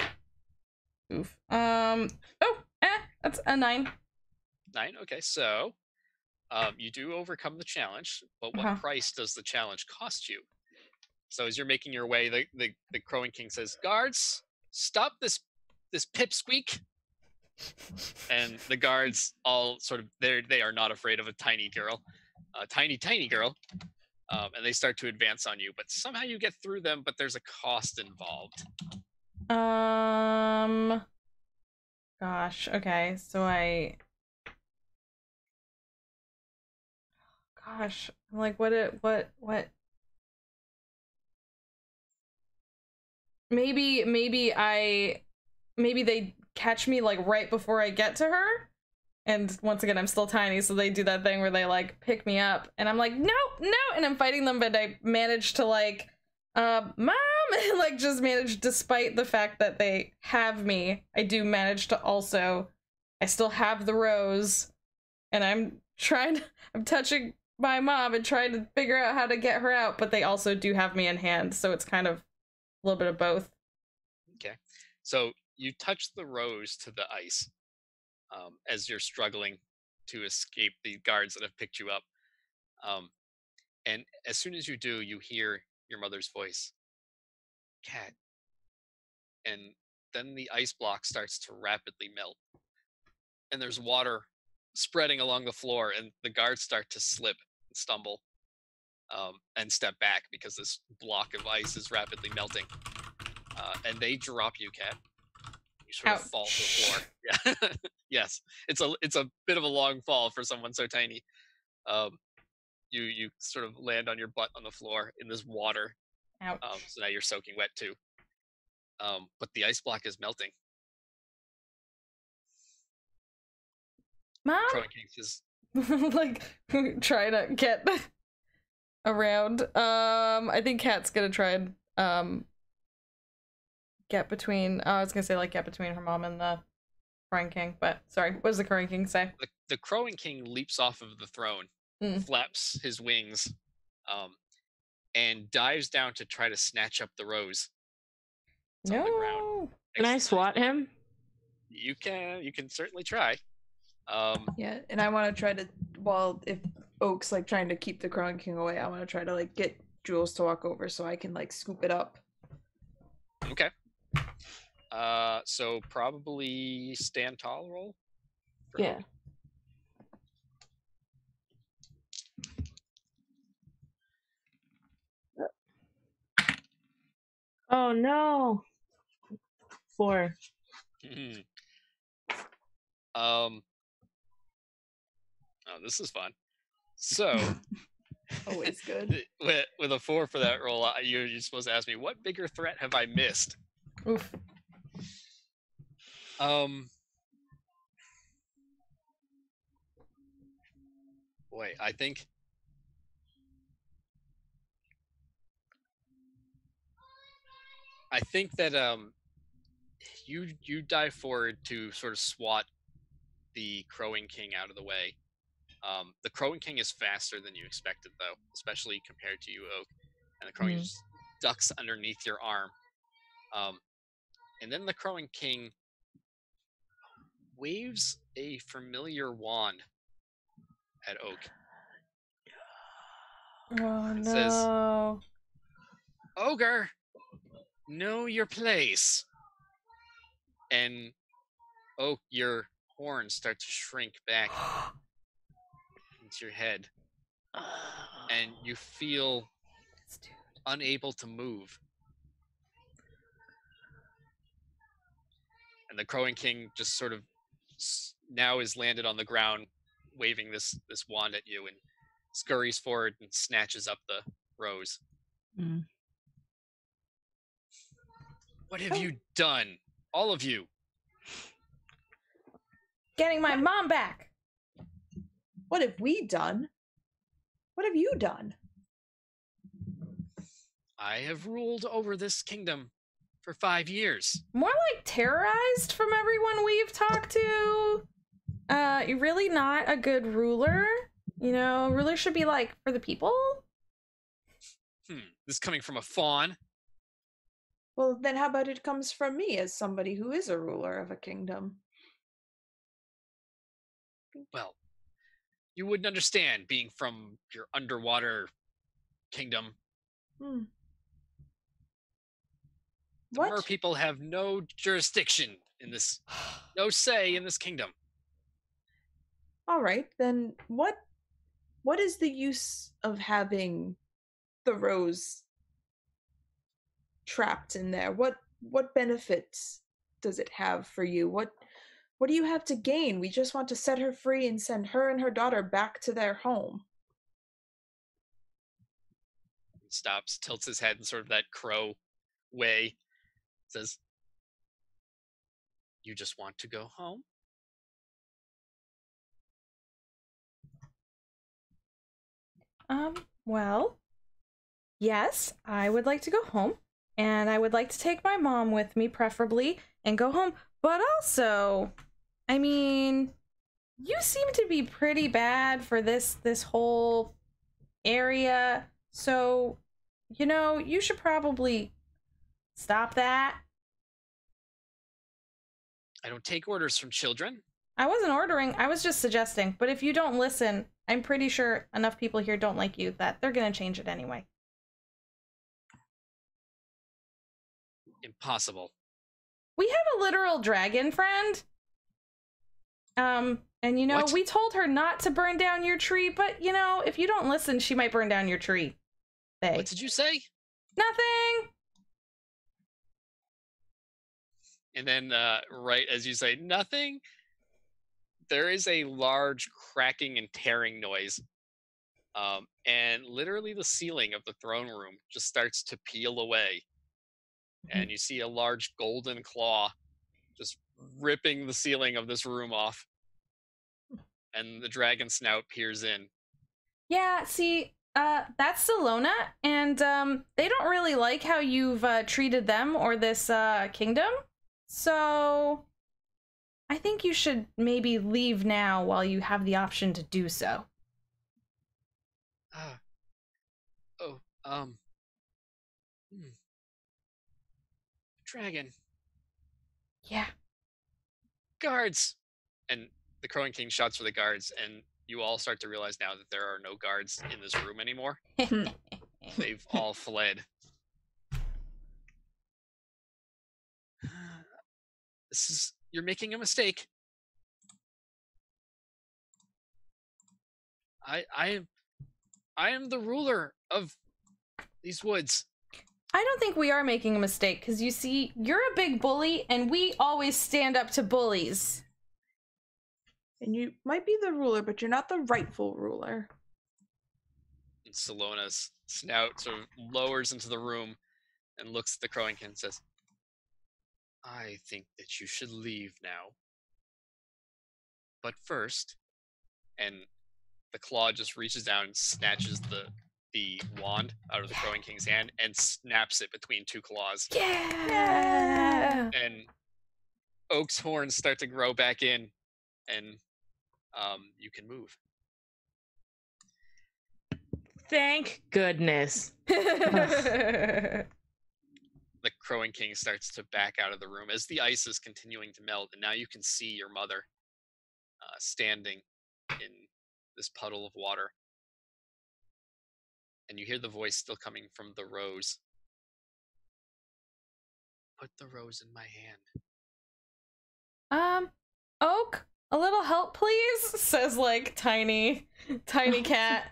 Oof. Um, oh, eh, that's a nine. Nine? Okay, so um, you do overcome the challenge, but what uh-huh. price does the challenge cost you? So as you're making your way, the, the, the crowing king says, guards, stop this, this pipsqueak. And the guards all sort of, they're, they are not afraid of a tiny girl, a tiny, tiny girl. Um, and they start to advance on you, but somehow you get through them, but there's a cost involved. Um, gosh. Okay. So I, gosh, I'm like, what, it, what, what? Maybe, maybe I, maybe they, catch me like right before I get to her, And once again, I'm still tiny, so they do that thing where they like pick me up and I'm like, no, no, and I'm fighting them, but I managed to like uh mom and like just manage, despite the fact that they have me, I do manage to also, I still have the rose, and I'm trying to, I'm touching my mom and trying to figure out how to get her out, but they also do have me in hand, so it's kind of a little bit of both. Okay, so you touch the rose to the ice Um, as you're struggling to escape the guards that have picked you up. Um, and as soon as you do, you hear your mother's voice, Cat. And then the ice block starts to rapidly melt. And there's water spreading along the floor, and the guards start to slip and stumble um, and step back because this block of ice is rapidly melting. Uh, and they drop you, Cat. You sort Ouch. Of fall to the floor. Yeah. Yes, it's a it's a bit of a long fall for someone so tiny. Um, you you sort of land on your butt on the floor in this water. Ouch. Um, so now you're soaking wet too. Um, but the ice block is melting. Mom, is... like trying to get around. Um, I think Kat's gonna try and um. Get between, oh, I was gonna say like get between her mom and the Crowing King, but sorry, what does the Crowing King say? The, the Crowing King leaps off of the throne, mm. flaps his wings, um, and dives down to try to snatch up the rose. It's no. On the ground. Can I swat him? You can, you can certainly try. Um, yeah, and I want to try to, while if Oak's like trying to keep the Crowing King away, I want to try to like get Jules to walk over so I can like scoop it up. Okay. Uh, so probably stand tall roll? Yeah. Her. Oh no! Four. Mm-hmm. Um. Oh, this is fun. So. Always good. With, with a four for that roll, you're, you're supposed to ask me, what bigger threat have I missed? Oof. Um, boy, I think I think that um, you you dive forward to sort of swat the Crowing King out of the way. Um, the Crowing King is faster than you expected, though, especially compared to you, Oak. And the Crowing mm-hmm. King just ducks underneath your arm. Um, and then the Crowing King waves a familiar wand at Oak. Oh, it no. says, Ogre, know your place. And Oak, your horns start to shrink back into your head. And you feel unable to move. And the Crowing King just sort of now is landed on the ground, waving this this wand at you, and scurries forward and snatches up the rose. Mm. What have oh. you done, all of you? Getting my what? mom back. What have we done? What have you done? I have ruled over this kingdom for five years. More like terrorized from everyone we've talked to. Uh, you're really not a good ruler. You know, ruler should be like for the people. Hmm. This is coming from a fawn. Well, then how about it comes from me as somebody who is a ruler of a kingdom? Well, you wouldn't understand being from your underwater kingdom. Hmm. The what? Mer people have no jurisdiction in this, no say in this kingdom. All right, then what? What is the use of having the rose trapped in there? What what benefits does it have for you? What what do you have to gain? We just want to set her free and send her and her daughter back to their home. He stops, tilts his head in sort of that crow way. Says, you just want to go home? Um, well, yes, I would like to go home, and I would like to take my mom with me, preferably, and go home. But also, I mean, you seem to be pretty bad for this, this whole area. So, you know, you should probably stop that. I don't take orders from children. I wasn't ordering. I was just suggesting. But if you don't listen, I'm pretty sure enough people here don't like you that they're going to change it anyway. Impossible. We have a literal dragon friend. Um, and, you know, what? We told her not to burn down your tree. But, you know, if you don't listen, she might burn down your tree. They. What did you say? Nothing. And then uh, right as you say nothing, there is a large cracking and tearing noise. Um, and literally the ceiling of the throne room just starts to peel away. Mm-hmm. And you see a large golden claw just ripping the ceiling of this room off. And the dragon snout peers in. Yeah, see, uh, that's Salona. And um, they don't really like how you've uh, treated them or this uh, kingdom. So, I think you should maybe leave now while you have the option to do so. Uh, oh, um. Hmm. Dragon. Yeah. Guards! And the Crowing King shouts for the guards, and you all start to realize now that there are no guards in this room anymore. They've all fled. This is, you're making a mistake. I, I am, I am the ruler of these woods. I don't think we are making a mistake, because you see, you're a big bully, and we always stand up to bullies. And you might be the ruler, but you're not the rightful ruler. And Salona's snout sort of lowers into the room and looks at the Crowing King and says, I think that you should leave now. But first, and the claw just reaches down and snatches the the wand out of the yeah. Crowing King's hand and snaps it between two claws. Yeah. And Oak's horns start to grow back in, and um, you can move. Thank goodness. The Crowing King starts to back out of the room as the ice is continuing to melt, and now you can see your mother uh, standing in this puddle of water. And you hear the voice still coming from the rose. Put the rose in my hand. Um, Oak, a little help, please, says, like, tiny, tiny Cat.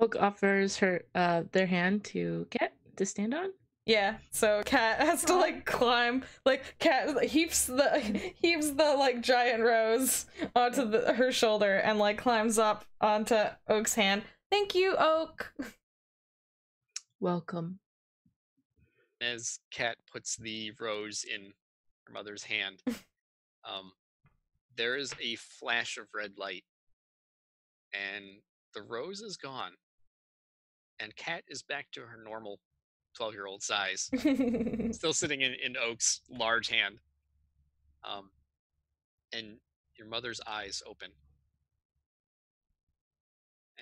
Oak offers her uh, their hand to Cat. To stand on? Yeah, so Cat has to like climb, like Cat heaps the heaps the like giant rose onto the, her shoulder and like climbs up onto Oak's hand. Thank you, Oak. Welcome. As Cat puts the rose in her mother's hand, um, there is a flash of red light, and the rose is gone, and Cat is back to her normal twelve-year-old size, still sitting in, in Oak's large hand. Um, and your mother's eyes open.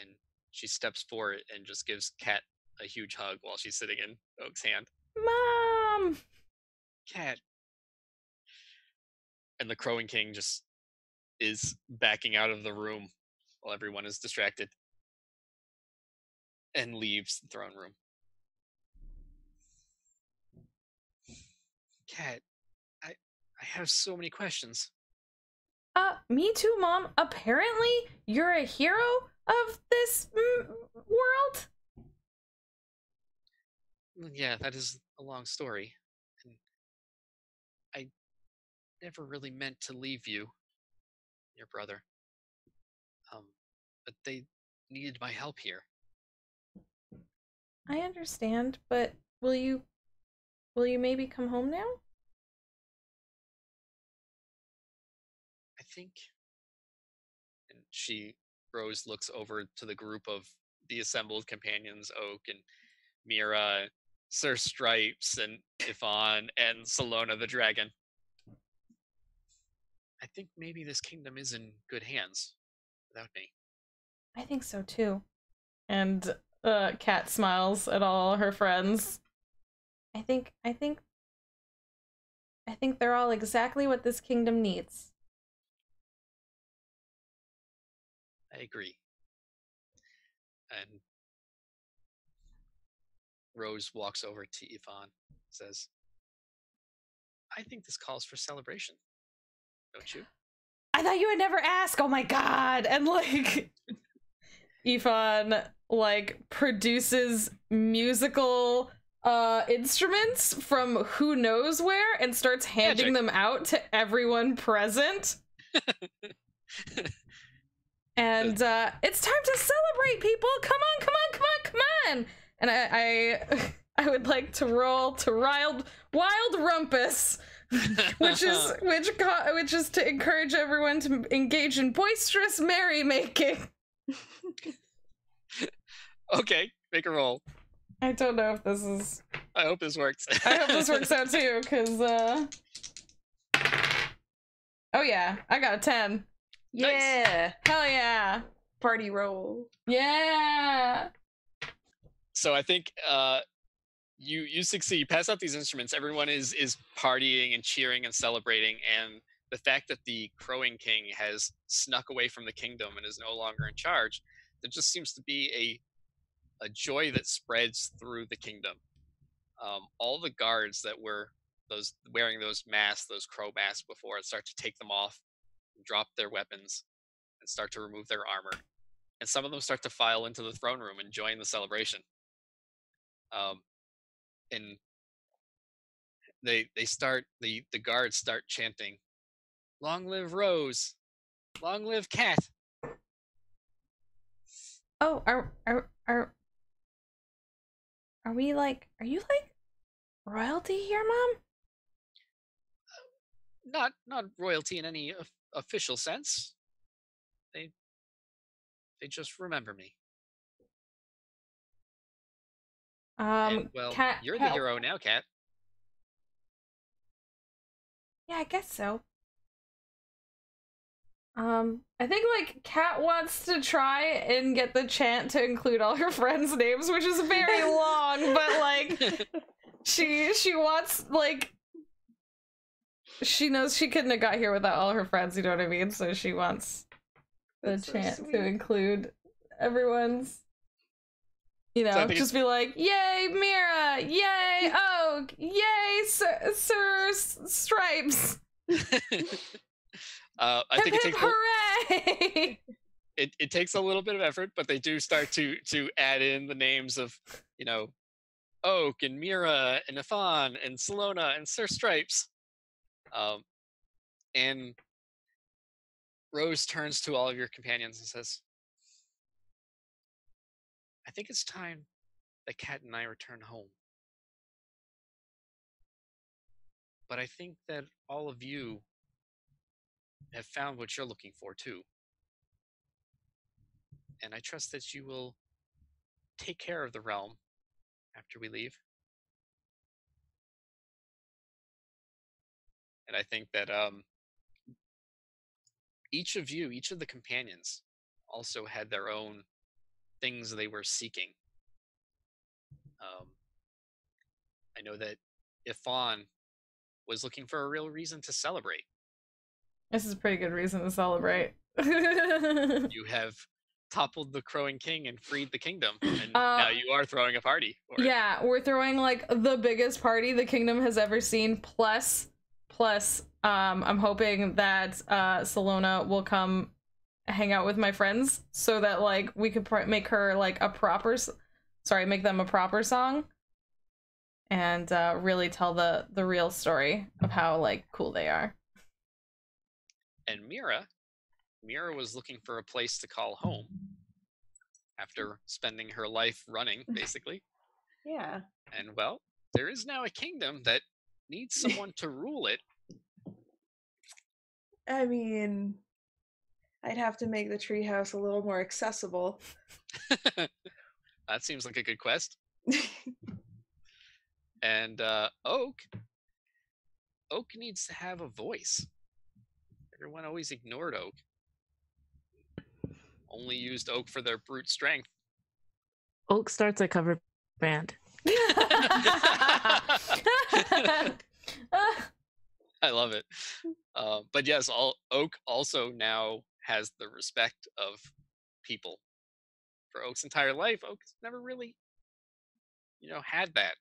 And she steps forward and just gives Cat a huge hug while she's sitting in Oak's hand. Mom! Cat. And the Crowing King just is backing out of the room while everyone is distracted and leaves the throne room. Cat, I, I have so many questions. Uh, me too, Mom. Apparently, you're a hero of this mm, world? Yeah, that is a long story. And I never really meant to leave you, your brother. Um, but they needed my help here. I understand, but will you... Will you maybe come home now? I think. And she Rose looks over to the group of the assembled companions, Oak and Mira, Sir Stripes and Ifan, and Salona the dragon. I think maybe this kingdom is in good hands without me. I think so too. And uh, Kat smiles at all her friends. I think, I think, I think they're all exactly what this kingdom needs. I agree. And Rose walks over to Ifan and says, I think this calls for celebration. Don't you? I thought you would never ask. Oh my god. And like Ifan like produces musical uh instruments from who knows where and starts handing Magic. them out to everyone present. And uh it's time to celebrate, people. Come on, come on, come on, come on. And I I, I would like to roll to wild wild rumpus. which is which which is to encourage everyone to engage in boisterous merrymaking. Okay, make a roll. I don't know if this is. I hope this works. I hope this works out too, because. Uh... Oh yeah, I got a ten. Nice. Yeah, hell yeah! Party roll. Yeah. So I think. Uh... You you succeed. You pass out these instruments. Everyone is is partying and cheering and celebrating. And the fact that the crowing king has snuck away from the kingdom and is no longer in charge, there just seems to be a a joy that spreads through the kingdom. Um, all the guards that were those wearing those masks, those crow masks before, start to take them off, and drop their weapons, and start to remove their armor. And some of them start to file into the throne room and join the celebration. Um, And they they start the the guards start chanting, "Long live Rose, long live Kat." Oh, are are are are we like? Are you like royalty here, Mom? Uh, not not royalty in any of, official sense. They they just remember me. Um, and, well, Kat, you're Kat, the hero now, Kat. Yeah, I guess so. Um, I think, like, Kat wants to try and get the chant to include all her friends' names, which is very long, but, like, she, she wants, like, she knows she couldn't have got here without all her friends, you know what I mean? So she wants the That's chant so to include everyone's. You know, so just be like, yay, Mira! Yay, Oak! Yay, Sir, Sir Stripes! uh, I hip, think it hip, takes hooray! A, it, it takes a little bit of effort, but they do start to to add in the names of, you know, Oak and Mira and Ifan and Salona and Sir Stripes. Um, and Rose turns to all of your companions and says, I think it's time that Kat and I return home. But I think that all of you have found what you're looking for too. And I trust that you will take care of the realm after we leave. And I think that um, each of you, each of the companions also had their own things they were seeking. Um, I know that Ifan was looking for a real reason to celebrate. This is a pretty good reason to celebrate. You have toppled the crowing king and freed the kingdom, and uh, now you are throwing a party. Yeah, it. we're throwing like the biggest party the kingdom has ever seen. Plus, plus, um, I'm hoping that uh, Salona will come hang out with my friends so that like we could pr make her like a proper sorry make them a proper song and uh really tell the the real story of how like cool they are. And Mira Mira was looking for a place to call home after spending her life running, basically. Yeah. And well, there is now a kingdom that needs someone to rule it. I mean, I'd have to make the treehouse a little more accessible. That seems like a good quest. And uh, Oak, Oak needs to have a voice. Everyone always ignored Oak. Only used Oak for their brute strength. Oak starts a cover band. I love it. Uh, but yes, all, Oak also now has the respect of people. For Oak's entire life, Oak's never really, you know, had that.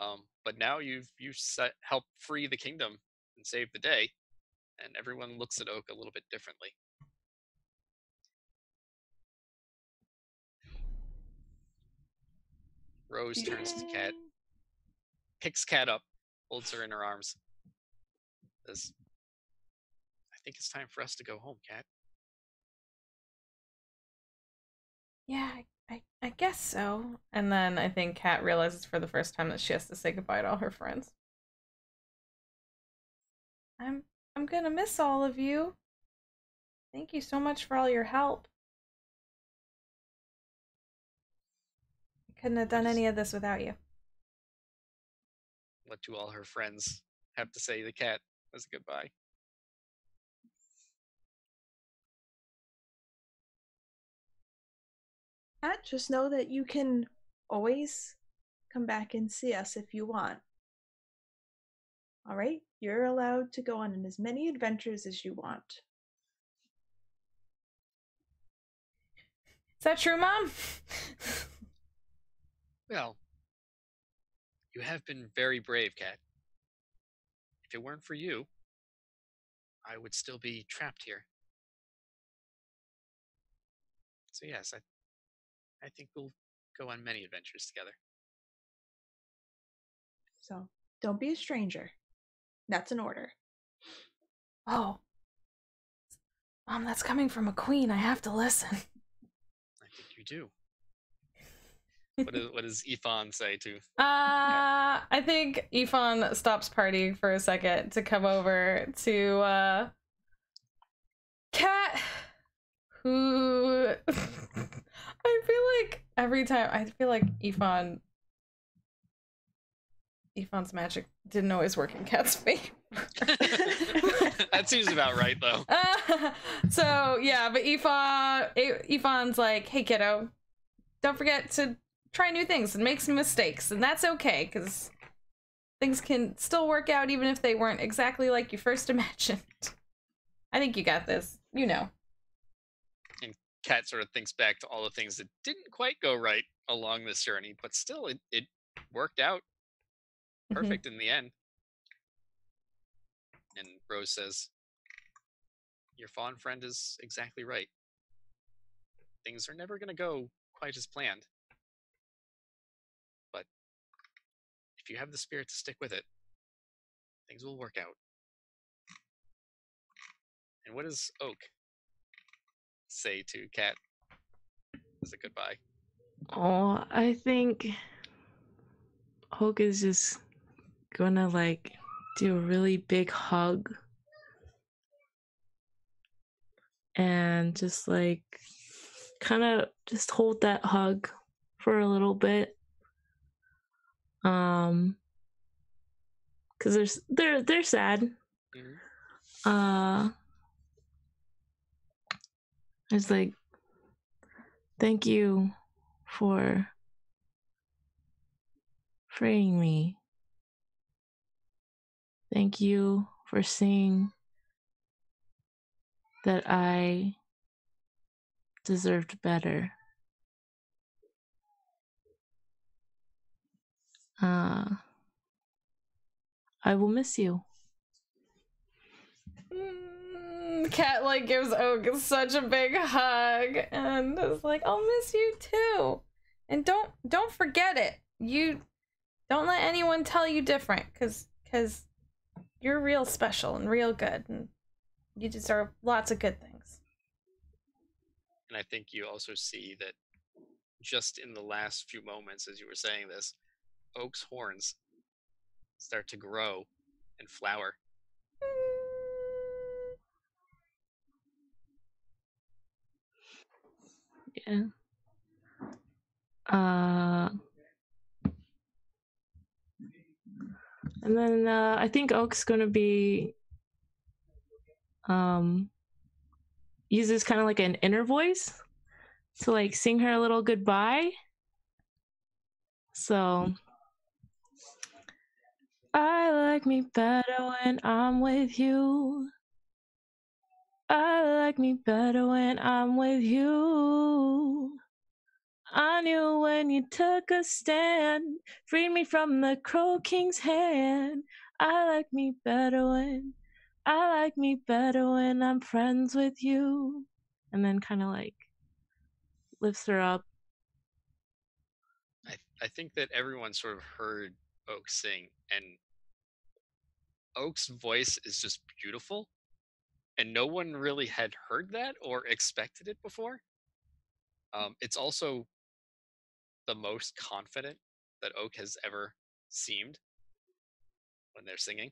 Um, but now you've you've set, helped free the kingdom and save the day, and everyone looks at Oak a little bit differently. Rose Yay. turns to Kat, picks Kat up, holds her in her arms. Says, "I think it's time for us to go home, Kat." Yeah, I, I, I guess so. And then I think Kat realizes for the first time that she has to say goodbye to all her friends. I'm I'm gonna miss all of you. Thank you so much for all your help. Couldn't have done any of this without you. What do all her friends have to say to Kat as a goodbye? Kat, just know that you can always come back and see us if you want. All right? You're allowed to go on as many adventures as you want. Is that true, Mom? Well, you have been very brave, Kat. If it weren't for you, I would still be trapped here. So yes, I, I think we'll go on many adventures together. So, don't be a stranger. That's an order. Oh. Mom, that's coming from a queen. I have to listen. I think you do. What, is, what does Ifan say to? Uh, yeah. I think Ifan stops partying for a second to come over to uh, Kat, who I feel like every time I feel like Ifan, Ifan's magic didn't always work in Kat's favor. That seems about right, though. Uh, so yeah, but Ifan, Ifan's like, hey, kiddo, don't forget to try new things and make some mistakes, and that's okay, because things can still work out even if they weren't exactly like you first imagined. I think you got this, you know. And Kat sort of thinks back to all the things that didn't quite go right along this journey, but still it, it worked out perfect mm-hmm. in the end. And Rose says, your fawn friend is exactly right. Things are never going to go quite as planned. You have the spirit to stick with it. Things will work out. And what does Oak say to Kat as a goodbye? Oh, I think Oak is just gonna like do a really big hug and just like kind of just hold that hug for a little bit. Um, because there's they're they're sad. Mm-hmm. Uh, it's like, thank you for freeing me. Thank you for seeing that I deserved better. Uh, I will miss you. Mm, Kat like gives Oak such a big hug and is like, I'll miss you too. And don't don't forget it. You don't let anyone tell you different, cause cause you're real special and real good, and you deserve lots of good things. And I think you also see that just in the last few moments as you were saying this, Oak's horns start to grow and flower. Yeah. Uh, and then uh, I think Oak's going to be um, uses kind of like an inner voice to like sing her a little goodbye. So I like me better when I'm with you. I like me better when I'm with you. I knew when you took a stand, freed me from the Crow King's hand. I like me better when, I like me better when I'm friends with you. And then kind of like lifts her up. I, th- I think that everyone sort of heard Oak sing, and Oak's voice is just beautiful. And no one really had heard that or expected it before. Um, it's also the most confident that Oak has ever seemed when they're singing.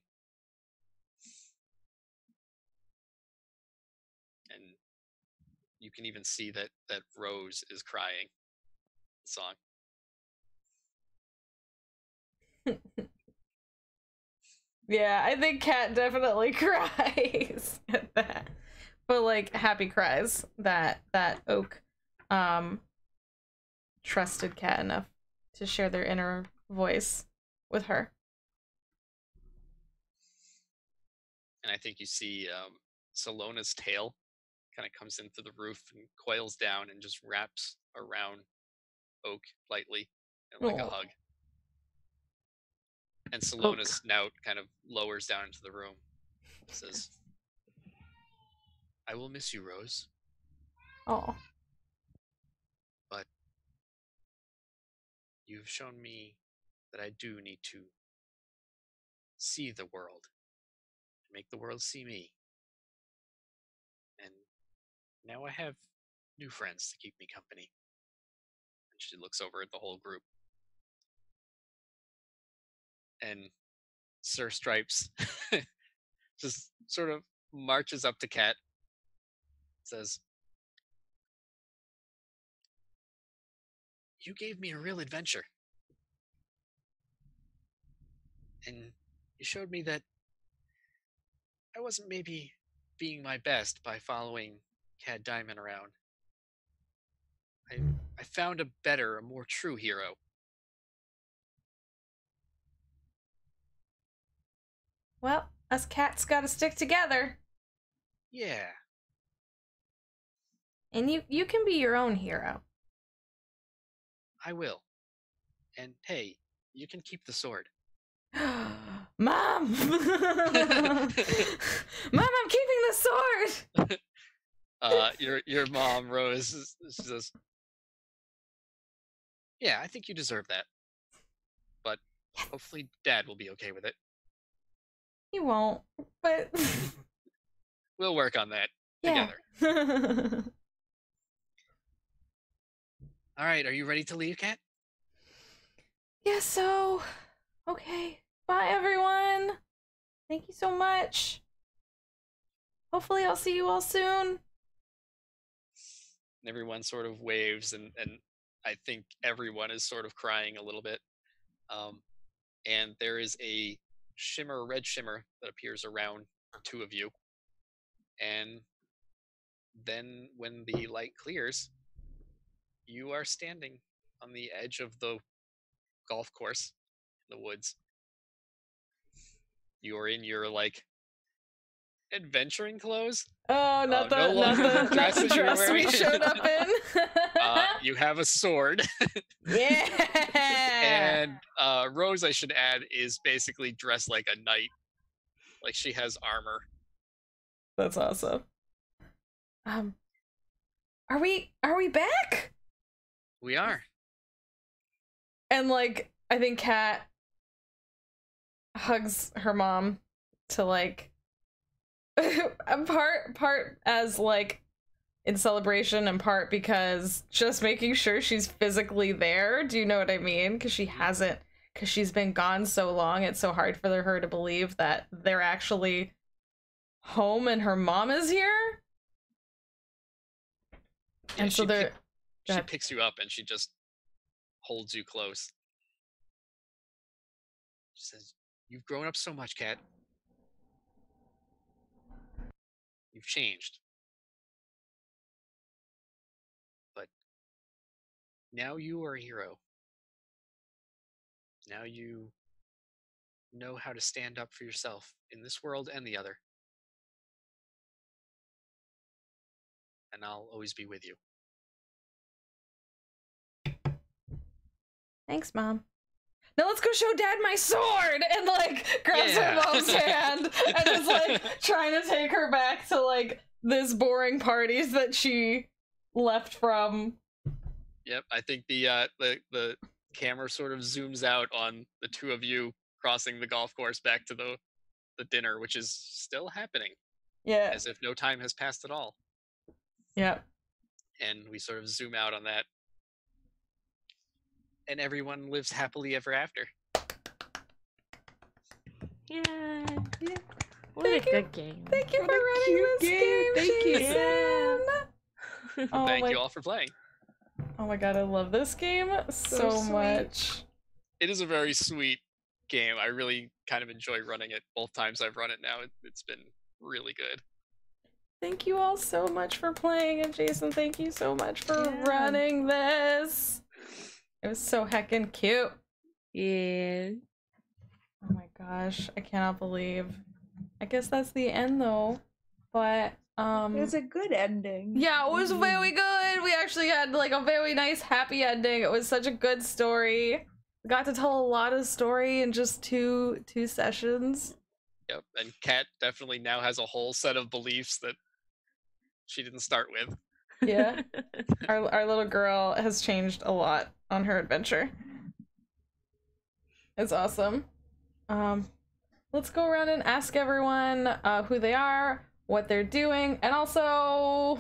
And you can even see that, that Rose is crying in the song. Yeah, I think Kat definitely cries at that. But like happy cries that that Oak um trusted Kat enough to share their inner voice with her. And I think you see um Salona's tail kind of comes in through the roof and coils down and just wraps around Oak lightly and like oh. a hug. And Salona's Oak. snout kind of lowers down into the room. Says, I will miss you, Rose. Oh. But you've shown me that I do need to see the world. To make the world see me. And now I have new friends to keep me company. And she looks over at the whole group. And Sir Stripes just sort of marches up to Kat, says, you gave me a real adventure. And you showed me that I wasn't maybe being my best by following Cad Diamond around. I, I found a better, a more true hero. Well, us cats gotta stick together. Yeah. And you, you can be your own hero. I will. And hey, you can keep the sword. Mom! Mom, I'm keeping the sword! uh, your your mom, Rose, she says, yeah, I think you deserve that. But hopefully Dad will be okay with it. He won't, but we'll work on that yeah. together. All right, are you ready to leave, Kat? Yeah, so okay. Bye, everyone. Thank you so much. Hopefully, I'll see you all soon. And everyone sort of waves, and and I think everyone is sort of crying a little bit. Um, and there is a shimmer, red shimmer that appears around the two of you, and then when the light clears, you are standing on the edge of the golf course in the woods. You are in your like adventuring clothes. Oh, not uh, the, no not the, dress, not the dress we showed up in. uh, you have a sword. Yeah. And uh, Rose, I should add, is basically dressed like a knight. Like she has armor. That's awesome. Um, are we are we back? We are. And like, I think Kat hugs her mom to like. part part as like in celebration and part because just making sure she's physically there. Do you know what I mean? Because she hasn't, because she's been gone so long, it's so hard for her to believe that they're actually home and her mom is here. Yeah, and so they're Go she ahead. Picks you up and she just holds you close. She says, "You've grown up so much, Kat. You've changed. But now you are a hero. Now you know how to stand up for yourself in this world and the other. And I'll always be with you." Thanks, Mom. Now let's go show Dad my sword, and like grabs yeah. her mom's hand and is like trying to take her back to like this boring parties that she left from. Yep, I think the uh, the the camera sort of zooms out on the two of you crossing the golf course back to the the dinner, which is still happening. Yeah, as if no time has passed at all. Yep. And we sort of zoom out on that. And everyone lives happily ever after. Yeah. yeah. What Thank a you. good game. Thank you what for running this game. game. Thank you. Yeah. Oh Thank my... you all for playing. Oh my god, I love this game so, so much. It is a very sweet game. I really kind of enjoy running it. Both times I've run it now, it's been really good. Thank you all so much for playing, and Jason, thank you so much for yeah. running this. It was so heckin' cute. Yeah. Oh my gosh, I cannot believe. I guess that's the end though. But um it was a good ending. Yeah, it was very good. We actually had like a very nice happy ending. It was such a good story. We got to tell a lot of story in just two two sessions. Yep, and Kat definitely now has a whole set of beliefs that she didn't start with. Yeah. Our our little girl has changed a lot on her adventure. It's awesome. Um let's go around and ask everyone uh who they are, what they're doing, and also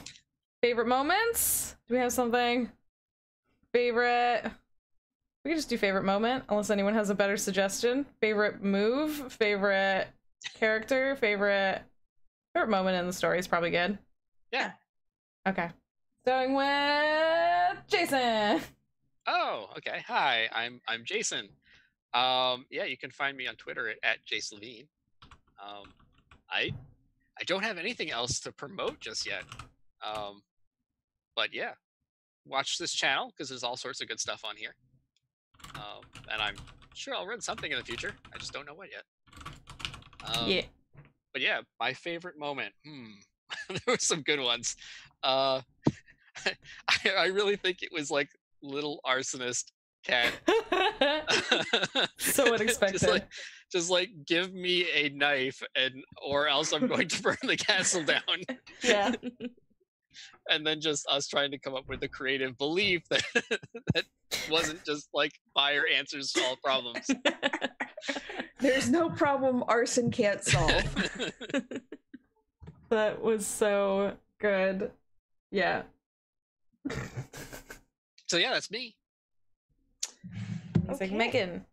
favorite moments. Do we have something? Favorite We can just do favorite moment, unless anyone has a better suggestion. Favorite move, favorite character, favorite favorite moment in the story is probably good. Yeah. Okay. Starting with Jason. Oh, okay. Hi, I'm I'm Jason. Um, yeah, you can find me on Twitter at, at Jason Levine. Um, I I don't have anything else to promote just yet. Um, but yeah, watch this channel because there's all sorts of good stuff on here. Um, and I'm sure I'll run something in the future. I just don't know what yet. Um, yeah. But yeah, my favorite moment. Hmm. There were some good ones. Uh, I, I really think it was like little arsonist Cat. So unexpected. Just like, just like give me a knife and or else I'm going to burn the castle down. Yeah. And then just us trying to come up with a creative belief that that wasn't just like fire answers to all problems. There's no problem arson can't solve. That was so good. Yeah. So yeah, that's me. It's okay. Like Meghan.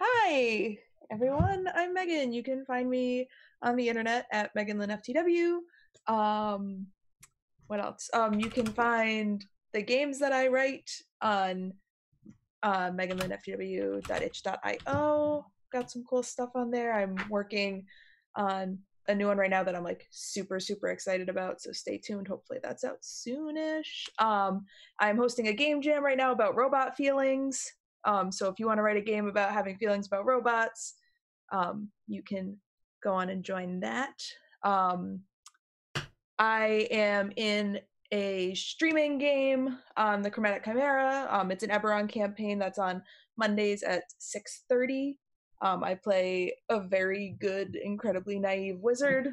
Hi, everyone. I'm Meghan. You can find me on the internet at Meghan Lynn F T W. Um, what else? Um, you can find the games that I write on uh, Meghan Lynn F T W dot itch dot I O. Got some cool stuff on there. I'm working on a new one right now that I'm like super super excited about, so stay tuned. Hopefully that's out soonish. um I'm hosting a game jam right now about robot feelings, um so if you want to write a game about having feelings about robots, um you can go on and join that. um I am in a streaming game on the Chromatic Chimera. Um it's an Eberron campaign that's on Mondays at six thirty. Um, I play a very good, incredibly naive wizard.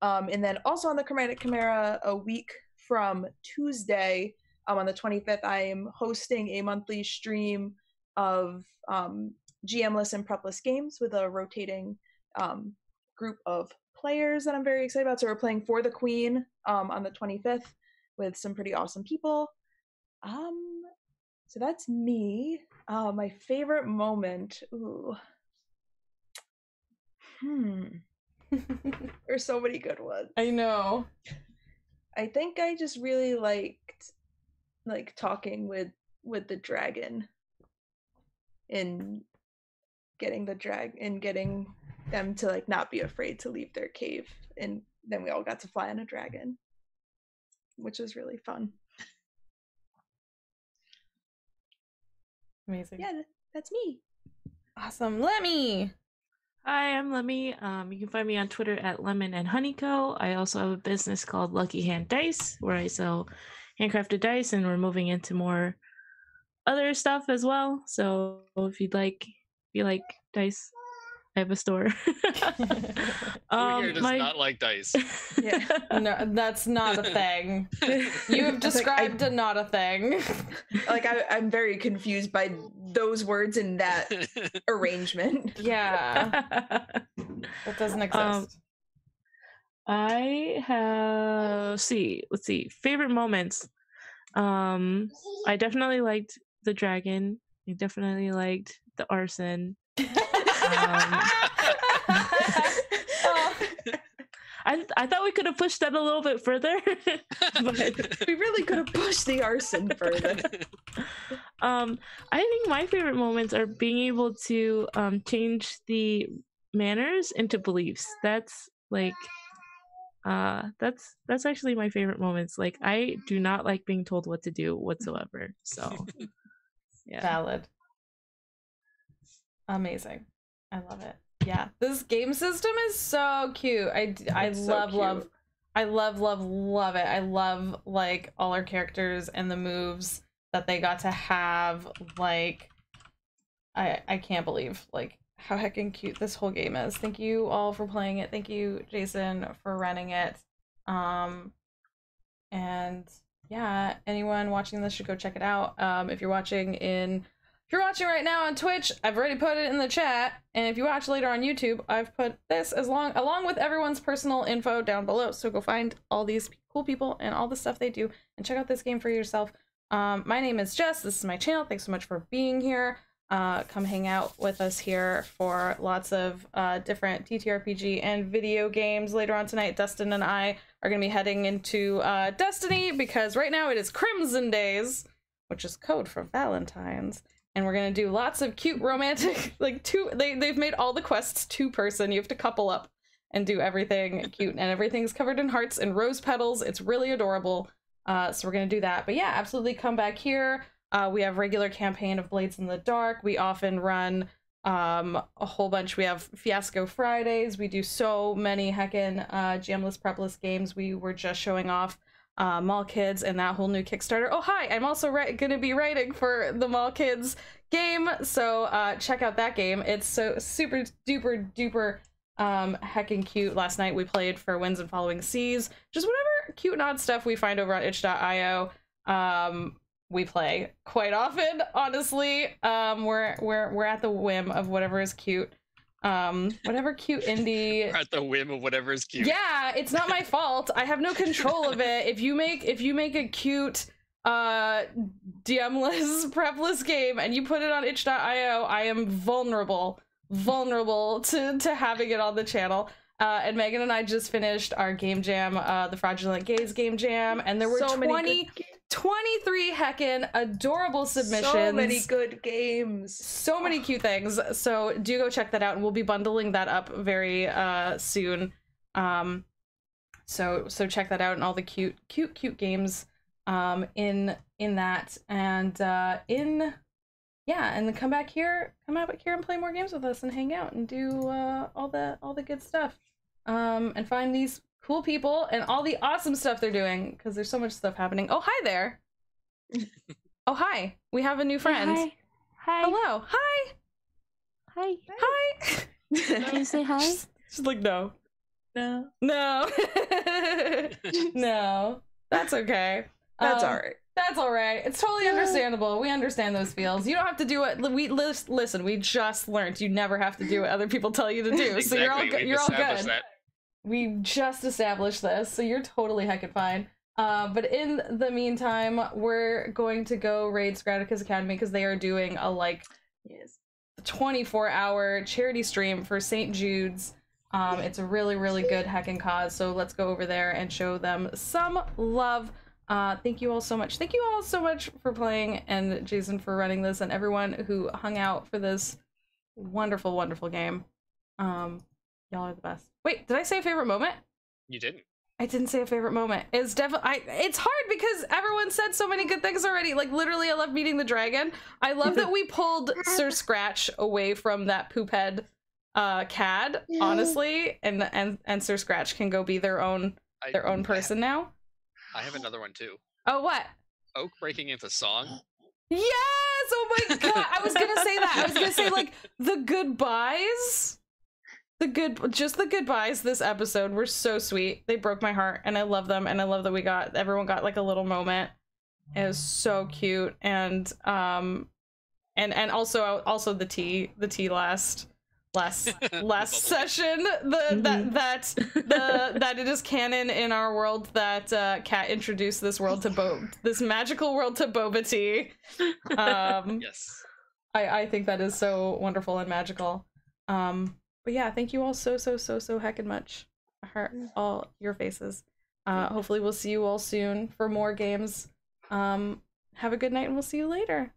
Um, and then also on the Chromatic Chimera, a week from Tuesday, um, on the twenty-fifth, I am hosting a monthly stream of um, G M-less and prep-less games with a rotating um, group of players that I'm very excited about. So we're playing For the Queen um, on the twenty-fifth with some pretty awesome people. Um, so that's me. Uh, my favorite moment. Ooh. Hmm. There's so many good ones. I know. I think I just really liked like talking with with the dragon in getting the drag and getting them to like not be afraid to leave their cave, and then we all got to fly on a dragon, which was really fun. Amazing. Yeah, that's me. Awesome. Lemmie. Hi, I'm Lemmie. Um, you can find me on Twitter at Lemon and Honeyco. I also have a business called Lucky Hand Dice, where I sell handcrafted dice, and we're moving into more other stuff as well. So if you'd like, if you like dice, I have a store. um, Here does my... not like dice. Yeah. No, that's not a thing. You have described like, I... not a thing. Like I, I'm very confused by those words in that arrangement. Yeah, that doesn't exist. Um, I have let's see. Let's see. Favorite moments. Um, I definitely liked the dragon. I definitely liked the arson. Um, I I thought we could have pushed that a little bit further, but we really could have pushed the arson further. Um, I think my favorite moments are being able to um, change the manners into beliefs. That's like, uh, that's that's actually my favorite moments. Like, I do not like being told what to do whatsoever. So, yeah, valid, amazing. I love it. Yeah, this game system is so cute. I, I it's love, so cute. love, I love, love, love it. I love like all our characters and the moves that they got to have. Like, I, I can't believe like how heckin' cute this whole game is. Thank you all for playing it. Thank you, Jason, for running it. Um, and yeah, anyone watching this should go check it out. Um, if you're watching in If you're watching right now on Twitch, I've already put it in the chat, and if you watch later on YouTube, I've put this as long along with everyone's personal info down below. So go find all these cool people and all the stuff they do, and check out this game for yourself. Um, my name is Jess. This is my channel. Thanks so much for being here. Uh, come hang out with us here for lots of uh, different T T R P G and video games later on tonight. Dustin and I are going to be heading into uh, Destiny, because right now it is Crimson Days, which is code for Valentine's. And we're gonna do lots of cute romantic, like two, they, they've made all the quests two person. You have to couple up and do everything cute, and everything's covered in hearts and rose petals. It's really adorable. Uh, so we're gonna do that. But yeah, absolutely come back here. Uh, we have regular campaign of Blades in the Dark. We often run um, a whole bunch. We have Fiasco Fridays. We do so many heckin' uh, jamless, prepless games. We were just showing off Uh, Mall Kids and that whole new Kickstarter. Oh, hi! I'm also going to be writing for the Mall Kids game, so uh, check out that game. It's so super duper duper um, heckin' cute. Last night we played for Winds and Following Seas. Just whatever cute and odd stuff we find over on itch dot i o. Um, we play quite often, honestly. Um, we're we're we're at the whim of whatever is cute. Um, whatever cute indie. We're at the whim of whatever is cute. Yeah, it's not my fault. I have no control of it. If you make if you make a cute, uh, D M-less, prepless game and you put it on itch dot i o, I am vulnerable, vulnerable to to having it on the channel. Uh, and Megan and I just finished our game jam, uh, the Fraudulent Gaze game jam, and there were so twenty, twenty-three heckin' adorable submissions. So many good games. So many cute things. So do go check that out, and we'll be bundling that up very uh, soon. Um, so so check that out, and all the cute, cute, cute games um, in in that, and uh, in yeah, and then come back here, come out back here, and play more games with us, and hang out, and do uh, all the all the good stuff. Um, and find these cool people and all the awesome stuff they're doing, because there's so much stuff happening. Oh, hi there. Oh, hi. We have a new friend. Hey, hi. Hi. Hello. Hi. Hi. Hi. Can you say hi? She's, she's like, no. No. No. No. That's okay. That's um, all right. That's all right. It's totally understandable. We understand those feels. You don't have to do it. We listen. We just learned you never have to do what other people tell you to do. Exactly. So you're all good. You're all good. That. We just established this, so you're totally heckin' fine. Uh, but in the meantime, we're going to go raid Scratica's Academy, because they are doing a like twenty-four hour charity stream for Saint Jude's. Um, it's a really, really good heckin' cause. So let's go over there and show them some love. Uh, thank you all so much. Thank you all so much for playing, and Jason for running this, and everyone who hung out for this wonderful, wonderful game. Um, y'all are the best. Wait, did I say a favorite moment? You didn't. I didn't say a favorite moment. It's definitely, I, it's hard because everyone said so many good things already. Like, literally, I love meeting the dragon. I love that we pulled Sir Scratch away from that poop head uh, Cad, honestly, and, and and Sir Scratch can go be their own their I, own person I have, now. I have another one too. Oh, what? Oak breaking into song. Yes! Oh my god! I was gonna say that. I was gonna say, like, the goodbyes. The good, just the goodbyes this episode were so sweet. They broke my heart, and I love them, and I love that we got, everyone got like a little moment. It was so cute, and um, and and also also the tea, the tea last last last session. The that that the that it is canon in our world that uh, Kat introduced this world to Bo, this magical world to boba tea. Um, yes, I I think that is so wonderful and magical. Um. But yeah, thank you all so, so, so, so heckin' much. I heart all your faces. Uh, hopefully we'll see you all soon for more games. Um, have a good night, and we'll see you later.